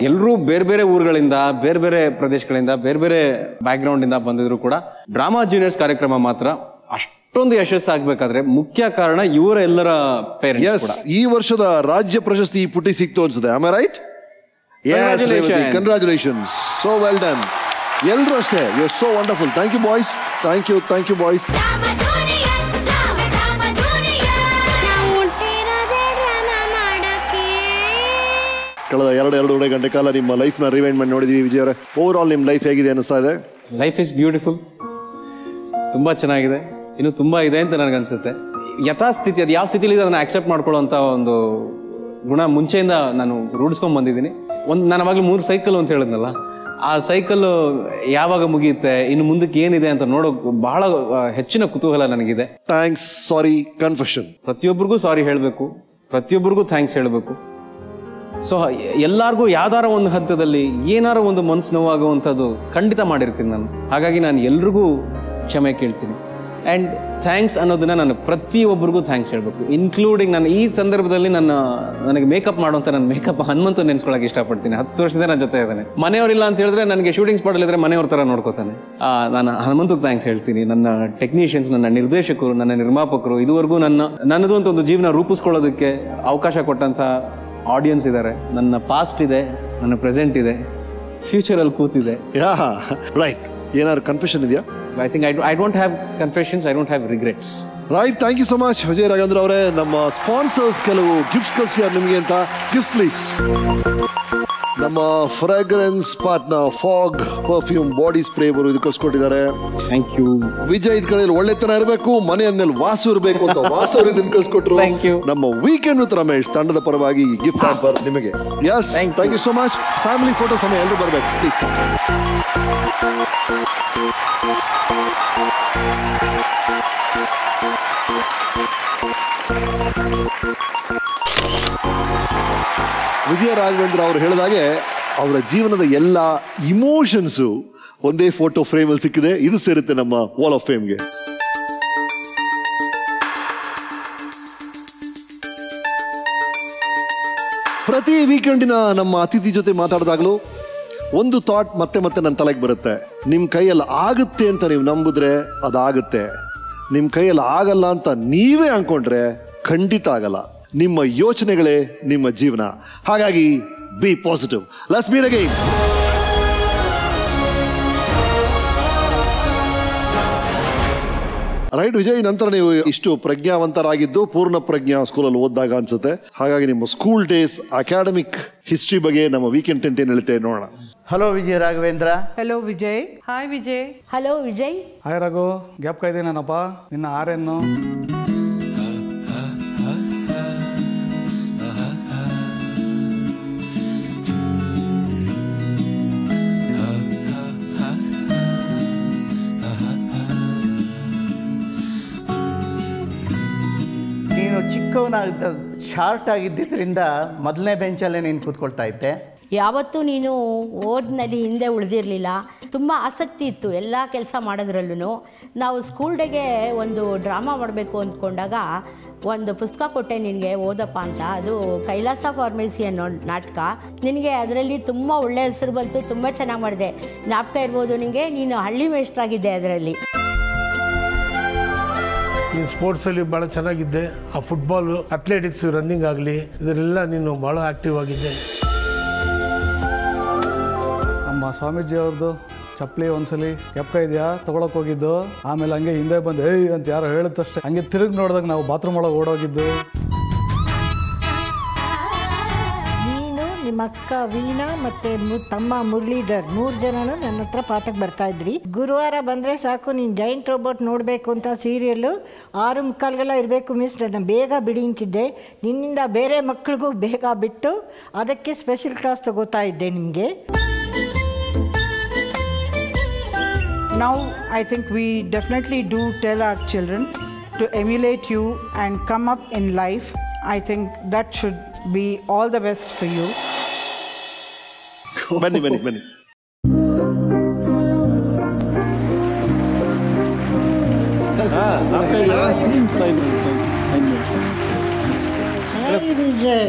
ಎಲ್ಲರೂ ಬೇರೆ ಬೇರೆ ಊರುಗಳಿಂದ, ಬೇರೆ ಬೇರೆ ಪ್ರದೇಶಗಳಿಂದ, ಬೇರೆ ಬೇರೆ ಬ್ಯಾಕ್ ಗ್ರೌಂಡ್ ಇಂದ ಬಂದಿದ್ರು ಕೂಡ ಡ್ರಾಮಾ ಜೂನಿಯರ್ಸ್ ಕಾರ್ಯಕ್ರಮ ಮಾತ್ರ ಅಷ್ಟೊಂದು ಯಶಸ್ಸಾಗಬೇಕಾದ್ರೆ ಮುಖ್ಯ ಕಾರಣ ಇವರ ಎಲ್ಲರ ಪೇರೆಂಟ್ಸ್. ಈ ವರ್ಷದ ರಾಜ್ಯ ಪ್ರಶಸ್ತಿ ಈ ಪುಟಿ ಸಿಕ್ತು ಅನ್ಸುತ್ತೆ. Am I right? Congratulations, so well done. ಎಲ್ಲರೂ ಅಷ್ಟೇ, you are so wonderful. Thank you boys, thank you, thank you boys. ಕಳೆದ ಎರಡು ಎರಡೂವರೆ ಗಂಟೆ ಕಾಲ ನಿಮ್ಮ ಲೈಫ್ನ ರಿವೈಂಡ್ ಮಾಡಿ ನೋಡಿದ್ದೀವಿ ವಿಜಯ್ ಅವರೇ. ಓವರ್ ಆಲ್ ನಿಮ್ಮ ಲೈಫ್ ಹೇಗಿದೆ ಅನಿಸ್ತಾ ಇದೆ? ಲೈಫ್ ಇಸ್ ಬ್ಯೂಟಿಫುಲ್, ತುಂಬ ಚೆನ್ನಾಗಿದೆ. ಇನ್ನೂ ತುಂಬ ಇದೆ ಅಂತ ನನಗನ್ಸುತ್ತೆ. ಯಥಾಸ್ಥಿತಿ, ಅದು ಯಾವ ಸ್ಥಿತಿಲಿ ಅದನ್ನು ಆಕ್ಸೆಪ್ಟ್ ಮಾಡ್ಕೊಳ್ಳೋಂಥ ಒಂದು ಗುಣ ಮುಂಚೆಯಿಂದ ನಾನು ರೂಢಿಸ್ಕೊಂಡು ಬಂದಿದ್ದೀನಿ. ಒಂದು ನಾನು ಅವಾಗಲೂ ಮೂರು ಸೈಕಲ್ ಅಂತ ಹೇಳಿದ್ನಲ್ಲ, ಆ ಸೈಕಲ್ಲು ಯಾವಾಗ ಮುಗಿಯುತ್ತೆ, ಇನ್ನು ಮುಂದಕ್ಕೆ ಏನಿದೆ ಅಂತ ನೋಡೋಕೆ ಬಹಳ ಹೆಚ್ಚಿನ ಕುತೂಹಲ ನನಗಿದೆ. Thanks, sorry, confession. ಪ್ರತಿಯೊಬ್ಬರಿಗೂ ಸಾರಿ ಹೇಳಬೇಕು, ಪ್ರತಿಯೊಬ್ಬರಿಗೂ ಥ್ಯಾಂಕ್ಸ್ ಹೇಳಬೇಕು. ಸೊ ಎಲ್ಲರಿಗೂ ಯಾವ್ದಾರ ಒಂದು ಹಂತದಲ್ಲಿ ಏನಾರು ಒಂದು ಮನಸ್ಸು ನೋವಾಗುವಂಥದ್ದು ಖಂಡಿತ ಮಾಡಿರ್ತೀನಿ ನಾನು. ಹಾಗಾಗಿ ನಾನು ಎಲ್ರಿಗೂ ಕ್ಷಮೆ ಕೇಳ್ತೀನಿ. ಆ್ಯಂಡ್ ಥ್ಯಾಂಕ್ಸ್ ಅನ್ನೋದನ್ನ ನಾನು ಪ್ರತಿಯೊಬ್ಬರಿಗೂ ಥ್ಯಾಂಕ್ಸ್ ಹೇಳಬೇಕು, ಇನ್ಕ್ಲೂಡಿಂಗ್ ನಾನು ಈ ಸಂದರ್ಭದಲ್ಲಿ ನನ್ನ ನನಗೆ ಮೇಕಪ್ ಮಾಡುವಂಥ ನನ್ನ ಮೇಕಪ್ ಹನುಮಂತ ನೆನೆಸ್ಕೊಳ್ಳೋಕೆ ಇಷ್ಟಪಡ್ತೀನಿ. ಹತ್ತು ವರ್ಷದಿಂದ ನನ್ನ ಜೊತೆ ಇದ್ದಾನೆ. ಮನೆಯವರಿಲ್ಲ ಅಂತ ಹೇಳಿದ್ರೆ ನನಗೆ ಶೂಟಿಂಗ್ ಸ್ಪಾಟಲ್ಲಿದ್ದರೆ ಮನೆಯವ್ರ ಥರ ನೋಡ್ಕೋತಾನೆ. ನಾನು ಹನುಮಂತಕ್ಕೆ ಥ್ಯಾಂಕ್ಸ್ ಹೇಳ್ತೀನಿ. ನನ್ನ ಟೆಕ್ನಿಷಿಯನ್ಸ್, ನನ್ನ ನಿರ್ದೇಶಕರು, ನನ್ನ ನಿರ್ಮಾಪಕರು, ಇದುವರೆಗೂ ನನ್ನ ನನ್ನದು ಅಂತ ಒಂದು ಜೀವನ ರೂಪಿಸ್ಕೊಳ್ಳೋದಕ್ಕೆ ಅವಕಾಶ ಕೊಟ್ಟಂಥ ಆಡಿಯನ್ಸ್ ಇದ್ದಾರೆ. ನನ್ನ ಪಾಸ್ಟ್ ಇದೆ, ನನ್ನ ಪ್ರೆಸೆಂಟ್ ಇದೆ, ಫ್ಯೂಚರಲ್ಲಿ ಕೂತಿದೆ. ರೈಟ್, ಏನಾದ್ರು ಕನ್ಫೆಷನ್ ಇದೆಯಾ? I think I I don't have confessions, I don't have regrets. Right, thank you so much Vijay Raghavendra ಅವರೇ. ನಮ್ಮ ಸ್ಪಾನ್ಸರ್ಸ್ ಕೆಲವು ಗಿಫ್ಟ್ಸ್ ಕಳಿಸಿದ್ದಾರೆ ನಿಮಗೆ ಅಂತ. Gift please. ನಮ್ಮ fragrance ಪಾರ್ಟ್ನ Fogg perfume body spray ಬರು ಇದು ಕಳ್ಸಿಕೊಟ್ಟಿದ್ದಾರೆ. Thank you Vijay. ಇದ್ ಕಡೆಯಲ್ಲಿ ಒಳ್ಳೆತನ ಇರಬೇಕು, ಮನೆ ಅಂದ್ಮೇಲೆ ವಾಸು ಇರಬೇಕು ಅಂತ ವಾಸು ಅವರು ಇದನ್ನು ಕಳ್ಸಿಕೊಟ್ರು. Thank you. ನಮ್ಮ ವೀಕೆಂಡ್ ವಿತ್ ರಮೇಶ್ ತಂಡದ ಪರವಾಗಿ ಗಿಫ್ಟ್ ಆಫರ್ ನಿಮಗೆ. Yes, thank you so much. Family photo ಸಮಯ, ಎಲ್ಲರೂ ಬರಬೇಕು ಪ್ಲೀಸ್. ವಿಜಯ ರಾಘವೇಂದ್ರ ಅವರು ಹೇಳಿದಾಗೆ ಅವರ ಜೀವನದ ಎಲ್ಲ ಇಮೋಷನ್ಸು ಒಂದೇ ಫೋಟೋ ಫ್ರೇಮಲ್ಲಿ ಸಿಕ್ಕಿದೆ. ಇದು ಸೇರುತ್ತೆ ನಮ್ಮ ವಾಲ್ ಆಫ್ ಫೇಮ್ಗೆ. ಪ್ರತಿ ವೀಕೆಂಡಿನ ನಮ್ಮ ಅತಿಥಿ ಜೊತೆ ಮಾತಾಡಿದಾಗಲೂ ಒಂದು ಥಾಟ್ ಮತ್ತೆ ಮತ್ತೆ ನನ್ನ ತಲೆಗೆ ಬರುತ್ತೆ. ನಿಮ್ಮ ಕೈಯಲ್ಲಿ ಆಗುತ್ತೆ ಅಂತ ನೀವು ನಂಬಿದ್ರೆ ಅದಾಗುತ್ತೆ. ನಿಮ್ಮ ಕೈಯಲ್ಲಿ ಆಗಲ್ಲ ಅಂತ ನೀವೇ ಅಂದ್ಕೊಂಡ್ರೆ ಖಂಡಿತ ಆಗಲ್ಲ. ನಿಮ್ಮ ಯೋಚನೆಗಳೇ ನಿಮ್ಮ ಜೀವನ. ಹಾಗಾಗಿ be positive. Let's meet again. Right Vijay, ನಂತರ ನೀವು ಇಷ್ಟು ಪ್ರಜ್ಞಾವಂತರಾಗಿದ್ದು ಪೂರ್ಣ ಪ್ರಜ್ಞಾ ಸ್ಕೂಲಲ್ಲಿ ಓದಿದಾಗ ಅನ್ಸುತ್ತೆ. ಹಾಗಾಗಿ ನಿಮ್ಮ ಸ್ಕೂಲ್ ಡೇಸ್, ಅಕಾಡೆಮಿಕ್ ಹಿಸ್ಟ್ರಿ ಬಗ್ಗೆ ನಮ್ಮ ವೀಕೆಂಡ್ ಟೆಂಟ್ ಏನ್ ಹೇಳ್ತೇವೆ ನೋಡೋಣ. Hello Vijay Raghavendra. Hello Vijay. Hi Vijay. Hello Vijay. Hi Raghu. Gap ಕಾಯ್ದೆ ನಾನಪ್ಪ, ನಿನ್ನ ಆರ್ಯನ್ನು ಶಾರ್ಟ್ ಆಗಿದ್ದರಿಂದ ಮೊದಲನೇ ಬೆಂಚಲ್ಲೇ ನೀನು ಕೂತ್ಕೊಳ್ತಾ ಇದ್ದೆ. ಯಾವತ್ತೂ ನೀನು ಓದ್ನಲ್ಲಿ ಹಿಂದೆ ಉಳಿದಿರಲಿಲ್ಲ. ತುಂಬ ಆಸಕ್ತಿ ಇತ್ತು ಎಲ್ಲ ಕೆಲಸ ಮಾಡೋದ್ರಲ್ಲೂ. ನಾವು ಸ್ಕೂಲ್ ಡೇಗೆ ಒಂದು ಡ್ರಾಮಾ ಮಾಡಬೇಕು ಅಂದ್ಕೊಂಡಾಗ ಒಂದು ಪುಸ್ತಕ ಕೊಟ್ಟೆ ನಿನಗೆ, ಓದಪ್ಪ ಅಂತ. ಅದು ಕೈಲಾಸ ಫಾರ್ಮಸಿ ಅನ್ನೋ ನಾಟಕ. ನಿನಗೆ ಅದರಲ್ಲಿ ತುಂಬ ಒಳ್ಳೆಯ ಹೆಸರು ಬಂತು, ತುಂಬ ಚೆನ್ನಾಗಿ ಮಾಡಿದೆ. ಜ್ಞಾಪಕ ಇರ್ಬೋದು ನಿನಗೆ, ನೀನು ಹಳ್ಳಿ ಮೇಷ್ಟ್ರಾಗಿದ್ದೆ ಅದರಲ್ಲಿ. ನೀನು ಸ್ಪೋರ್ಟ್ಸಲ್ಲಿ ಭಾಳ ಚೆನ್ನಾಗಿದ್ದೆ. ಆ ಫುಟ್ಬಾಲು, ಅಥ್ಲೆಟಿಕ್ಸ್, ರನ್ನಿಂಗ್ ಆಗಲಿ ಇದರೆಲ್ಲ ನೀನು ಭಾಳ ಆ್ಯಕ್ಟಿವ್ ಆಗಿದ್ದೆ. ನಮ್ಮ ಸ್ವಾಮೀಜಿ ಅವ್ರದ್ದು ಚಪ್ಪಲಿ ಒಂದ್ಸಲಿ ಎಪ್ಕ ಇದೆಯಾ ತೊಗೊಳಕ್ ಹೋಗಿದ್ದು. ಆಮೇಲೆ ಹಂಗೆ ಹಿಂದೆ ಬಂದು ಏಯ್ ಅಂತ ಯಾರೋ ಹೇಳಿದಷ್ಟೇ ಹಂಗೆ ತಿರುಗಿ ನೋಡಿದಾಗ ನಾವು ಬಾತ್ರೂಮ್ ಒಳಗೆ ಓಡೋಗಿದ್ದು. ನೀನು, ನಿಮ್ಮ ಅಕ್ಕ ವೀಣಾ ಮತ್ತೆ ತಮ್ಮ ಮುರಳೀಧರ್ ಮೂರು ಜನನು ನನ್ನ ಹತ್ರ ಪಾಠಕ್ಕೆ ಬರ್ತಾ ಇದ್ರಿ. ಗುರುವಾರ ಬಂದರೆ ಸಾಕು ನೀನು ಜೈಂಟ್ ರೋಬೋಟ್ ನೋಡಬೇಕು ಅಂತ ಸೀರಿಯಲ್ಲು ಆರು ಮುಕ್ಕಾಲ್ಗೆಲ್ಲ ಇರಬೇಕು ಮಿಸ್, ನಾನು ಬೇಗ ಬಿಡಿ ಅಂತಿದ್ದೆ. ನಿನ್ನಿಂದ ಬೇರೆ ಮಕ್ಕಳಿಗೂ ಬೇಗ ಬಿಟ್ಟು ಅದಕ್ಕೆ ಸ್ಪೆಷಲ್ ಕ್ಲಾಸ್ ತಗೋತಾ ಇದ್ದೆ ನಿಮಗೆ. Now I think we definitely do tell our children to emulate you and come up in life. I think that should be all the best for you. Many, many, many. Hi Vijay.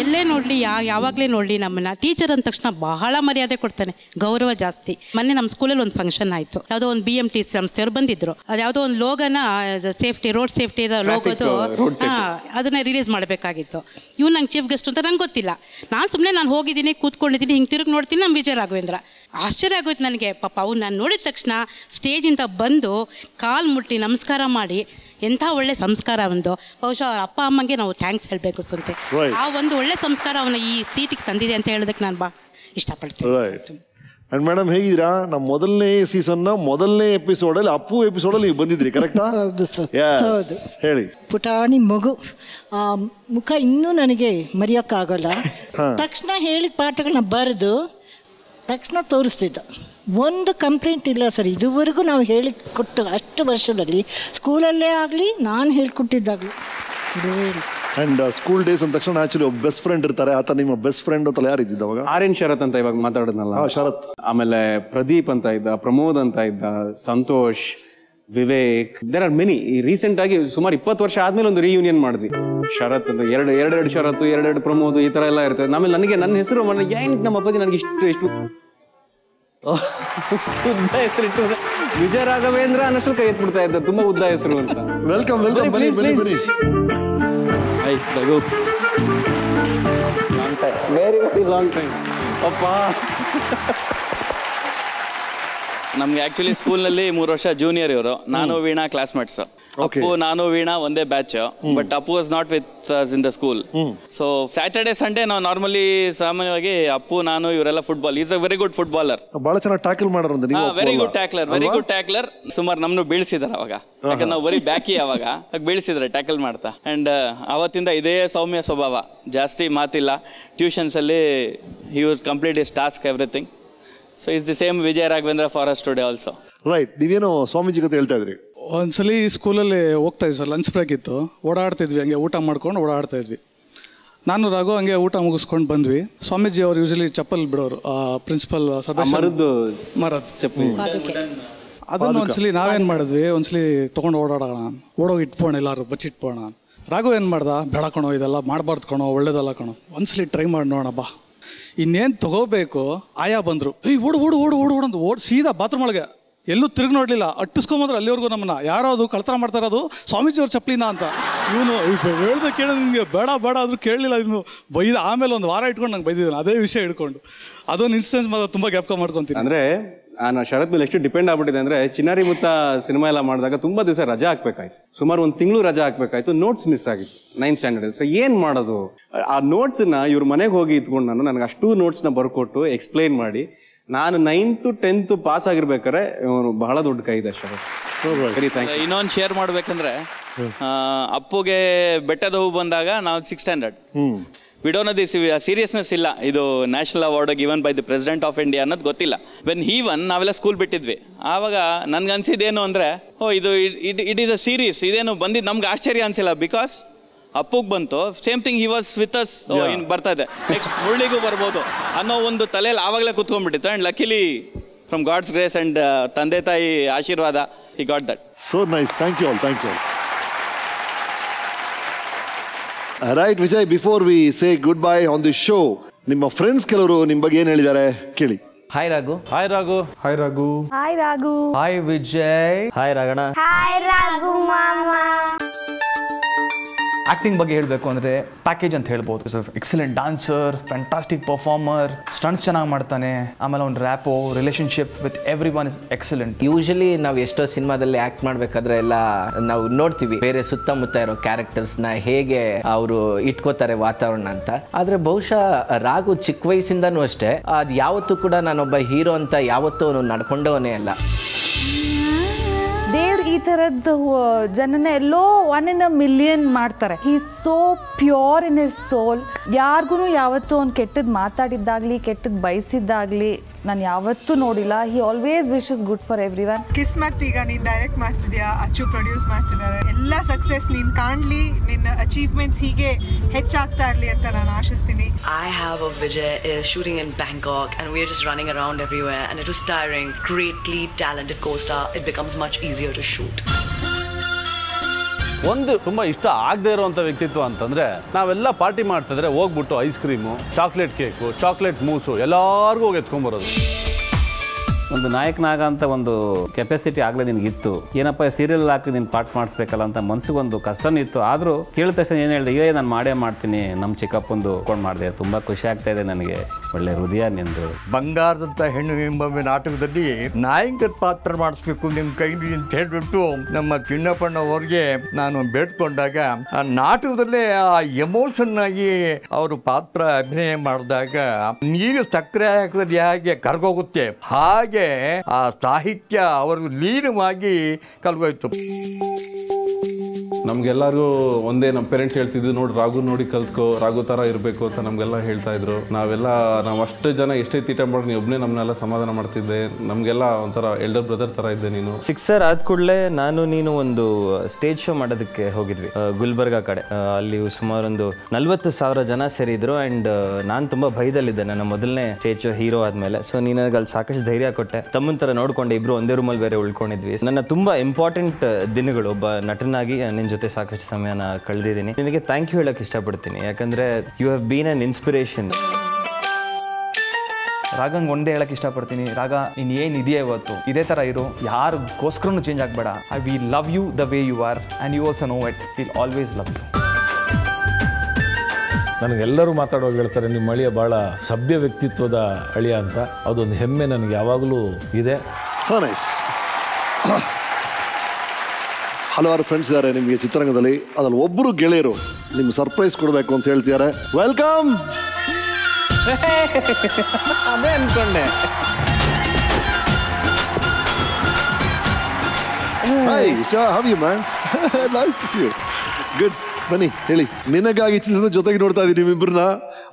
ಎಲ್ಲೇ ನೋಡಲಿ, ಯಾ ಯಾವಾಗಲೇ ನೋಡಲಿ ನಮ್ಮನ್ನು teacher ಅಂದ ತಕ್ಷಣ ಬಹಳ ಮರ್ಯಾದೆ ಕೊಡ್ತಾನೆ, ಗೌರವ ಜಾಸ್ತಿ. ಮೊನ್ನೆ ನಮ್ಮ ಸ್ಕೂಲಲ್ಲಿ ಒಂದು ಫಂಕ್ಷನ್ ಆಯಿತು, ಯಾವುದೋ ಒಂದು ಬಿ ಎಮ್ ಟಿ ಸಂಸ್ಥೆಯವರು ಬಂದಿದ್ರು. ಅದು ಯಾವುದೋ ಒಂದು ಲೋಗನ ಸೇಫ್ಟಿ ರೋಡ್ ಸೇಫ್ಟಿ ಲೋಗೋದು ಅದನ್ನು ರಿಲೀಸ್ ಮಾಡಬೇಕಾಗಿತ್ತು. ಇವ್ನು ನಂಗೆ ಚೀಫ್ ಗೆಸ್ಟ್ ಅಂತ ನಂಗೆ ಗೊತ್ತಿಲ್ಲ. ನಾನು ಸುಮ್ಮನೆ ನಾನು ಹೋಗಿದ್ದೀನಿ, ಕೂತ್ಕೊಂಡಿದ್ದೀನಿ, ಹಿಂಗೆ ತಿರುಗಿ ನೋಡ್ತೀನಿ ನಮ್ಮ ವಿಜಯ ರಾಘವೇಂದ್ರ. ಆಶ್ಚರ್ಯ ಆಗೋಯ್ತು ನನಗೆ, ಪಾಪ ಅವ್ನು ನಾನು ನೋಡಿದ ತಕ್ಷಣ ಸ್ಟೇಜಿಂದ ಬಂದು ಕಾಲು ಮುಟ್ಟಿ ನಮಸ್ಕಾರ ಮಾಡಿ ಎಂಥ ಒಳ್ಳೆ ಸಂಸ್ಕಾರ ಒಂದು. ಬಹುಶಃ ಅವ್ರ ಅಪ್ಪ ಅಮ್ಮಂಗೆ ನಾವು ಥ್ಯಾಂಕ್ಸ್ ಹೇಳಬೇಕು ಸುಂತೆ. ಆ ಒಂದು ಒಳ್ಳೆ ಸಂಸ್ಕಾರ ಅವನು ಈ ಸೀಟಿಗೆ ತಂದಿದೆ ಅಂತ ಹೇಳೋದಕ್ಕೆ ನಾನು ಬಾ ಇಷ್ಟಪಡ್ತೀನಿ. ಆ್ಯಂಡ್ ಮೇಡಮ್ ಹೇಗಿದ್ದೀರಾ? ನಮ್ಮ ಮೊದಲನೇ ಸೀಸನ್ನ ಮೊದಲನೇ ಎಪಿಸೋಡಲ್ಲಿ ಅಪ್ಪು ಎಪಿಸೋಡಲ್ಲಿ ಬಂದಿದ್ರಿ, ಕರೆಕ್ಟಾ? ಹೌದು. ಹೇಳಿ. ಪುಟಾಣಿ ಮಗು, ಮುಖ ಇನ್ನೂ ನನಗೆ ಮರೆಯೋಕ್ಕಾಗಲ್ಲ. ತಕ್ಷಣ ಹೇಳಿದ ಪಾಠಗಳನ್ನ ಬರೆದು ತಕ್ಷಣ ತೋರಿಸ್ತಿದ್ದ, ಒಂದು ಕಂಪ್ಲೇಂಟ್ ಇಲ್ಲ ಸರ್ ಇದುವರೆಗೂ. ನಾವು ಹೇಳಿ ಕೊಟ್ಟು ಅಷ್ಟು ವರ್ಷದಲ್ಲಿ ಸ್ಕೂಲಲ್ಲೇ ಆಗಲಿ ನಾನು ಹೇಳ್ಕೊಟ್ಟಿದ್ದಾಗಲಿ. ಆ್ಯಂಡ್ ಸ್ಕೂಲ್ ಡೇಸ್ ಅಂದ ತಕ್ಷಣ ಆ್ಯಕ್ಚುಲಿ ಒಬ್ಬ ಬೆಸ್ಟ್ ಫ್ರೆಂಡ್ ಇರ್ತಾರೆ. ಆತ ನಿಮ್ಮ ಬೆಸ್ಟ್ ಫ್ರೆಂಡ್ ಅಂತ ಯಾರು ಇದ್ದಿದ್ದು ಅವಾಗ? ಆರ್ ಎನ್ ಶರತ್ ಅಂತ ಇವಾಗ ಮಾತಾಡೋದ್ನಲ್ಲ ಶರತ್. ಆಮೇಲೆ ಪ್ರದೀಪ್ ಅಂತ ಇದ್ದ, ಪ್ರಮೋದ್ ಅಂತ ಇದ್ದ, Santosh, Vivek, there are many. Recent ಆಗಿ ಸುಮಾರು ಇಪ್ಪತ್ತು ವರ್ಷ ಆದ್ಮೇಲೆ ಒಂದು ರಿಯೂನಿಯನ್ ಮಾಡಿದ್ವಿ. ಶರತ್ ಅಂತ ಎರಡು ಎರಡೆರಡು ಶರತ್, ಎರಡೆರಡು ಪ್ರಮೋದ್, ಈ ಥರ ಎಲ್ಲ ಇರ್ತದೆ. ಆಮೇಲೆ ನನಗೆ ನನ್ನ ಹೆಸರು ಏನು ನಮ್ಮ ಅಪ್ಪಾಜಿ ನನಗೆ ಇಷ್ಟು ಇಷ್ಟು ಉದ್ದ ಹೆಸರಿಟ್ಟು ವಿಜಯ ರಾಘವೇಂದ್ರ ಅನ್ನಷ್ಟು ಕೈ ಎತ್ಬಿಡ್ತಾ ಇದ್ದ, ತುಂಬಾ ಉದ್ದ ಹೆಸರು ಅಂತ. ವೆಲ್ಕಮ್ ವೆಲ್ಕಮ್, ಬನ್ನಿ ಬನ್ನಿ ಬನ್ನಿ. I Raghu, long time, very very long time ಅಪ್ಪ. ನಮ್ಗೆ ಆಕ್ಚುಲಿ ಸ್ಕೂಲ್ನಲ್ಲಿ ಮೂರು ವರ್ಷ ಜೂನಿಯರ್ ಇವರು. ನಾನು ವೀಣಾ ಕ್ಲಾಸ್ಮೇಟ್ಸ್. ಅಪ್ಪು ನಾನು ವೀಣಾ ಒಂದೇ batch, but Appu was not with us in the school. So Saturday Sunday ನಾವು ನಾರ್ಮಲಿ ಸಾಮಾನ್ಯವಾಗಿ ಅಪ್ಪು ನಾನು ಇವರೆಲ್ಲ football. Is a very good footballer, ಬಹಳ ಚೆನ್ನಾಗಿ ಟ್ಯಾಕಲ್ ಮಾಡೋರು. Very good tackler, very good tackler. ಸುಮಾರು ನಮ್ನು ಬೀಳ್ಸಿದಾರೆ ಅವಾಗ, ಯಾಕಂದ್ರೆ ನಾವು ಬರೀ ಬ್ಯಾಕಿ ಅವಾಗ ಬೀಳ್ಸಿದ್ರೆ ಟ್ಯಾಕಲ್ ಮಾಡ್ತಾ. ಅಂಡ್ ಅವತ್ತಿಂದ ಇದೇ ಸೌಮ್ಯ ಸ್ವಭಾವ, ಜಾಸ್ತಿ ಮಾತಿಲ್ಲ. ಟ್ಯೂಷನ್ಸಲ್ಲಿ he was complete his task, everything. So it's the same Vijay Raghavendra for us today also. Right. ನೀವೇನೋ ಸ್ವಾಮೀಜಿ ಕತೆ ಹೇಳ್ತಾ ಇದ್ರಿ. ಒಂದ್ಸಲಿ ಸ್ಕೂಲಲ್ಲಿ ಹೋಗ್ತಾ ಇದ್ವಿ ಸರ್, ಲಂಚ್ ಬ್ರೇಕ್ ಇತ್ತು, ಓಡಾಡ್ತಿದ್ವಿ ಹಂಗೆ, ಊಟ ಮಾಡ್ಕೊಂಡು ಓಡಾಡ್ತಾ ಇದ್ವಿ. ನಾನು ರಘು ಹಂಗೆ ಊಟ ಮುಗಿಸ್ಕೊಂಡು ಬಂದ್ವಿ. ಸ್ವಾಮೀಜಿ ಅವರು ಯೂಶಲಿ ಚಪ್ಪಲ್ ಬಿಡೋರು, ಪ್ರಿನ್ಸಿಪಲ್ ಮರದ್ದು ಮರದ ಚಪ್ಪಲಿ. ಅದನ್ನು ಒಂದ್ಸಲಿ ನಾವೇನು ಮಾಡಿದ್ವಿ, ಒಂದ್ಸಲಿ ತೊಗೊಂಡು ಓಡಾಡೋಣ, ಓಡೋಗಿ ಇಟ್ಬೋಣ, ಎಲ್ಲರೂ ಬಚ್ಚಿಟ್ಬೋಣ. ರಘು ಏನು ಮಾಡ್ದ, ಬೇಡ ಕಣೋ, ಇದೆಲ್ಲ ಮಾಡಬಾರ್ದು ಕಣೋ, ಒಳ್ಳೇದಲ್ಲ ಕಣೋ, ಒಂದ್ಸಲಿ ಟ್ರೈ ಮಾಡಿ ನೋಡೋಣ ಬಾ, ಇನ್ನೇನು ತಗೋಬೇಕು. ಆಯಾ ಬಂದರು, ಈ ಓಡು ಓಡು ಓಡು ಓಡು ಓಡಂತ ಓಡ್ ಸೀದಾ ಬಾತ್ರೂಮ್ ಒಳಗೆ. ಎಲ್ಲೂ ತಿರುಗಿ ನೋಡಲಿಲ್ಲ, ಅಟ್ಟಿಸ್ಕೊಂಬಂದ್ರು ಅಲ್ಲಿವರೆಗೂ ನಮ್ಮನ್ನ. ಯಾರಾದ್ರು ಕಳ್ತನ ಮಾಡ್ತಾ ಇರೋದು ಸ್ವಾಮೀಜಿಯವ್ರ ಚಪ್ಪಲಿನ ಅಂತ. ಇವನು ಹೇಳ್ದೆ ಕೇಳಿದ, ನಿಮಗೆ ಬೇಡ ಬೇಡ ಆದರೂ ಕೇಳಲಿಲ್ಲ. ಇನ್ನು ಬೈದ, ಆಮೇಲೆ ಒಂದು ವಾರ ಇಟ್ಕೊಂಡು ನಂಗೆ ಬೈದಿದ್ದಾನೆ ಅದೇ ವಿಷಯ ಹಿಡ್ಕೊಂಡು. ಅದೊಂದು ಇನ್ಸಿಡೆನ್ಸ್ ಮಾತ್ರ ತುಂಬ ಜ್ಞಾಪಕ ಮಾಡ್ಕೊತೀನಿ. ಅಂದರೆ ನಾನು ಶರತ್ ಮೇಲೆ ಎಷ್ಟು ಡಿಪೆಂಡ್ ಆಗ್ಬಿಟ್ಟಿದೆ ಅಂದರೆ, ಚಿನ್ನಾರಿ ಮುತ್ತ ಸಿನಿಮಾ ಎಲ್ಲ ಮಾಡಿದಾಗ ತುಂಬ ದಿವಸ ರಜಾ ಹಾಕಬೇಕಾಯ್ತು, ಸುಮಾರು ಒಂದು ತಿಂಗಳು ರಜಾ ಹಾಕಬೇಕಾಯ್ತು. ನೋಟ್ಸ್ ಮಿಸ್ ಆಗಿತ್ತು ನೈನ್ತ್ ಸ್ಟ್ಯಾಂಡರ್ಡಲ್ಲಿ. ಸೊ ಏನು ಮಾಡೋದು, ಆ ನೋಟ್ಸನ್ನ ಇವ್ರ ಮನೆಗೆ ಹೋಗಿ ಇದ್ಕೊಂಡು ನಾನು ನನಗೆ ಅಷ್ಟು ನೋಟ್ಸ್ನ ಬರ್ಕೊಟ್ಟು ಎಕ್ಸ್ಪ್ಲೈನ್ ಮಾಡಿ. ನಾನು ನೈನ್ತು ಟೆಂತ್ ಪಾಸ್ ಆಗಿರ್ಬೇಕಾದ್ರೆ ಇವರು ಬಹಳ ದೊಡ್ಡ ಕೈ ಇದೆ ಶರತ್. ಇನ್ನೊಂದು ಶೇರ್ ಮಾಡ್ಬೇಕಂದ್ರೆ, ಅಪ್ಪುಗೆ ಬೆಟ್ಟದ ಹೂ ಬಂದಾಗ ನಾವು ಸಿಕ್ಸ್ ಸ್ಟ್ಯಾಂಡರ್ಡ್ ವಿಡೋನ ದಿ ಸೀರಿಯಸ್ನೆಸ್ ಇಲ್ಲ, ಇದು national award given by the president of India ಅನ್ನೋದು ಗೊತ್ತಿಲ್ಲ. ವೆನ್ ಹಿ ವನ್ ನಾವೆಲ್ಲ ಸ್ಕೂಲ್ ಬಿಟ್ಟಿದ್ವಿ. ಆವಾಗ ನನ್ಗನ್ಸಿದ್ದೇನು ಅಂದರೆ, ಓ ಇದು it it is a series, ಇದೇನು ಬಂದಿದ್ದು ನಮ್ಗೆ ಆಶ್ಚರ್ಯ ಅನಿಸಿಲ್ಲ. ಬಿಕಾಸ್ ಅಪ್ಪುಗೆ ಬಂತು, same thing he was with us, ಇನ್ನು ಬರ್ತಾ ಇದೆ, ನೆಕ್ಸ್ಟ್ ಮುರಳಿಗೂ ಬರ್ಬೋದು ಅನ್ನೋ ಒಂದು ತಲೆಯಲ್ಲಿ ಆವಾಗಲೇ ಕುತ್ಕೊಂಡ್ಬಿಟ್ಟಿತ್ತು. And luckily from God's grace and ತಂದೆ ತಾಯಿ ಆಶೀರ್ವಾದ, he got that. So nice, thank you all, thank you. Right Vijay, before we say good bye on this show, ನಿಮ್ಮ ಫ್ರೆಂಡ್ಸ್ ಕೆಲವರು ನಿಮ್ಮ ಬಗ್ಗೆ ಏನು ಹೇಳಿದ್ದಾರೆ ಕೇಳಿ. Hi Raghu. Hi Raghu. Hi Raghu. Hi Raghu. Hi Vijay. Hi Ragana. Hi Raghu mama. Acting ಬಗ್ಗೆ ಹೇಳಬೇಕು ಅಂದ್ರೆ ಪ್ಯಾಕೇಜ್ ಅಂತ ಹೇಳಬಹುದು. He's an excellent dancer, fantastic performer, stunts ಚೆನ್ನಾಗಿ ಮಾಡ್ತಾನೆ. ಆಮೇಲೆ ಅವನ rapport, relationship with everyone is excellent. Usually ನಾವು ಎಷ್ಟೋ ಸಿನಿಮಾದಲ್ಲಿ ಆಕ್ಟ್ ಮಾಡಬೇಕಾದ್ರೆ ಎಲ್ಲ ನಾವು ನೋಡ್ತೀವಿ ಬೇರೆ ಸುತ್ತಮುತ್ತ ಇರೋ ಕ್ಯಾರೆಕ್ಟರ್ಸ್ ನ ಹೇಗೆ ಅವರು ಇಟ್ಕೋತಾರೆ ವಾತಾವರಣ ಅಂತ. ಆದ್ರೆ ಬಹುಶಃ ರಾಘು ಚಿಕ್ಕ ವಯಸ್ಸಿಂದನೂ ಅಷ್ಟೇ ಅದು ಯಾವತ್ತೂ ಕೂಡ ನಾನೊಬ್ಬ ಹೀರೋ ಅಂತ ಯಾವತ್ತೂ ಅವನು ನಡ್ಕೊಂಡವನೇ ಅಲ್ಲ. ದೇವ್ರು ಈ ಥರದ್ದು ಜನನ ಎಲ್ಲೋ ಒನ್ ಇನ್ ಅ ಮಿಲಿಯನ್ ಮಾಡ್ತಾರೆ. He is so pure in his soul. ಯಾರಿಗೂ ಯಾವತ್ತೂ ಅವ್ನು ಕೆಟ್ಟದ್ದು ಮಾತಾಡಿದ್ದಾಗಲಿ ಕೆಟ್ಟದ್ದು ಬಯಸಿದ್ದಾಗಲಿ ನಾನು ಯಾವತ್ತೂ ನೋಡಿಲ್ಲ. He always wishes good for every one. Kismet ಈಗ ನೀನು ಡೈರೆಕ್ಟ್ ಮಾಡ್ತಿದ್ಯಾ, ಅಚ್ಚು ಪ್ರೊಡ್ಯೂಸ್ ಮಾಡ್ತಿದ್ದಾರೆ. ಎಲ್ಲ ಸಕ್ಸಸ್ ನೀನು ಕಾಣಲಿ, ನಿನ್ನ ಅಚೀವ್ಮೆಂಟ್ಸ್ ಹೀಗೆ ಹೆಚ್ಚಾಗ್ತಾ ಇರಲಿ ಅಂತ ನಾನು ಆಶಿಸ್ತೀನಿ. I have a Vijay is shooting in Bangkok and we are just running around everywhere and it was tiring. Greatly talented co-star, it becomes much easier to shoot. ಒಂದು ತುಂಬಾ ಇಷ್ಟ ಆಗದೆ ಇರುವಂತ ವ್ಯಕ್ತಿತ್ವ ಅಂತಂದ್ರೆ ನಾವೆಲ್ಲ ಪಾರ್ಟಿ ಮಾಡ್ತಿದ್ರೆ ಹೋಗ್ಬಿಟ್ಟು ice cream, chocolate cake, chocolate mousse ಎಲ್ಲಾರ್ಗೂ ಹೋಗಿ ಎತ್ಕೊಂಡ್ಬರೋದು. ಒಂದು ನಾಯಕನಾಗ ಅಂತ ಒಂದು ಕೆಪಾಸಿಟಿ ಆಗಲೇ ನಿನಗಿತ್ತು. ಏನಪ್ಪ ಸೀರಿಯಲ್ ಹಾಕಿ ನೀನು ಪಾರ್ಟ್ ಮಾಡಿಸ್ಬೇಕಲ್ಲ ಅಂತ ಮನಸ್ಸಿಗೊಂದು ಕಷ್ಟನೂ ಇತ್ತು. ಆದರೂ ಕೇಳಿದ ತಕ್ಷಣ ಏನು ಹೇಳಿದೆ, ಏ ನಾನು ಮಾಡೇ ಮಾಡ್ತೀನಿ, ನಮ್ಮ ಚಿಕ್ಕಪ್ಪಂದು ಕೊಂಡು ಮಾಡಿದೆ, ತುಂಬ ಖುಷಿ ಆಗ್ತಾ ಇದೆ ನನಗೆ, ಒಳ್ಳೆ ಹೃದಯ ನಿಂದು. ಬಂಗಾರದಂಥ ಹೆಣ್ಣು ಎಂಬ ನಾಟಕದಲ್ಲಿ ನಾಯಕನ ಪಾತ್ರ ಮಾಡಿಸ್ಬೇಕು ನಿಮ್ಮ ಕೈಲಿ ಅಂತ ಹೇಳಿಬಿಟ್ಟು ನಮ್ಮ ಚಿನ್ನಪ್ಪಣ್ಣ ಅವ್ರಿಗೆ ನಾನು ಬೇಡ್ಕೊಂಡಾಗ ಆ ನಾಟಕದಲ್ಲೇ ಆ ಎಮೋಷನ್ ಆಗಿ ಅವರು ಪಾತ್ರ ಅಭಿನಯ ಮಾಡಿದಾಗ ನೀರು ಸಕ್ಕರೆ ಹಾಕಿದ್ರೆ ಹೇಗೆ ಕರ್ಗೋಗುತ್ತೆ ಹಾಗೆ ಆ ಸಾಹಿತ್ಯ ಅವ್ರಿಗೆ ಲೀನವಾಗಿ ಕಲ್ಗೋಯ್ತು. ನಮ್ಗೆಲ್ಲರಿಗೂ ಒಂದೇ ನಮ್ಮ ಪೇರೆಂಟ್ಸ್ ಹೇಳ್ತಿದ್ರು, ನೋಡಿ ರಾಘು ನೋಡಿ ಕಲ್ತ್ಕೋ, ರಾಘು ಥರ ಇರಬೇಕು ಅಂತ ನಮಗೆಲ್ಲ ಹೇಳ್ತಾ ಇದ್ರು. ನಾವೆಲ್ಲ ನಾವು ಅಷ್ಟು ಜನ ಎಷ್ಟೇ ತೀಟ ಮಾಡಿ ನೀವು ಒಬ್ಬನೇ ನಮ್ಮನ್ನೆಲ್ಲ ಸಮಾಧಾನ ಮಾಡ್ತಿದ್ದೆ. ನಮಗೆಲ್ಲ ಒಂಥರ ಎಲ್ಡರ್ ಬ್ರದರ್ ಥರ ಇದ್ದೆ ನೀನು. ಸಿಕ್ಸರ್ ಆದ ಕೂಡಲೇ ನಾನು ನೀನು ಒಂದು ಸ್ಟೇಜ್ ಶೋ ಮಾಡೋದಕ್ಕೆ ಹೋಗಿದ್ವಿ ಗುಲ್ಬರ್ಗಾ ಕಡೆ. ಅಲ್ಲಿ ಸುಮಾರೊಂದು ನಲ್ವತ್ತು ಸಾವಿರ ಜನ ಸೇರಿದ್ರು ಆ್ಯಂಡ್ ನಾನು ತುಂಬ ಭಯದಲ್ಲಿದ್ದೆ ನನ್ನ ಮೊದಲನೇ ಸ್ಟೇಜ್ ಶೋ ಹೀರೋ ಆದಮೇಲೆ. ಸೊ ನೀನು ಅಲ್ಲಿ ಸಾಕಷ್ಟು ಧೈರ್ಯ ಕೊಟ್ಟೆ, ತಮ್ಮನ ಥರ ನೋಡಿಕೊಂಡೆ. ಇಬ್ಬರು ಒಂದೇ ರೂಮಲ್ಲಿ ಬೇರೆ ಉಳ್ಕೊಂಡಿದ್ವಿ. ನನ್ನ ತುಂಬ ಇಂಪಾರ್ಟೆಂಟ್ ದಿನಗಳು ಒಬ್ಬ ನಟನಾಗಿ ನಿನ್ನ ಜೊತೆ ಸಾಕಷ್ಟು ಸಮಯನ ಕಳೆದಿದ್ದೀನಿ. ನಿನಗೆ ಥ್ಯಾಂಕ್ ಯು ಹೇಳೋಕ್ಕೆ ಇಷ್ಟಪಡ್ತೀನಿ, ಯಾಕಂದರೆ you have been an inspiration. ರಾಗಂಗೆ ಒಂದೇ ಹೇಳಕ್ಕೆ ಇಷ್ಟಪಡ್ತೀನಿ, ರಾಗ ನೀನು ಏನು ಇದೆಯಾ ಇವತ್ತು ಇದೇ ಥರ ಇರು, ಯಾರಿಗೋಸ್ಕರನು ಚೇಂಜ್ ಆಗಬೇಡ. I we love you the way you are and you also know it, will always love you. ನನಗೆಲ್ಲರೂ ಮಾತಾಡುವಾಗ ಹೇಳ್ತಾರೆ ನಿಮ್ಮ ಅಳಿಯ ಭಾಳ ಸಭ್ಯ ವ್ಯಕ್ತಿತ್ವದ ಅಳಿಯ ಅಂತ. ಅದೊಂದು ಹೆಮ್ಮೆ ನನಗೆ ಯಾವಾಗಲೂ ಇದೆ. ಹಲವಾರು ಫ್ರೆಂಡ್ಸ್ ಇದ್ದಾರೆ ನಿಮಗೆ ಚಿತ್ರರಂಗದಲ್ಲಿ, ಅದ್ರಲ್ಲಿ ಒಬ್ಬರು ಗೆಳೆಯರು ನಿಮ್ಗೆ ಸರ್ಪ್ರೈಸ್ ಕೊಡಬೇಕು ಅಂತ ಹೇಳ್ತಿದ್ದಾರೆ. ವೆಲ್ಕಮ್. ಅದೇ ಅನ್ಕೊಂಡೆ. Hi Usha, how are you man? Nice to see you. Good. ಬನ್ನಿ ಹೇಳಿ, ನಿನಗಾಗಿ ಚಿತ್ರದ ಜೊತೆಗೆ ನೋಡ್ತಾ ಇದ್ದೀನಿ ನಿಮ್ಮಿಬ್ಬರನ್ನ,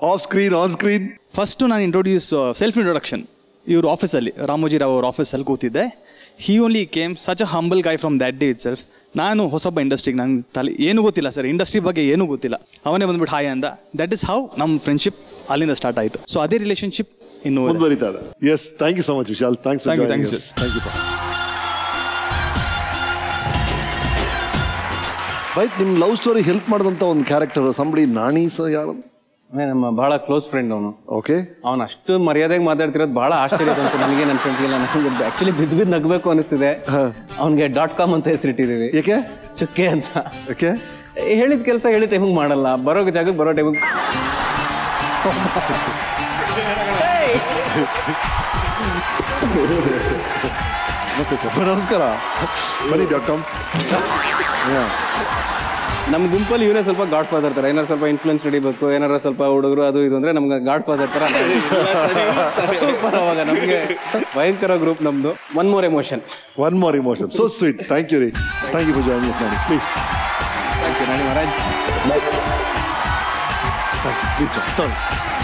off screen on screen. First ನಾನು ಇಂಟ್ರೊಡ್ಯೂಸ್ ಸೆಲ್ಫ್ ಇಂಟ್ರೊಡಕ್ಷನ್. ಇವರು ಆಫೀಸಲ್ಲಿ ರಾಮೋಜಿರಾವ್ ಅವ್ರ ಆಫೀಸಲ್ಲಿ ಕೂತಿದ್ದೆ. He only came such a humble guy from that day itself. ನಾನು ಹೊಸಬ್ಬ ಇಂಡಸ್ಟ್ರಿಗೆ, ನಂಗೆ ತಲೆ ಏನೂ ಗೊತ್ತಿಲ್ಲ ಸರ್, ಇಂಡಸ್ಟ್ರಿ ಬಗ್ಗೆ ಏನೂ ಗೊತ್ತಿಲ್ಲ. ಅವನೇ ಬಂದ್ಬಿಟ್ಟು ಹಾಯ್ ಅಂದ. ದ್ಯಾಟ್ ಇಸ್ ಹೌ ನಮ್ಮ ಫ್ರೆಂಡ್ಶಿಪ್ ಅಲ್ಲಿಂದ ಸ್ಟಾರ್ಟ್ ಆಯಿತು. ಸೊ ಅದೇ ರಿಲೇಷನ್ಶಿಪ್ ಇನ್ನು ಮುಂದುವರಿತಾ ಇದೆ. Yes, thank you so much Vishal. Thanks thank you thank you thank you. Right, ನಿಮ್ಮ ಲವ್ ಸ್ಟೋರಿ ಹೆಲ್ಪ್ ಮಾಡಿದಂಥ ಒಂದು ಕ್ಯಾರೆಕ್ಟರ್ ಸಂಬಡಿ ನಾಣಿ ಸರ್. ಯಾರು ನಮ್ಮ ಬಹಳ ಕ್ಲೋಸ್ ಫ್ರೆಂಡ್ ಅವನು. ಓಕೆ, ಅವನು ಅಷ್ಟು ಮರ್ಯಾದೆಗೆ ಮಾತಾಡ್ತಿರೋದು ಬಹಳ ಆಶ್ಚರ್ಯ ಅಂತ ನನಗೆ, ನನ್ನ ಫ್ರೆಂಡ್ಗೆಲ್ಲ. ನನಗೆ ಆಕ್ಚುಲಿ ಬಿದ್ದು ಬಿದ್ದು ನಗಬೇಕು ಅನಿಸ್ತಿದೆ. ಅವನಿಗೆ ಡಾಟ್ ಕಾಮ್ ಅಂತ ಹೆಸರಿಟ್ಟಿದ್ದೀವಿ. ಏಕೆ ಚುಕ್ಕೆ ಅಂತ. ಓಕೆ, ಹೇಳಿದ ಕೆಲಸ ಹೇಳಿದ ಟೈಮಿಗೆ ಮಾಡಲ್ಲ, ಬರೋ ಜಾಗಕ್ಕೆ ಬರೋ ಟೈಮಿಗೆ. ನಮಸ್ಕಾರ ಬನ್ನಿ ಡಾಟ್ ಕಾಮ್. ನಮ್ಮ ಗುಂಪಲ್ಲಿ ಇವನೇ ಸ್ವಲ್ಪ ಗಾಡ್ ಫಾದರ್ ಥರ, ಏನಾರು ಸ್ವಲ್ಪ ಇನ್ಫ್ಲುಯೆನ್ಸ್ ನಡಿಬೇಕು, ಏನಾರು ಸ್ವಲ್ಪ ಹುಡುಗರು ಅದು ಇದು ಅಂದರೆ ನಮ್ಗೆ ಗಾಡ್ ಫಾದರ್ ಥರ. ಪರವಾಗ ನಮಗೆ ಭಯಂಕರ ಗ್ರೂಪ್ ನಮ್ಮದು. One more emotion, one more emotion. So sweet. Thank you ರೀ. Thank you for joining us Nani. Please thank you Nani Maharaj.